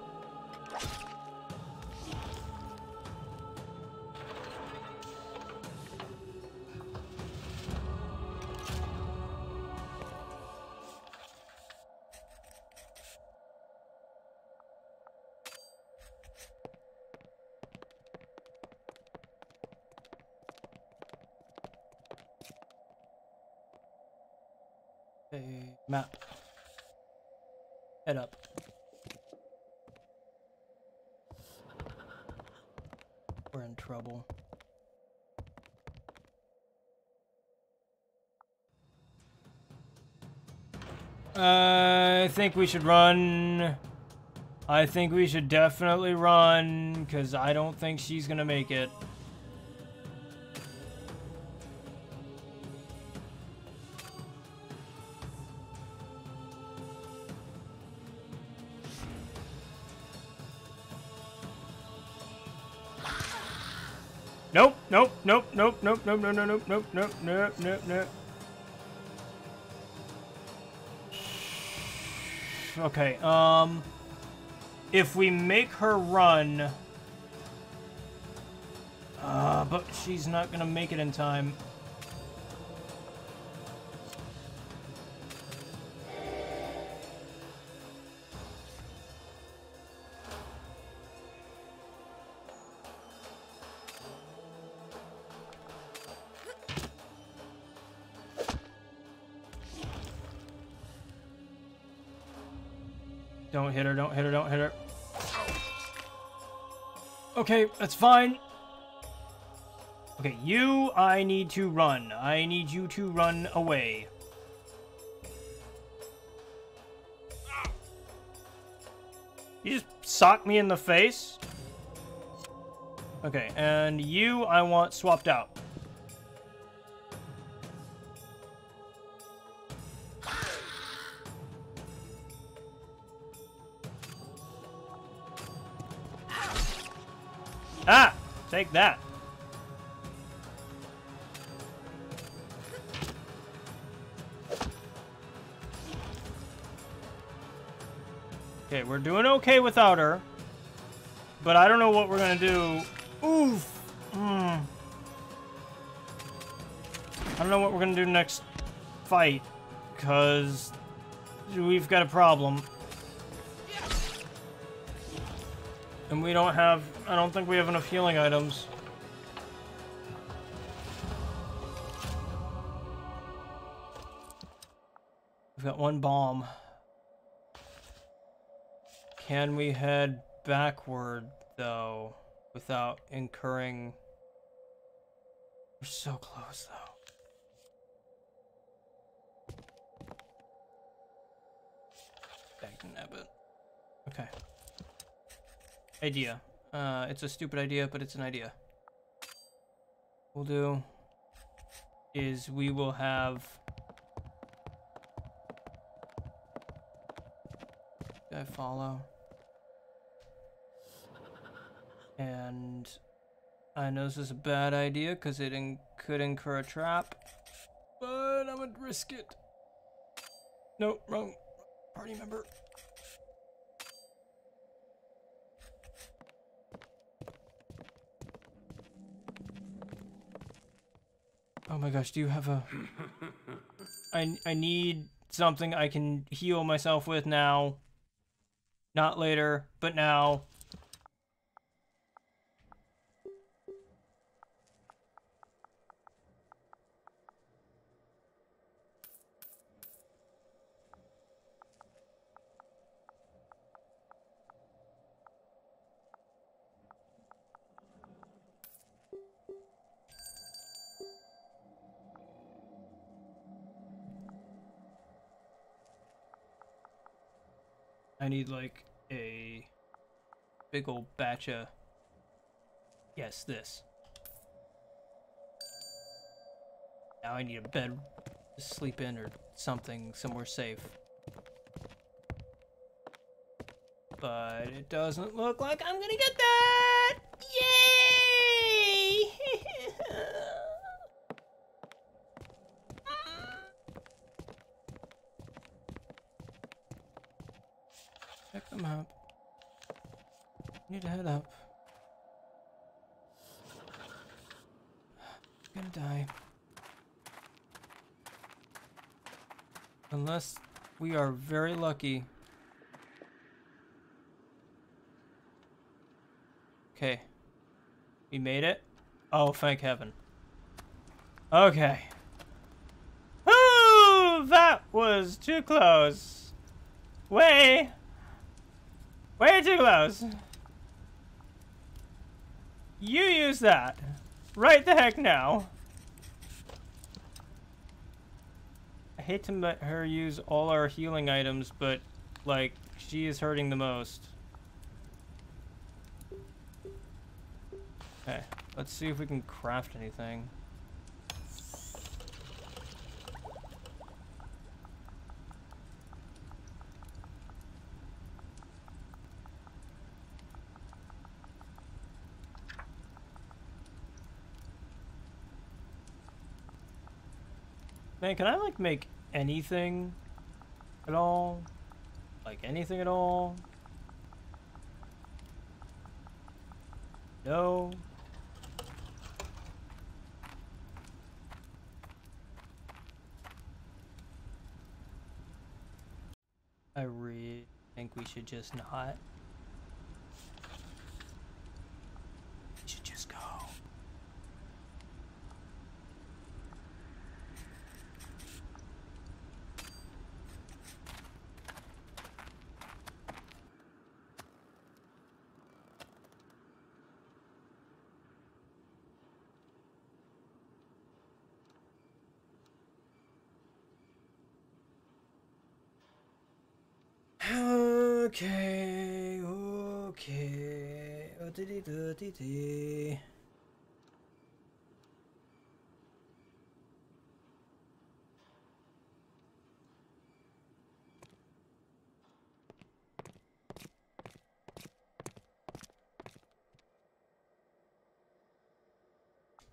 Map. Head up. We're in trouble. I think we should run. I think we should definitely run, because I don't think she's gonna make it. Nope. Okay, if we make her run, but she's not gonna make it in time. Don't hit her. Okay, that's fine. Okay, you, I need to run. I need you to run away. You just sock me in the face. Okay, and you, I want swapped out. Ah! Take that. Okay, we're doing okay without her. But I don't know what we're gonna do. Oof! I don't know what we're gonna do next fight. Because we've got a problem. And we don't have... I don't think we have enough healing items. We've got one bomb. Can we head backward, though, without incurring... We're so close, though. Dagnabbit. Okay. Idea. It's a stupid idea, but it's an idea. What we'll do is we will have... I follow. And I know this is a bad idea because it could incur a trap, but I'm gonna risk it. Nope, wrong party member. Oh my gosh, do you have a... I need something I can heal myself with now. Not later, but now. I need, like, a big old batch of... Yes, this. Now I need a bed to sleep in or something, somewhere safe. But it doesn't look like I'm gonna get that! Yay! Check the map. Need to head up. I'm gonna die. Unless we are very lucky. Okay. We made it. Oh, thank heaven. Okay. Oh, that was too close. Way too close. You use that. Right the heck now. I hate to let her use all our healing items, but, like, she is hurting the most. Okay, let's see if we can craft anything. Man, can I, like, make anything at all? Like, anything at all? No. I really think we should just not. We should just go. Okay, okay.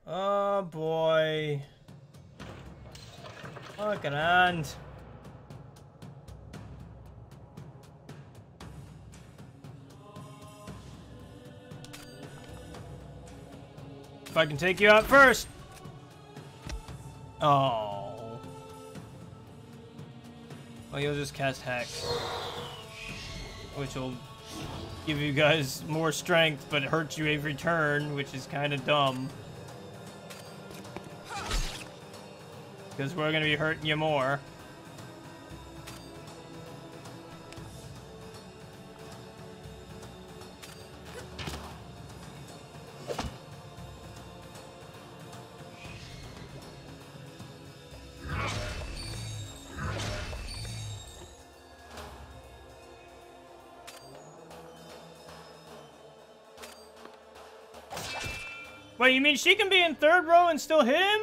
Oh boy. Look at that. If I can take you out first. Oh. Well, you'll just cast Hex, which will give you guys more strength, but it hurts you every turn, which is kind of dumb. Because we're going to be hurting you more. Wait, you mean she can be in third row and still hit him?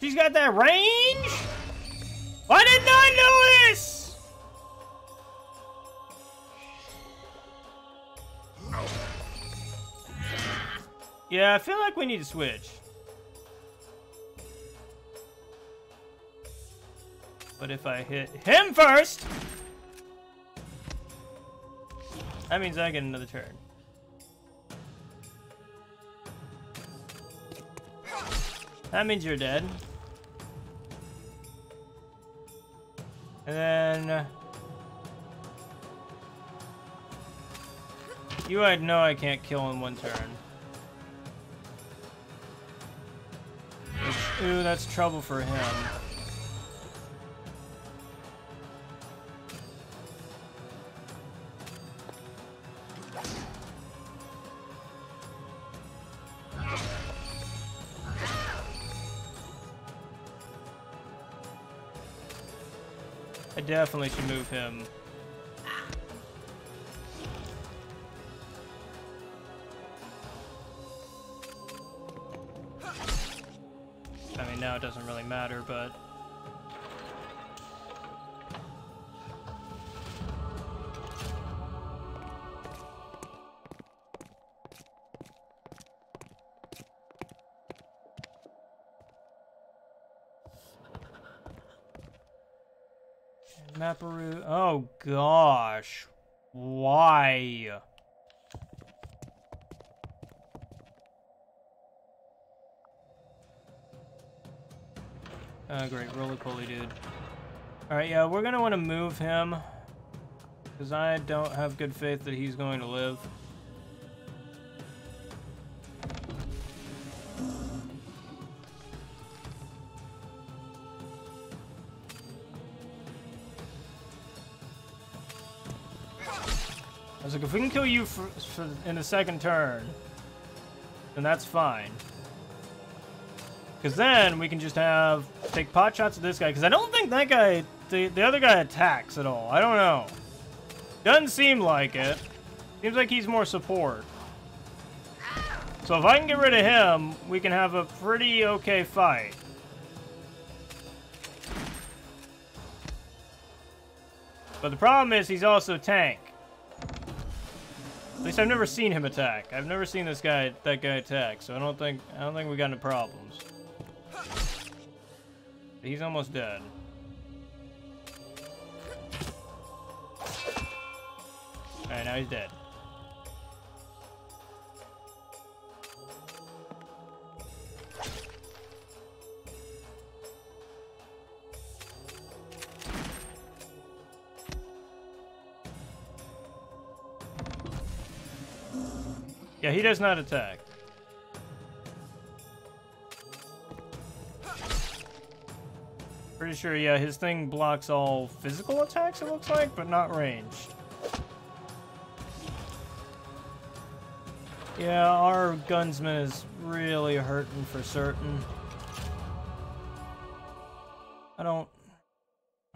She's got that range? Why didn't I know this? Yeah, I feel like we need to switch. But if I hit him first, that means I get another turn. That means you're dead. And then... you, I'd know I can't kill in one turn. Which, ooh, that's trouble for him. Definitely should move him. I mean, now it doesn't really matter, but... oh gosh. Why? Oh, great. Roly-poly, dude. Alright, yeah, we're going to want to move him. Because I don't have good faith that he's going to live. I was like, if we can kill you in the second turn, then that's fine. Because then we can just have... Take pot shots at this guy, because I don't think that guy... The other guy attacks at all. I don't know. Doesn't seem like it. Seems like he's more support. So if I can get rid of him, we can have a pretty okay fight. But the problem is he's also tank. At least I've never seen him attack. I've never seen this guy, that guy attack. So I don't think we got any problems. He's almost dead. Alright, now he's dead. Yeah, he does not attack. Pretty sure, yeah, his thing blocks all physical attacks, it looks like, but not ranged. Yeah, our gunsman is really hurting for certain. I don't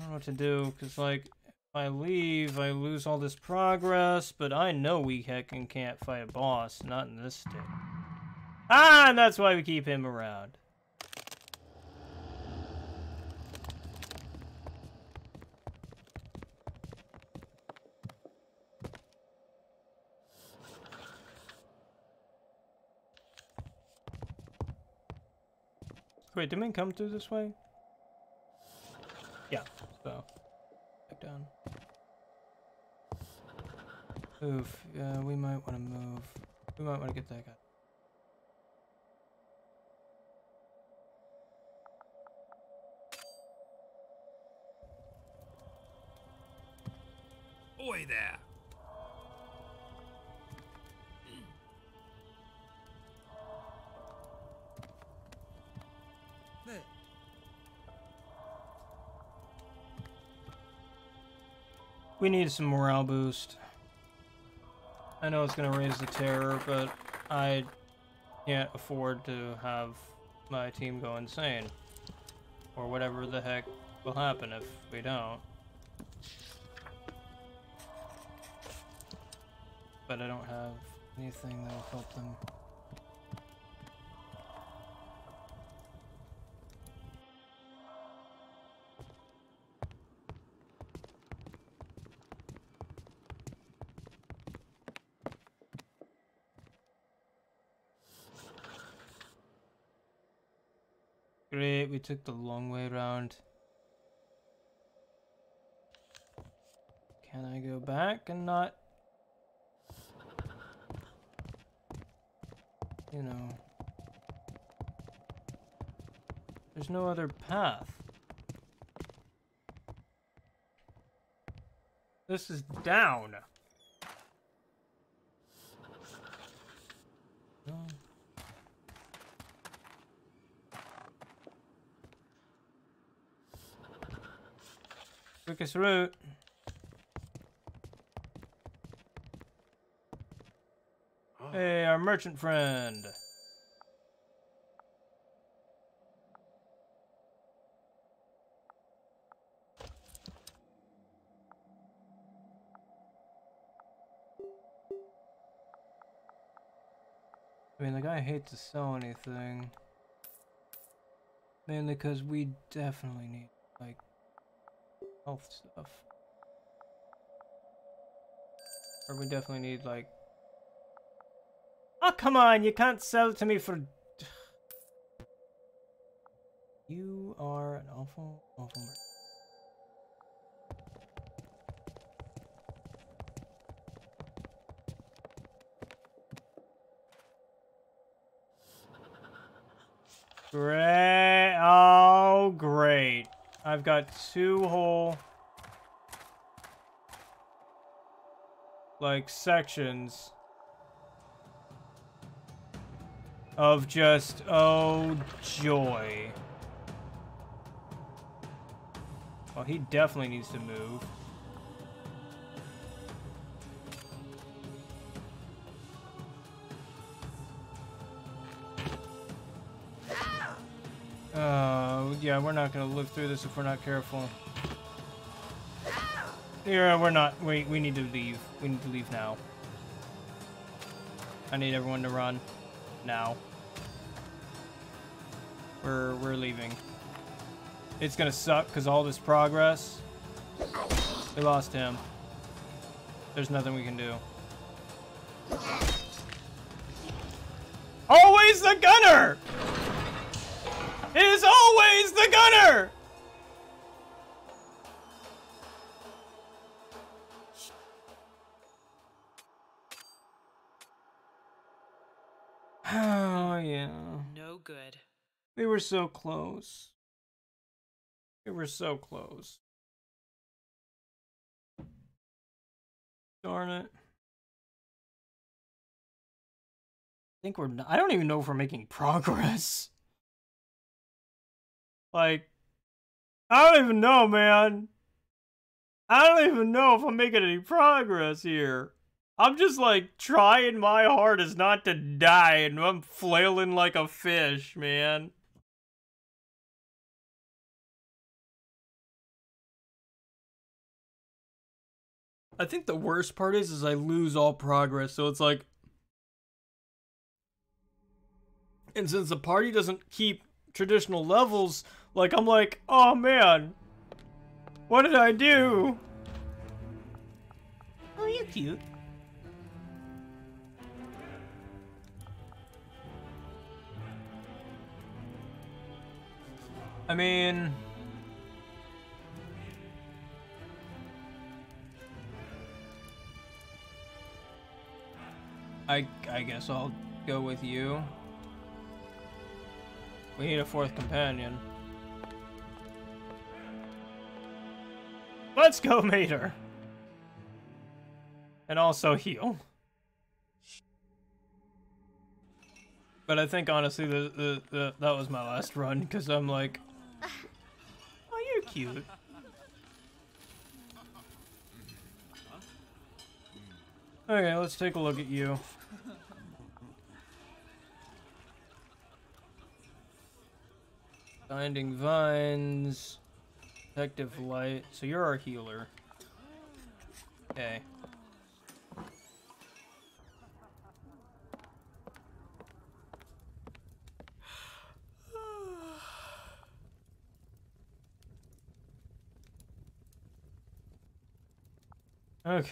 know what to do, because, like, if I leave, I lose all this progress, but I know we heckin' can't fight a boss, not in this state. Ah, and that's why we keep him around. Wait, didn't we come through this way? Yeah, so. Back down. Oof, yeah, we might want to move. We might want to get that guy. Oi there! We need some morale boost. I know it's gonna raise the terror, but I can't afford to have my team go insane. Or whatever the heck will happen if we don't. But I don't have anything that will help them. Great, we took the long way around. Can I go back and not... You know... There's no other path. This is down. No. Quickest route. Oh. Hey, our merchant friend. I mean, like, I hate to sell anything. Mainly because we definitely need, like, health stuff. Or we definitely need, like... Oh, come on! You can't sell to me for... You are an awful, awful... Great. Oh, great. I've got two whole, like, sections of just, oh, joy. Well, he definitely needs to move. Yeah, we're not going to live through this if we're not careful. Yeah, we're not. We need to leave. We need to leave now. I need everyone to run. Now. We're leaving. It's going to suck because all this progress. We lost him. There's nothing we can do. Always the gunner! It is always the gunner! Oh, yeah. No good. We were so close. We were so close. Darn it. I think we're not, I don't even know if we're making progress. Like, I don't even know, man. I don't even know if I'm making any progress here. I'm just, like, trying my hardest not to die, and I'm flailing like a fish, man. I think the worst part is I lose all progress, so it's like... And since the party doesn't keep traditional levels... Like, I'm like, oh man, what did I do? Oh, you're cute. I mean, I guess I'll go with you. We need a fourth companion. Let's go, Mater! And also heal. But I think, honestly, that was my last run, because I'm like... Oh, you're cute. Okay, let's take a look at you. Binding Vines... Protective Light. So you're our healer. Okay. Okay.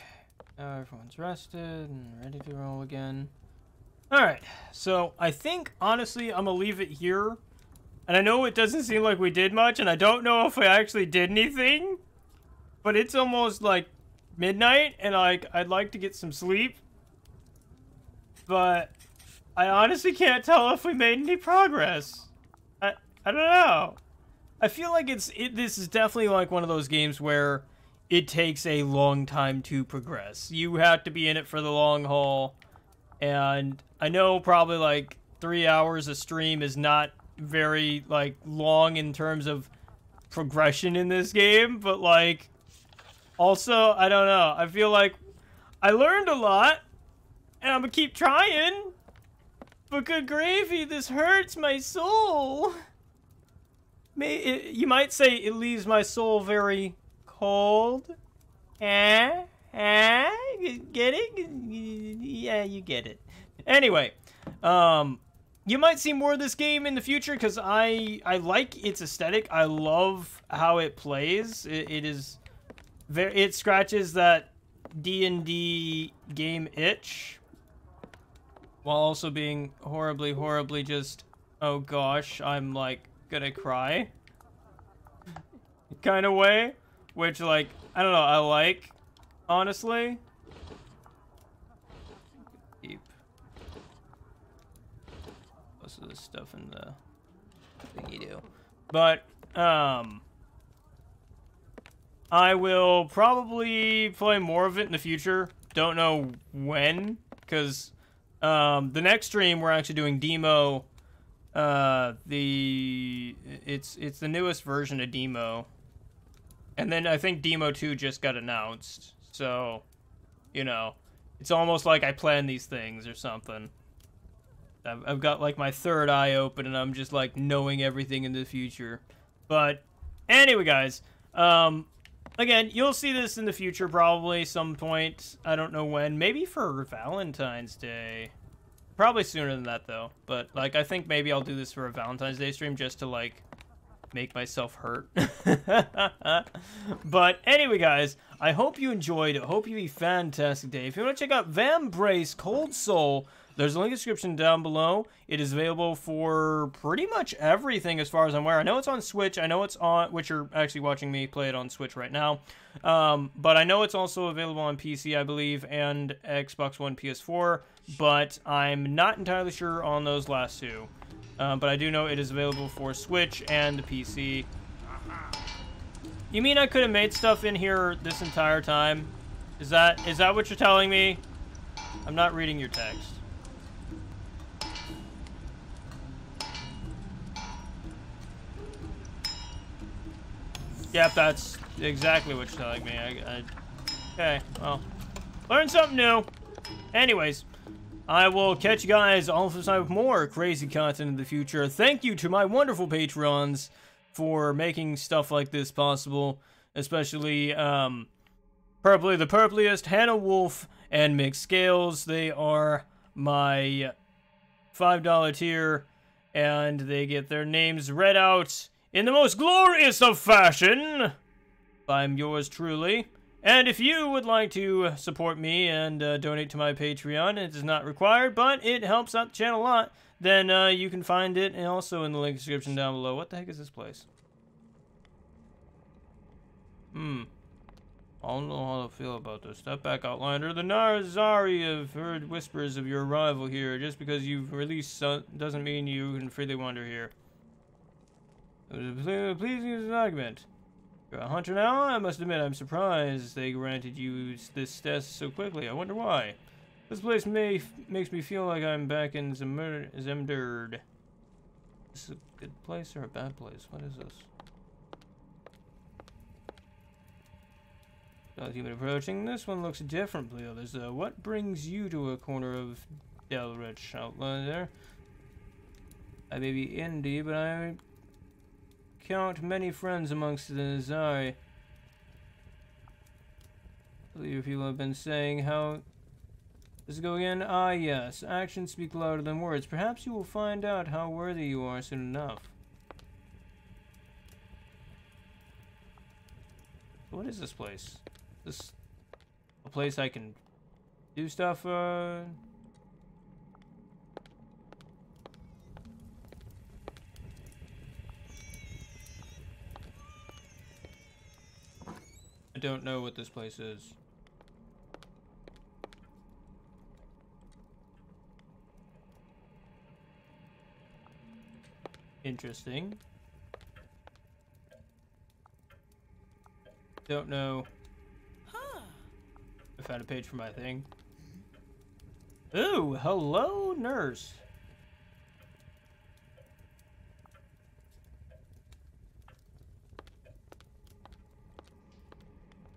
Now everyone's rested and ready to roll again. Alright. So I think, honestly, I'm going to leave it here. And I know it doesn't seem like we did much, and I don't know if I actually did anything, but it's almost like midnight, and I'd like to get some sleep, but I honestly can't tell if we made any progress. I don't know. I feel like this is definitely like one of those games where it takes a long time to progress. You have to be in it for the long haul, and I know probably like 3 hours a stream is not very, like, long in terms of progression in this game, but, like, also, I don't know. I feel like I learned a lot, and I'm gonna keep trying, but good gravy, this hurts my soul. You might say it leaves my soul very cold. Eh? Eh? Get it? Yeah, you get it. Anyway, you might see more of this game in the future because I like its aesthetic. I love how it plays. It is very, it scratches that D&D game itch while also being horribly, horribly just, oh gosh, I'm like gonna cry kind of way, which, like, I don't know, I like, honestly. This stuff in the thing you do. But I will probably play more of it in the future. Don't know when, because the next stream we're actually doing Demo. It's the newest version of Demo, and then I think Demo 2 just got announced. So, you know, it's almost like I plan these things or something. I've got like my third eye open and I'm just like knowing everything in the future. But anyway, guys, again, you'll see this in the future probably some point. I don't know when. Maybe for Valentine's Day. Probably sooner than that though. But like I think maybe I'll do this for a Valentine's Day stream just to like make myself hurt. But anyway, guys, I hope you enjoyed it. I hope you had a fantastic day. If you want to check out Vambrace Cold Soul, there's a link in the description down below. It is available for pretty much everything as far as I'm aware. I know it's on Switch. I know it's on, which you're actually watching me play it on Switch right now. But I know it's also available on PC, I believe, and Xbox One, PS4. But I'm not entirely sure on those last two. But I do know it is available for Switch and the PC. You mean I could have made stuff in here this entire time? Is that what you're telling me? I'm not reading your text. Yep, that's exactly what you're telling me. Okay, well, learn something new. Anyways, I will catch you guys all the time with more crazy content in the future. Thank you to my wonderful Patrons for making stuff like this possible, especially Purpley the Purpliest, Hannah Wolf, and Mick Scales. They are my $5 tier, and they get their names read out in the most glorious of fashion by yours truly. And if you would like to support me and donate to my Patreon, it is not required, but it helps out the channel a lot, then you can find it and also in the link description down below. What the heck is this place? I don't know how to feel about this. Step back, Outlander. The Nazari have heard whispers of your arrival here. Just because you've released doesn't mean you can freely wander here. Please use an argument. You're a hunter now? I must admit, I'm surprised they granted you this test so quickly. I wonder why. This place makes me feel like I'm back in Zemdurd. Is this a good place or a bad place? What is this? Not even approaching. This one looks different, Bleo. There's a, what brings you to a corner of Delridge outline there? I may be indie, but I count many friends amongst the Nazari. I believe people have been saying how... Does it go again? Ah, yes. Actions speak louder than words. Perhaps you will find out how worthy you are soon enough. What is this place? Is this a place I can do stuff? I don't know what this place is. Interesting. Don't know. I found a page for my thing. Ooh, hello, nurse.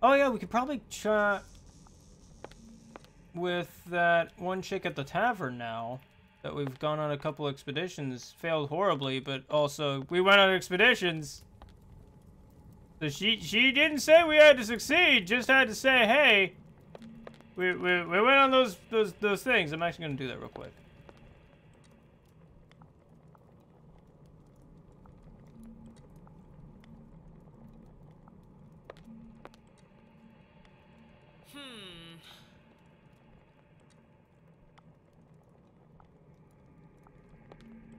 Oh yeah, we could probably chat with that one chick at the tavern now that we've gone on a couple expeditions, failed horribly, but also we went on expeditions. So she didn't say we had to succeed, just had to say, hey, we went on those things. I'm actually gonna do that real quick.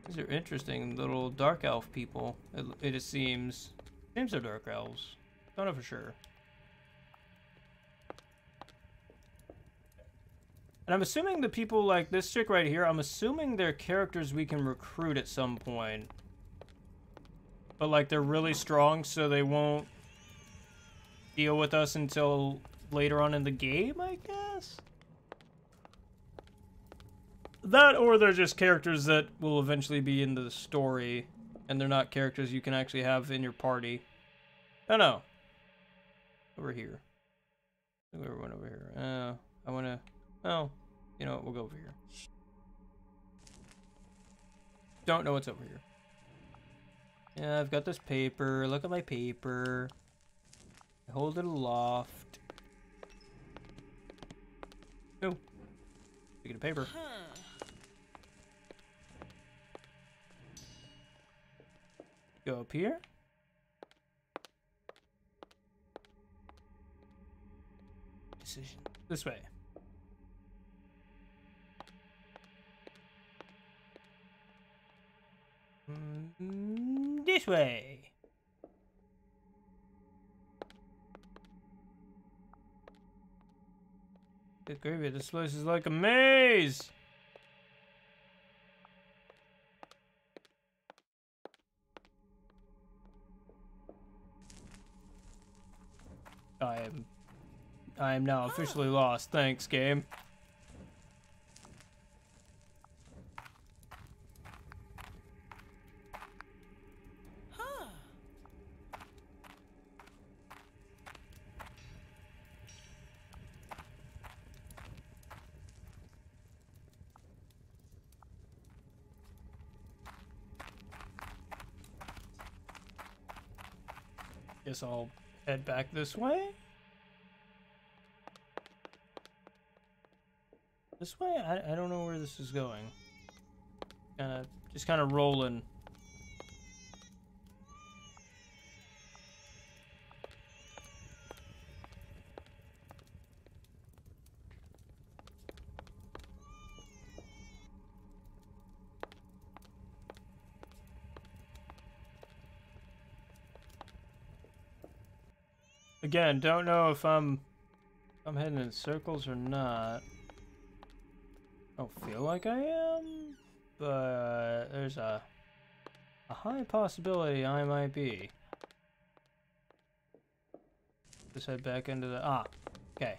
These are interesting little dark elf people. It seems. Seems they're dark elves. Don't know for sure. And I'm assuming the people like this chick right here, I'm assuming they're characters we can recruit at some point. But, like, they're really strong, so they won't deal with us until later on in the game, I guess? That, or they're just characters that will eventually be in the story, and they're not characters you can actually have in your party. Oh, no. Over here. Everyone over here. I want to... Oh, you know what? We'll go over here. Don't know what's over here. Yeah, I've got this paper. Look at my paper. I hold it aloft. Oh. Speaking of paper. Go up here. Decision. This way. This way. Good gravy, this place is like a maze. I am now officially lost. Thanks, game. Guess I'll head back this way. This way? I don't know where this is going. Just kind of rolling. Again, don't know if I'm heading in circles or not. I don't feel like I am, but there's a high possibility I might be. Just head back into the... Ah, okay.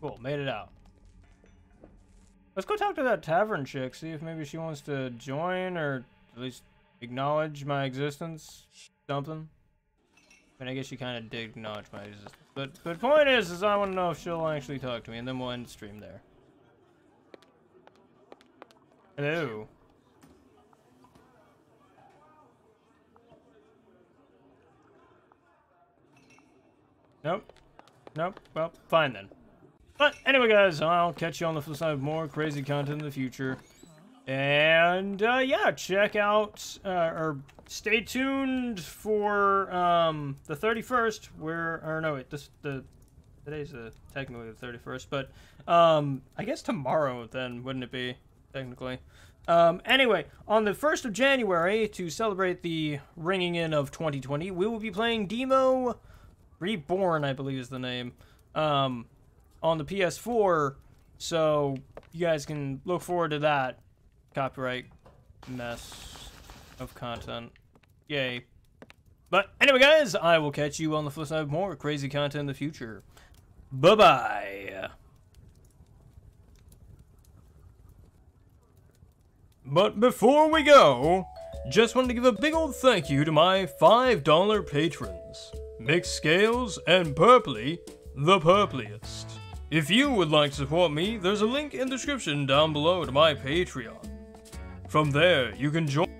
Cool, made it out. Let's go talk to that tavern chick, see if maybe she wants to join or at least acknowledge my existence. Something. I mean, I guess she kind of did acknowledge my existence. But point is I want to know if she'll actually talk to me, and then we'll end the stream there. Hello. Nope. Nope. Well, fine then. But anyway, guys, I'll catch you on the flip side of more crazy content in the future. And, yeah, check out, or stay tuned for, the 31st, where, or no, wait, today's technically the 31st, but, I guess tomorrow then, wouldn't it be, technically? Anyway, on the 1st of January, to celebrate the ringing in of 2020, we will be playing Demo Reborn, I believe is the name, on the PS4, so you guys can look forward to that. Copyright mess of content. Yay. But anyway, guys, I will catch you on the flip side of more crazy content in the future. Bye-bye. But before we go, just wanted to give a big old thank you to my $5 patrons. Mixed Scales and Purpley, the Purpliest. If you would like to support me, there's a link in the description down below to my Patreon. From there, you can join...